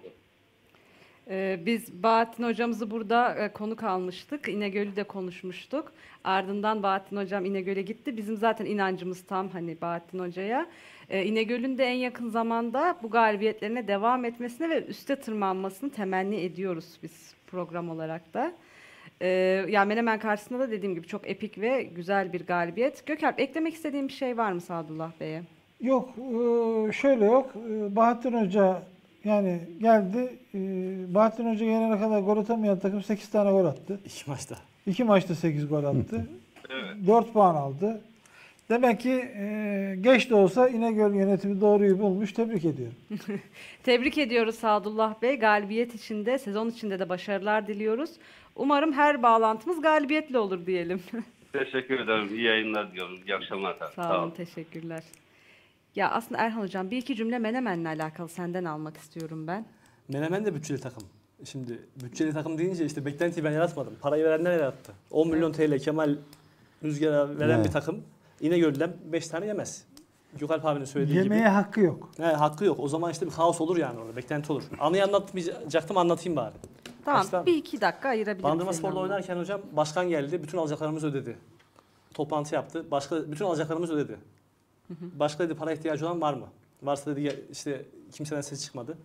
Biz Bahattin Hocamızı burada konuk almıştık. İnegöl'ü de konuşmuştuk. Ardından Bahattin Hocam İnegöl'e gitti. Bizim zaten inancımız tam hani Bahattin Hoca'ya. İnegöl'ün de en yakın zamanda bu galibiyetlerine devam etmesine ve üste tırmanmasını temenni ediyoruz biz program olarak da. Yani Menemen karşısında da dediğim gibi çok epik ve güzel bir galibiyet. Gökalp, eklemek istediğim bir şey var mı Sadullah Bey'e? Yok, şöyle yok. Bahattin Hoca yani geldi, Bahattin Hoca gelene kadar gol atamayan takım 8 tane gol attı. 2 maçta. 2 maçta 8 gol attı. Evet. 4 puan aldı. Demek ki geç de olsa İnegöl yönetimi doğruyu bulmuş. Tebrik ediyorum. Tebrik ediyoruz Sadullah Bey. Galibiyet içinde, sezon içinde de başarılar diliyoruz. Umarım her bağlantımız galibiyetle olur diyelim. Teşekkür ederim. İyi yayınlar diyorum. İyi akşamlar. Sağ olun. Teşekkürler. Ya aslında Erhan Hocam bir iki cümle Menemen'le alakalı senden almak istiyorum ben. Menemen de bütçeli takım. Şimdi bütçeli takım deyince işte beklentiyi ben yaratmadım. Parayı verenler yarattı. 10 milyon TL Kemal Rüzgar'a veren bir takım. İnegöl'den 5 tane yemez. Gökalp abinin söylediği gibi. Yemeye hakkı yok. He, hakkı yok. O zaman işte bir kaos olur yani orada. Beklenti olur. Anıyı anlatmayacaktım, anlatayım bari. Tamam. Baştan, bir iki dakika ayırabilirim. Bandırmaspor'da oynarken hocam başkan geldi. Bütün alacaklarımız ödedi. Toplantı yaptı. Bütün alacaklarımız ödedi. Başka dedi para ihtiyacı olan var mı? Varsa dedi işte kimseden ses çıkmadı.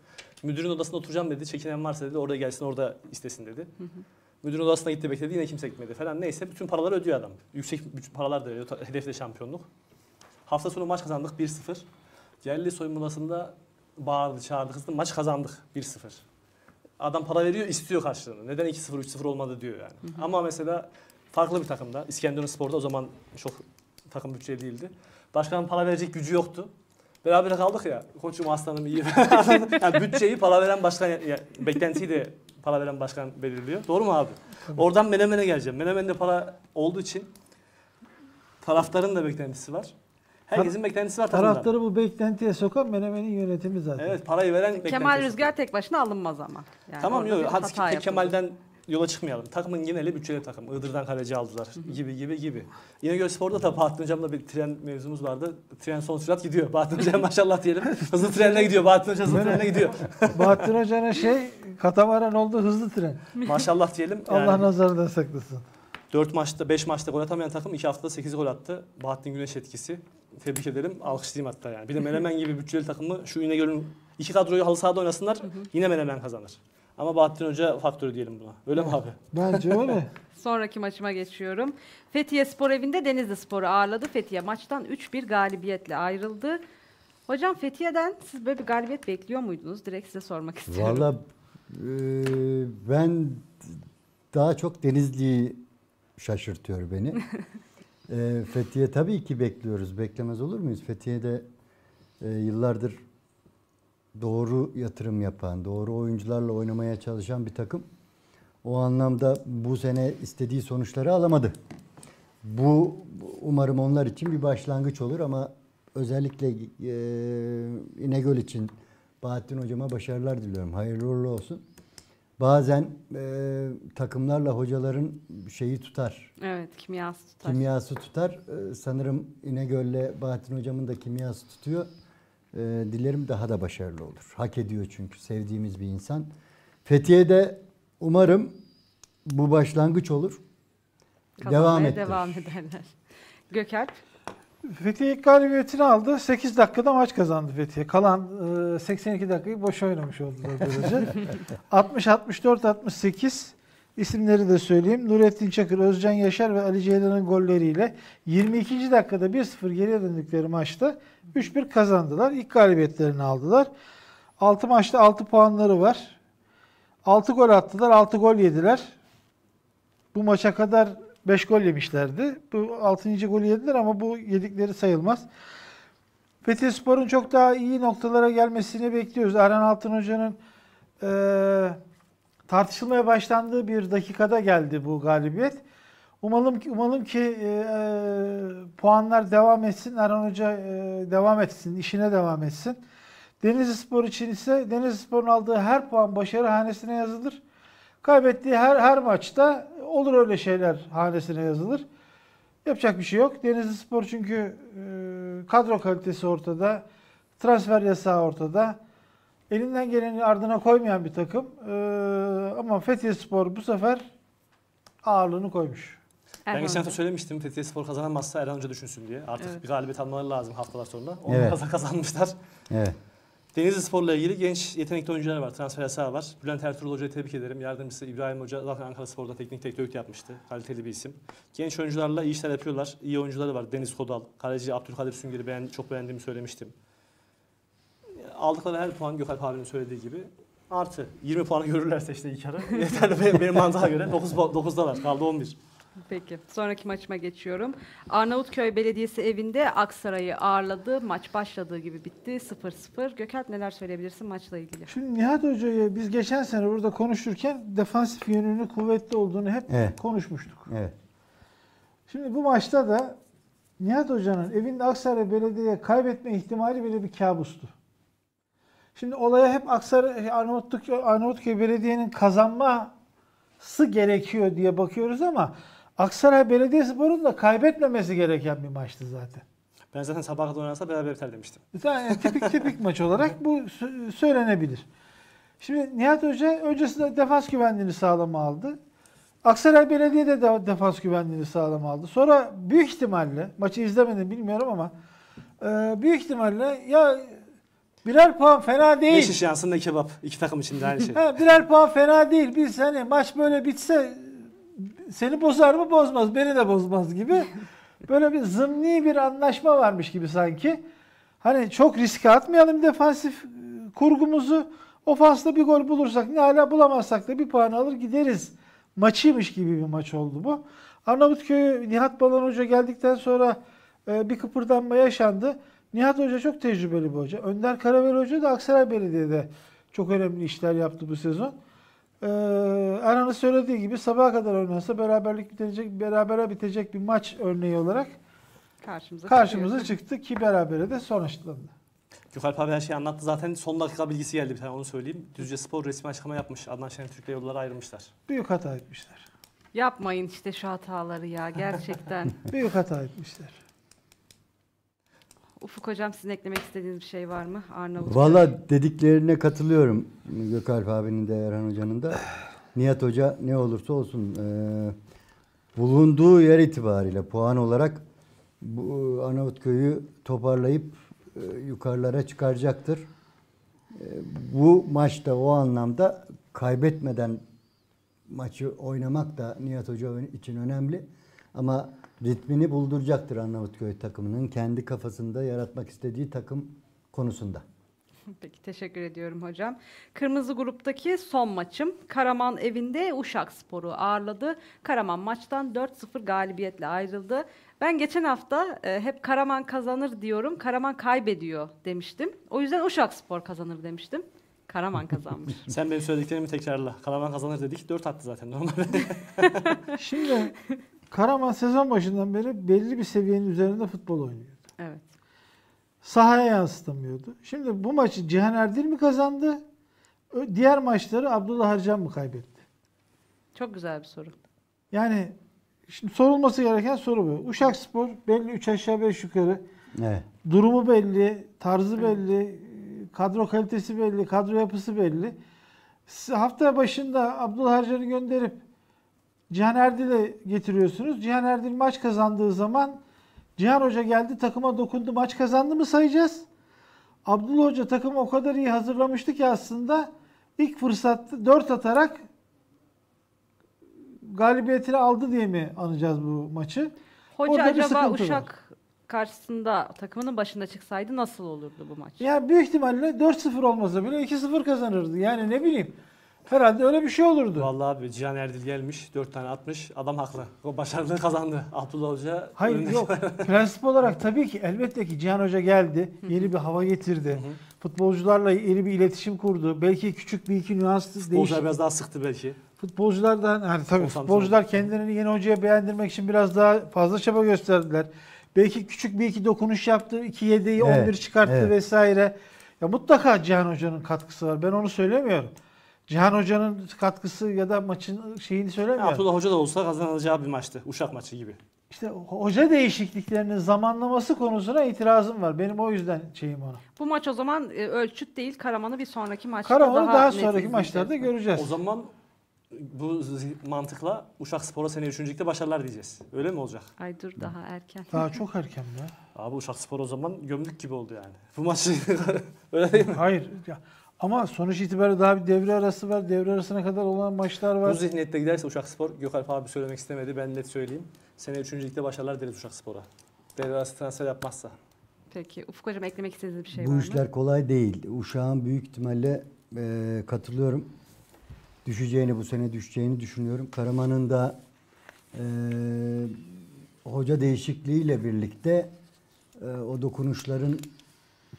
Müdürün odasında oturacağım dedi. Çekinen varsa dedi orada gelsin orada istesin dedi. Müdürün odasına gitti bekledi yine kimse gitmedi falan. Neyse bütün paraları ödüyor adam. Yüksek paralar da ödüyor. Hedefte şampiyonluk. Hafta sonu maç kazandık 1-0. Yerli soyunma odasında bağırdı çağırdı kızdı. Maç kazandık 1-0. Adam para veriyor, istiyor karşılığını. Neden 2-0, 3-0 olmadı diyor yani. Hı hı. Ama mesela farklı bir takımda, İskenderunspor'da o zaman çok takım bütçeli değildi. Başkanın para verecek gücü yoktu. Beraber kaldık ya, koçum aslanım iyi. Yani bütçeyi para veren başkan, yani beklentiyi de para veren başkan belirliyor. Doğru mu abi? Tabii. Oradan Menemen'e geleceğim. Menemen'de para olduğu için taraftarın da beklentisi var. Herkesin beklentisi var. Taraftarı bu beklentiye sokan Menemen'in yönetimi zaten. Evet, parayı veren beklentisi. Kemal Rüzgar tek başına alınmaz ama. Yani tamam yok, hadi tek Kemal'den yola çıkmayalım. Takımın geneli bütçeli takım. Iğdır'dan kaleci aldılar gibi. İnegöl Spor'da da Bahattin Hocam'la bir tren mevzumuz vardı. Tren son sürat gidiyor. Bahattin Hocam maşallah diyelim. Hızlı trenle gidiyor. Bahattin Hoca hızlı trenle gidiyor. Bahattin Hoca'nın katamaran oldu hızlı tren. Maşallah diyelim. Yani, Allah nazarından saklasın. 4 maçta, 5 maçta gol atamayan takım 2 haftada 8 gol attı. Bahattin Güneş etkisi. Tebrik ederim. Alkışlayayım hatta yani. Bir de Menemen gibi bütçeli takımı şu İnegöl'ün iki kadroyu halı sahada oynasınlar. Yine Menemen kazanır. Ama Bahattin Hoca faktörü diyelim buna. Öyle mi abi? Bence öyle. Sonraki maçıma geçiyorum. Fethiye Spor evinde Denizli Spor'u ağırladı. Fethiye maçtan 3-1 galibiyetle ayrıldı. Hocam Fethiye'den siz böyle bir galibiyet bekliyor muydunuz? Direkt size sormak istiyorum. Valla ben daha çok Denizli'yi şaşırtıyor beni. Fethiye tabii ki bekliyoruz. Beklemez olur muyuz? Fethiye'de yıllardır doğru yatırım yapan, doğru oyuncularla oynamaya çalışan bir takım. O anlamda bu sene istediği sonuçları alamadı. Bu umarım onlar için bir başlangıç olur ama özellikle İnegöl için Bahattin Hocama başarılar diliyorum. Hayırlı uğurlu olsun. Bazen takımlarla hocaların şeyi tutar. Evet, kimyası tutar. Kimyası tutar. Sanırım İnegöl'le Bahattin Hocam'ın da kimyası tutuyor. Dilerim daha da başarılı olur. Hak ediyor çünkü, sevdiğimiz bir insan. Fethiye'de umarım bu başlangıç olur. Kazanmaya devam ederler. Gökalp? Fethiye galibiyetini aldı. 8 dakikada maç kazandı Fethiye. Kalan 82 dakikayı boş oynamış oldular böylece. 60-64-68 isimleri de söyleyeyim. Nurettin Çakır, Özcan Yaşar ve Ali Ceylan'ın golleriyle 22. dakikada 1-0 geriye döndükleri maçta 3-1 kazandılar. İlk galibiyetlerini aldılar. 6 maçta 6 puanları var. 6 gol attılar, 6 gol yediler. Bu maça kadar 5 gol yemişlerdi. Bu 6. golü yediler ama bu yedikleri sayılmaz. Fethiyespor'un çok daha iyi noktalara gelmesini bekliyoruz. Erhan Altın Hoca'nın tartışılmaya başlandığı bir dakikada geldi bu galibiyet. Umalım ki puanlar devam etsin. Erhan Hoca devam etsin, işine devam etsin. Denizlispor için ise Denizlispor'un aldığı her puan başarı hanesine yazılır. Kaybettiği her maçta olur öyle şeyler hanesine yazılır. Yapacak bir şey yok. Denizlispor çünkü kadro kalitesi ortada. Transfer yasağı ortada. Elinden geleni ardına koymayan bir takım. Ama Fethiyespor'u bu sefer ağırlığını koymuş. Ben geçen hafta söylemiştim, Fethiyespor'u kazanamazsa Erhan Hoca düşünsün diye. Artık bir galibiyet almaları lazım haftalar sonra. Onu kazanmışlar. Evet. Denizlispor'la ilgili genç yetenekli oyuncular var. Transfer yasağı var. Bülent Ertuğrul Hoca'yı tebrik ederim. Yardımcısı İbrahim Hoca zaten Ankaraspor'da teknik direktörlük yapmıştı. Kaliteli bir isim. Genç oyuncularla iyi işler yapıyorlar. İyi oyuncuları var. Deniz Kodal, kaleci Abdülkadir Sünger'i çok beğendiğimi söylemiştim. Aldıkları her puan Gökalp abinin söylediği gibi artı. 20 puanı görürlerse işte iki ara. Yeterli benim mantığa göre. 9'dalar. Kaldı 11. Peki. Sonraki maçıma geçiyorum. Arnavutköy Belediyesi evinde Aksaray'ı ağırladı. Maç başladığı gibi bitti. 0-0. Gökalp neler söyleyebilirsin maçla ilgili? Şimdi Nihat Hoca'yı biz geçen sene burada konuşurken defansif yönünün kuvvetli olduğunu hep konuşmuştuk. Evet. Şimdi bu maçta da Nihat Hoca'nın evinde Aksaray Belediye'ye kaybetme ihtimali bile bir kabustu. Şimdi olaya hep Arnavutköy Belediye'nin kazanması gerekiyor diye bakıyoruz ama Aksaray Belediyespor'un da kaybetmemesi gereken bir maçtı zaten. Ben zaten sabah kadar oynarsa beraber biter demiştim. Yani tipik maç olarak bu söylenebilir. Şimdi Nihat Hoca öncesinde defans güvenliğini sağlama aldı. Aksaray Belediye de defans güvenliğini sağlama aldı. Sonra büyük ihtimalle, maçı izlemedim bilmiyorum ama büyük ihtimalle ya birer puan fena değil. Beşiş yansın da kebap. İki takım içinde aynı şey. Birer puan fena değil. Biz hani maç böyle bitse seni bozar mı? Bozmaz. Beni de bozmaz gibi. Böyle bir zımni bir anlaşma varmış gibi sanki. Hani çok riske atmayalım defansif kurgumuzu. Ofansla bir gol bulursak ne ala, bulamazsak da bir puan alır gideriz maçıymış gibi bir maç oldu bu. Arnavutköy Nihat Balan Hoca geldikten sonra bir kıpırdanma yaşandı. Nihat Hoca çok tecrübeli bir hoca. Önder Karavel Hoca da Aksaray Belediye'de çok önemli işler yaptı bu sezon. Erhan'ın söylediği gibi sabaha kadar oynarsa berabere bitecek bir maç örneği olarak karşımıza çıktı ki berabere de sonuçlandı. Gökalp abi her şeyi anlattı. Zaten son dakika bilgisi geldi, bir tane onu söyleyeyim. Düzce Spor resmi açıklama yapmış. Adnan Şentürk'le yollara ayrılmışlar. Büyük hata etmişler. Yapmayın işte şu hataları ya gerçekten. Büyük hata etmişler. Ufuk hocam sizin eklemek istediğiniz bir şey var mı? Valla dediklerine katılıyorum. Gökalp abinin de Erhan hocanın da. Nihat hoca ne olursa olsun bulunduğu yer itibariyle puan olarak bu Arnavutköy'ü toparlayıp yukarılara çıkaracaktır. Bu maçta o anlamda kaybetmeden maçı oynamak da Nihat Hoca için önemli. Ama ritmini bulduracaktır Arnavutköy takımının kendi kafasında yaratmak istediği takım konusunda. Peki teşekkür ediyorum hocam. Kırmızı gruptaki son maçım Karaman evinde Uşakspor'u ağırladı. Karaman maçtan 4-0 galibiyetle ayrıldı. Ben geçen hafta hep Karaman kazanır diyorum, Karaman kaybediyor demiştim. O yüzden Uşakspor kazanır demiştim. Karaman kazanmış. Sen benim söylediklerimi tekrarla. Karaman kazanır dedik. 4 attı zaten normalde. Şimdi Karaman sezon başından beri belli bir seviyenin üzerinde futbol oynuyordu. Evet. Sahaya yansıtamıyordu. Şimdi bu maçı Cihan Erdil mi kazandı? Diğer maçları Abdullah Harcan mı kaybetti? Çok güzel bir soru. Yani şimdi sorulması gereken soru bu. Uşakspor belli 3 aşağı 5 yukarı. Evet. Durumu belli, tarzı belli, kadro kalitesi belli, kadro yapısı belli. Hafta başında Abdullah Harcan'ı gönderip Cihan Erdil'e getiriyorsunuz. Cihan Erdil maç kazandığı zaman Cihan Hoca geldi, takıma dokundu, maç kazandı mı sayacağız? Abdullah Hoca takımı o kadar iyi hazırlamıştı ki aslında ilk fırsatta 4 atarak galibiyetini aldı diye mi anacağız bu maçı? Hoca orada acaba Uşak karşısında takımının başında çıksaydı nasıl olurdu bu maç? Ya büyük ihtimalle 4-0 olmasa bile 2-0 kazanırdı. Yani ne bileyim. Herhalde öyle bir şey olurdu. Vallahi abi Cihan Erdil gelmiş, 4 tane atmış. Adam haklı. O başarılı kazandı. Abdullah Hoca... Hayır önündeki... yok. Prensip olarak tabii ki elbette ki Cihan Hoca geldi. Yeni bir hava getirdi. Futbolcularla yeni bir iletişim kurdu. Belki küçük bir iki nüans değişti. Futbolcular biraz daha sıktı belki. Futbolculardan, yani tabii futbolcular kendilerini yeni hocaya beğendirmek için biraz daha fazla çaba gösterdiler. Belki küçük bir iki dokunuş yaptı. 2 yedeği 11 çıkarttı vesaire. Ya mutlaka Cihan Hoca'nın katkısı var. Ben onu söylemiyorum. Cihan Hoca'nın katkısı ya da maçın şeyini söylemiyorum. Abdullah Hoca da olsa kazanacağı bir maçtı. Uşak maçı gibi. İşte hoca değişikliklerinin zamanlaması konusuna itirazım var. Benim o yüzden şeyim ona. Bu maç o zaman ölçüt değil. Karaman'ı bir sonraki maçta daha sonraki maçlarda göreceğiz. O zaman bu mantıkla Uşakspor'a sene 3.'lükte başarılar diyeceğiz. Öyle mi olacak? Ay dur daha erken. Daha çok erken ya. Abi Uşakspor o zaman gömdük gibi oldu yani. Bu maçı öyle değil mi? Hayır. Ama sonuç itibariyle daha bir devre arası var. Devre arasına kadar olan maçlar var. Bu zihniyette giderse Uşakspor, Gökalp abi söylemek istemedi. Ben net söyleyeyim. Sene 3.'lükte başarılar deriz Uşakspor'a. Devre arası transfer yapmazsa. Peki. Ufuk hocam eklemek istediğiniz bir şey var mı? Bu işler kolay değil. Uşak'ın büyük ihtimalle katılıyorum. Düşeceğini, bu sene düşeceğini düşünüyorum. Karaman'ın da hoca değişikliğiyle birlikte o dokunuşların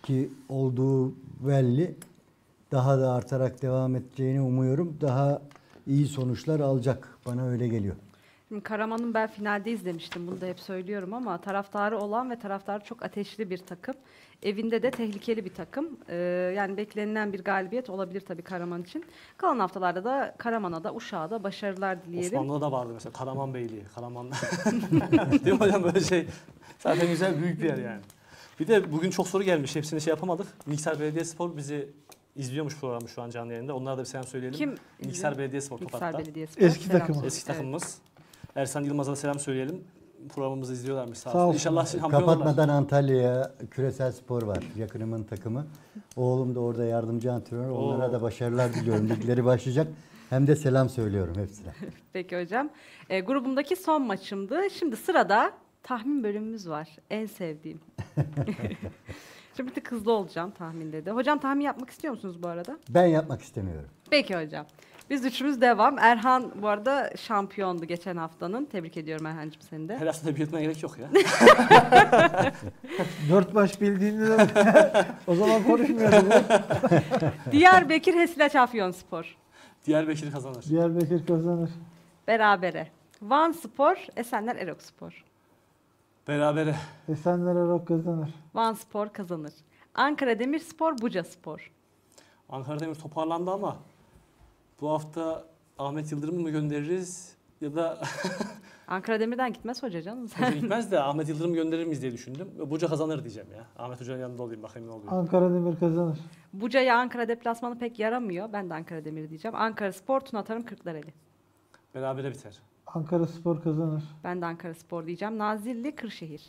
ki olduğu belli. Daha da artarak devam edeceğini umuyorum. Daha iyi sonuçlar alacak. Bana öyle geliyor. Şimdi Karaman'ın ben finalde izlemiştim. Bunu da hep söylüyorum ama taraftarı olan ve taraftarı çok ateşli bir takım. Evinde de tehlikeli bir takım. Yani beklenilen bir galibiyet olabilir tabii Karaman için. Kalan haftalarda da Karaman'a da Uşak'a da başarılar dileyelim. Osmanlı'da da vardı mesela. Karaman Beyliği. Karaman'da. Değil mi hocam böyle şey? Zaten güzel büyük bir yer yani. Bir de bugün çok soru gelmiş. Hepsini şey yapamadık. Niksar Belediyespor bizi İzliyormuş programı şu an canlı yayında. Onlara da bir selam söyleyelim. Kim? Niksar Belediyespor Tokat'ta. Eski takımımız. Eski takımımız. Evet. Ersan Yılmaz'a da selam söyleyelim. Programımızı izliyorlarmış. Sağ olsun. İnşallah şampiyon olurlar. Kapatmadan Antalya'ya küresel spor var. Yakınımın takımı. Oğlum da orada yardımcı antrenör. Onlara da başarılar diliyorum. Ligleri başlayacak. Hem de selam söylüyorum hepsine. Peki hocam. Grubumdaki son maçımdı. Şimdi sırada tahmin bölümümüz var. En sevdiğim. Bir tık hızlı olacağım tahminde de. Hocam tahmin yapmak istiyor musunuz bu arada? Ben yapmak istemiyorum. Peki hocam. Biz üçümüz devam. Erhan bu arada şampiyondu geçen haftanın. Tebrik ediyorum Erhan'cığım seni de. Her aslında büyütmeye gerek yok ya. 4 maç bildiğinde o zaman konuşmuyorum. Diyarbakır Hesilaç Afyonspor. Diyarbakır kazanır. Diyarbakır kazanır. Berabere. Van Spor, Esenler Erokspor. Berabere. Esenler Erok kazanır. Van Spor kazanır. Ankara Demirspor, Buca Spor. Ankara Demir toparlandı ama bu hafta Ahmet Yıldırım'ı mı göndeririz ya da... Ankara Demir'den gitmez hoca canım. Hoca gitmez de Ahmet Yıldırım'ı gönderir miyiz diye düşündüm. Buca kazanır diyeceğim ya. Ahmet Hoca'nın yanında olayım bakayım ne oluyor. Ankara Demir kazanır. Buca'ya Ankara deplasmanı pek yaramıyor. Ben de Ankara Demir diyeceğim. Ankara Spor, Tuna Tarım Kırklareli. Berabere biter. Ankara Spor kazanır. Ben de Ankara Spor diyeceğim. Nazilli Kırşehir.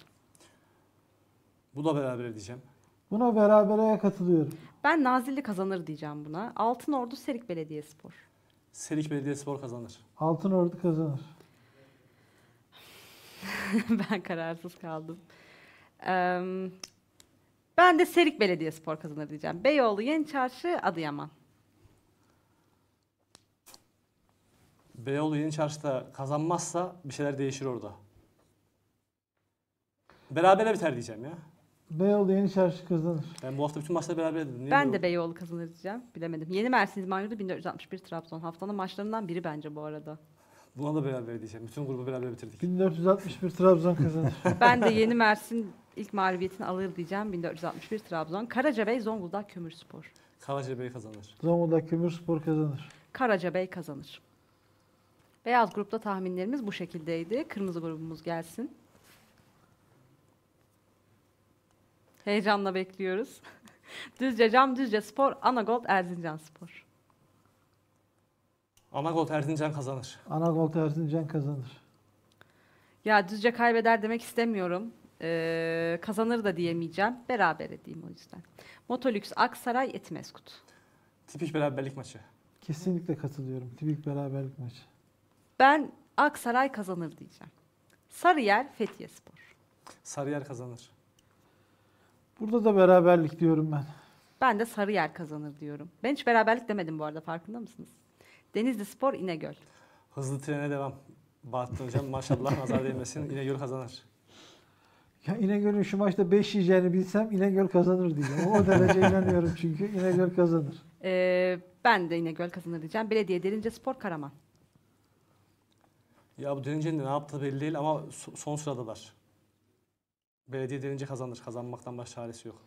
Bu da berabere diyeceğim. Buna berabereye katılıyorum. Ben Nazilli kazanır diyeceğim buna. Altınordu Serik Belediyespor. Serik Belediyespor kazanır. Altınordu kazanır. Ben kararsız kaldım. Ben de Serik Belediyespor kazanır diyeceğim. Beyoğlu, Yeni Çarşı, Adıyaman. Beyoğlu Yeni Çarşı'da kazanmazsa bir şeyler değişir orada. Berabere biter diyeceğim ya. Beyoğlu Yeni Çarşı kazanır. Ben bu hafta bütün maçları beraber dedim. Niye ben de Beyoğlu kazanır diyeceğim. Bilemedim. Yeni Mersin'in mağlubu 1461 Trabzon. Haftanın maçlarından biri bence bu arada. Buna da beraber diyeceğim. Bütün grubu beraber bitirdik. 1461 Trabzon kazanır. Ben de Yeni Mersin ilk mağlubiyetini alır diyeceğim. 1461 Trabzon. Karacabey Zonguldak Kömürspor. Karacabey kazanır. Zonguldak Kömürspor kazanır. Karacabey kazanır. Beyaz grupta tahminlerimiz bu şekildeydi. Kırmızı grubumuz gelsin. Heyecanla bekliyoruz. Düzce Cam, Düzce Spor, Anagolt, Erzincan Spor. Anagolt Erzincan kazanır. Anagolt Erzincan kazanır. Ya Düzce kaybeder demek istemiyorum. Kazanır da diyemeyeceğim. Berabere diyeyim o yüzden. Motolüks Aksaray, Etimesgut. Tipik beraberlik maçı. Kesinlikle katılıyorum. Tipik beraberlik maçı. Ben Aksaray kazanır diyeceğim. Sarıyer, Fethiye Spor. Sarıyer kazanır. Burada da beraberlik diyorum ben. Ben de Sarıyer kazanır diyorum. Ben hiç beraberlik demedim bu arada, farkında mısınız? Denizli Spor, İnegöl. Hızlı trene devam. Bahattin Hocam maşallah nazar değmesin. İnegöl kazanır. Ya İnegöl'ün şu maçta 5 yiyeceğini bilsem İnegöl kazanır diyeceğim. O derece inanıyorum çünkü. İnegöl kazanır. Ben de İnegöl kazanır diyeceğim. Belediye Derince Spor, Karaman. Ya bu Derince'nin de ne yaptığı belli değil ama son sıradalar. Belediye Derince kazanır. Kazanmaktan başka çaresi yok.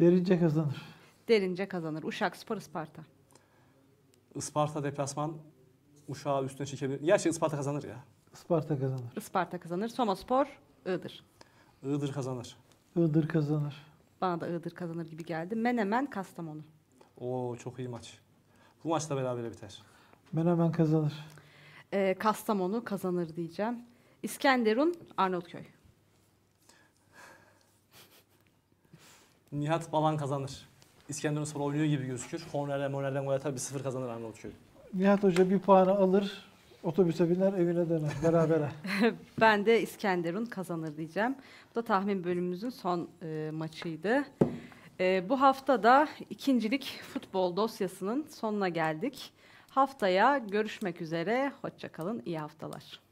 Derince kazanır. Derince kazanır. Uşak Spor, Isparta. Isparta deplasman Uşak'ı üstüne çekebilir. Gerçi Isparta kazanır ya. Isparta kazanır. Isparta kazanır. Soma Spor, Iğdır. Iğdır kazanır. Iğdır kazanır. Bana da Iğdır kazanır gibi geldi. Menemen, Kastamonu. Oo çok iyi maç. Bu maçta berabere biter. Menemen kazanır. Kastamonu kazanır diyeceğim. İskenderun, Arnavutköy. Nihat Balan kazanır. İskenderunspor oynuyor gibi gözükür. Kornerden gol atar, 1-0 kazanır Arnavutköy. Nihat Hoca bir puanı alır, otobüse biner, evine döner. Berabere. Ben de İskenderun kazanır diyeceğim. Bu da tahmin bölümümüzün son maçıydı. Bu hafta da ikincilik futbol dosyasının sonuna geldik. Haftaya görüşmek üzere. Hoşça kalın. İyi haftalar.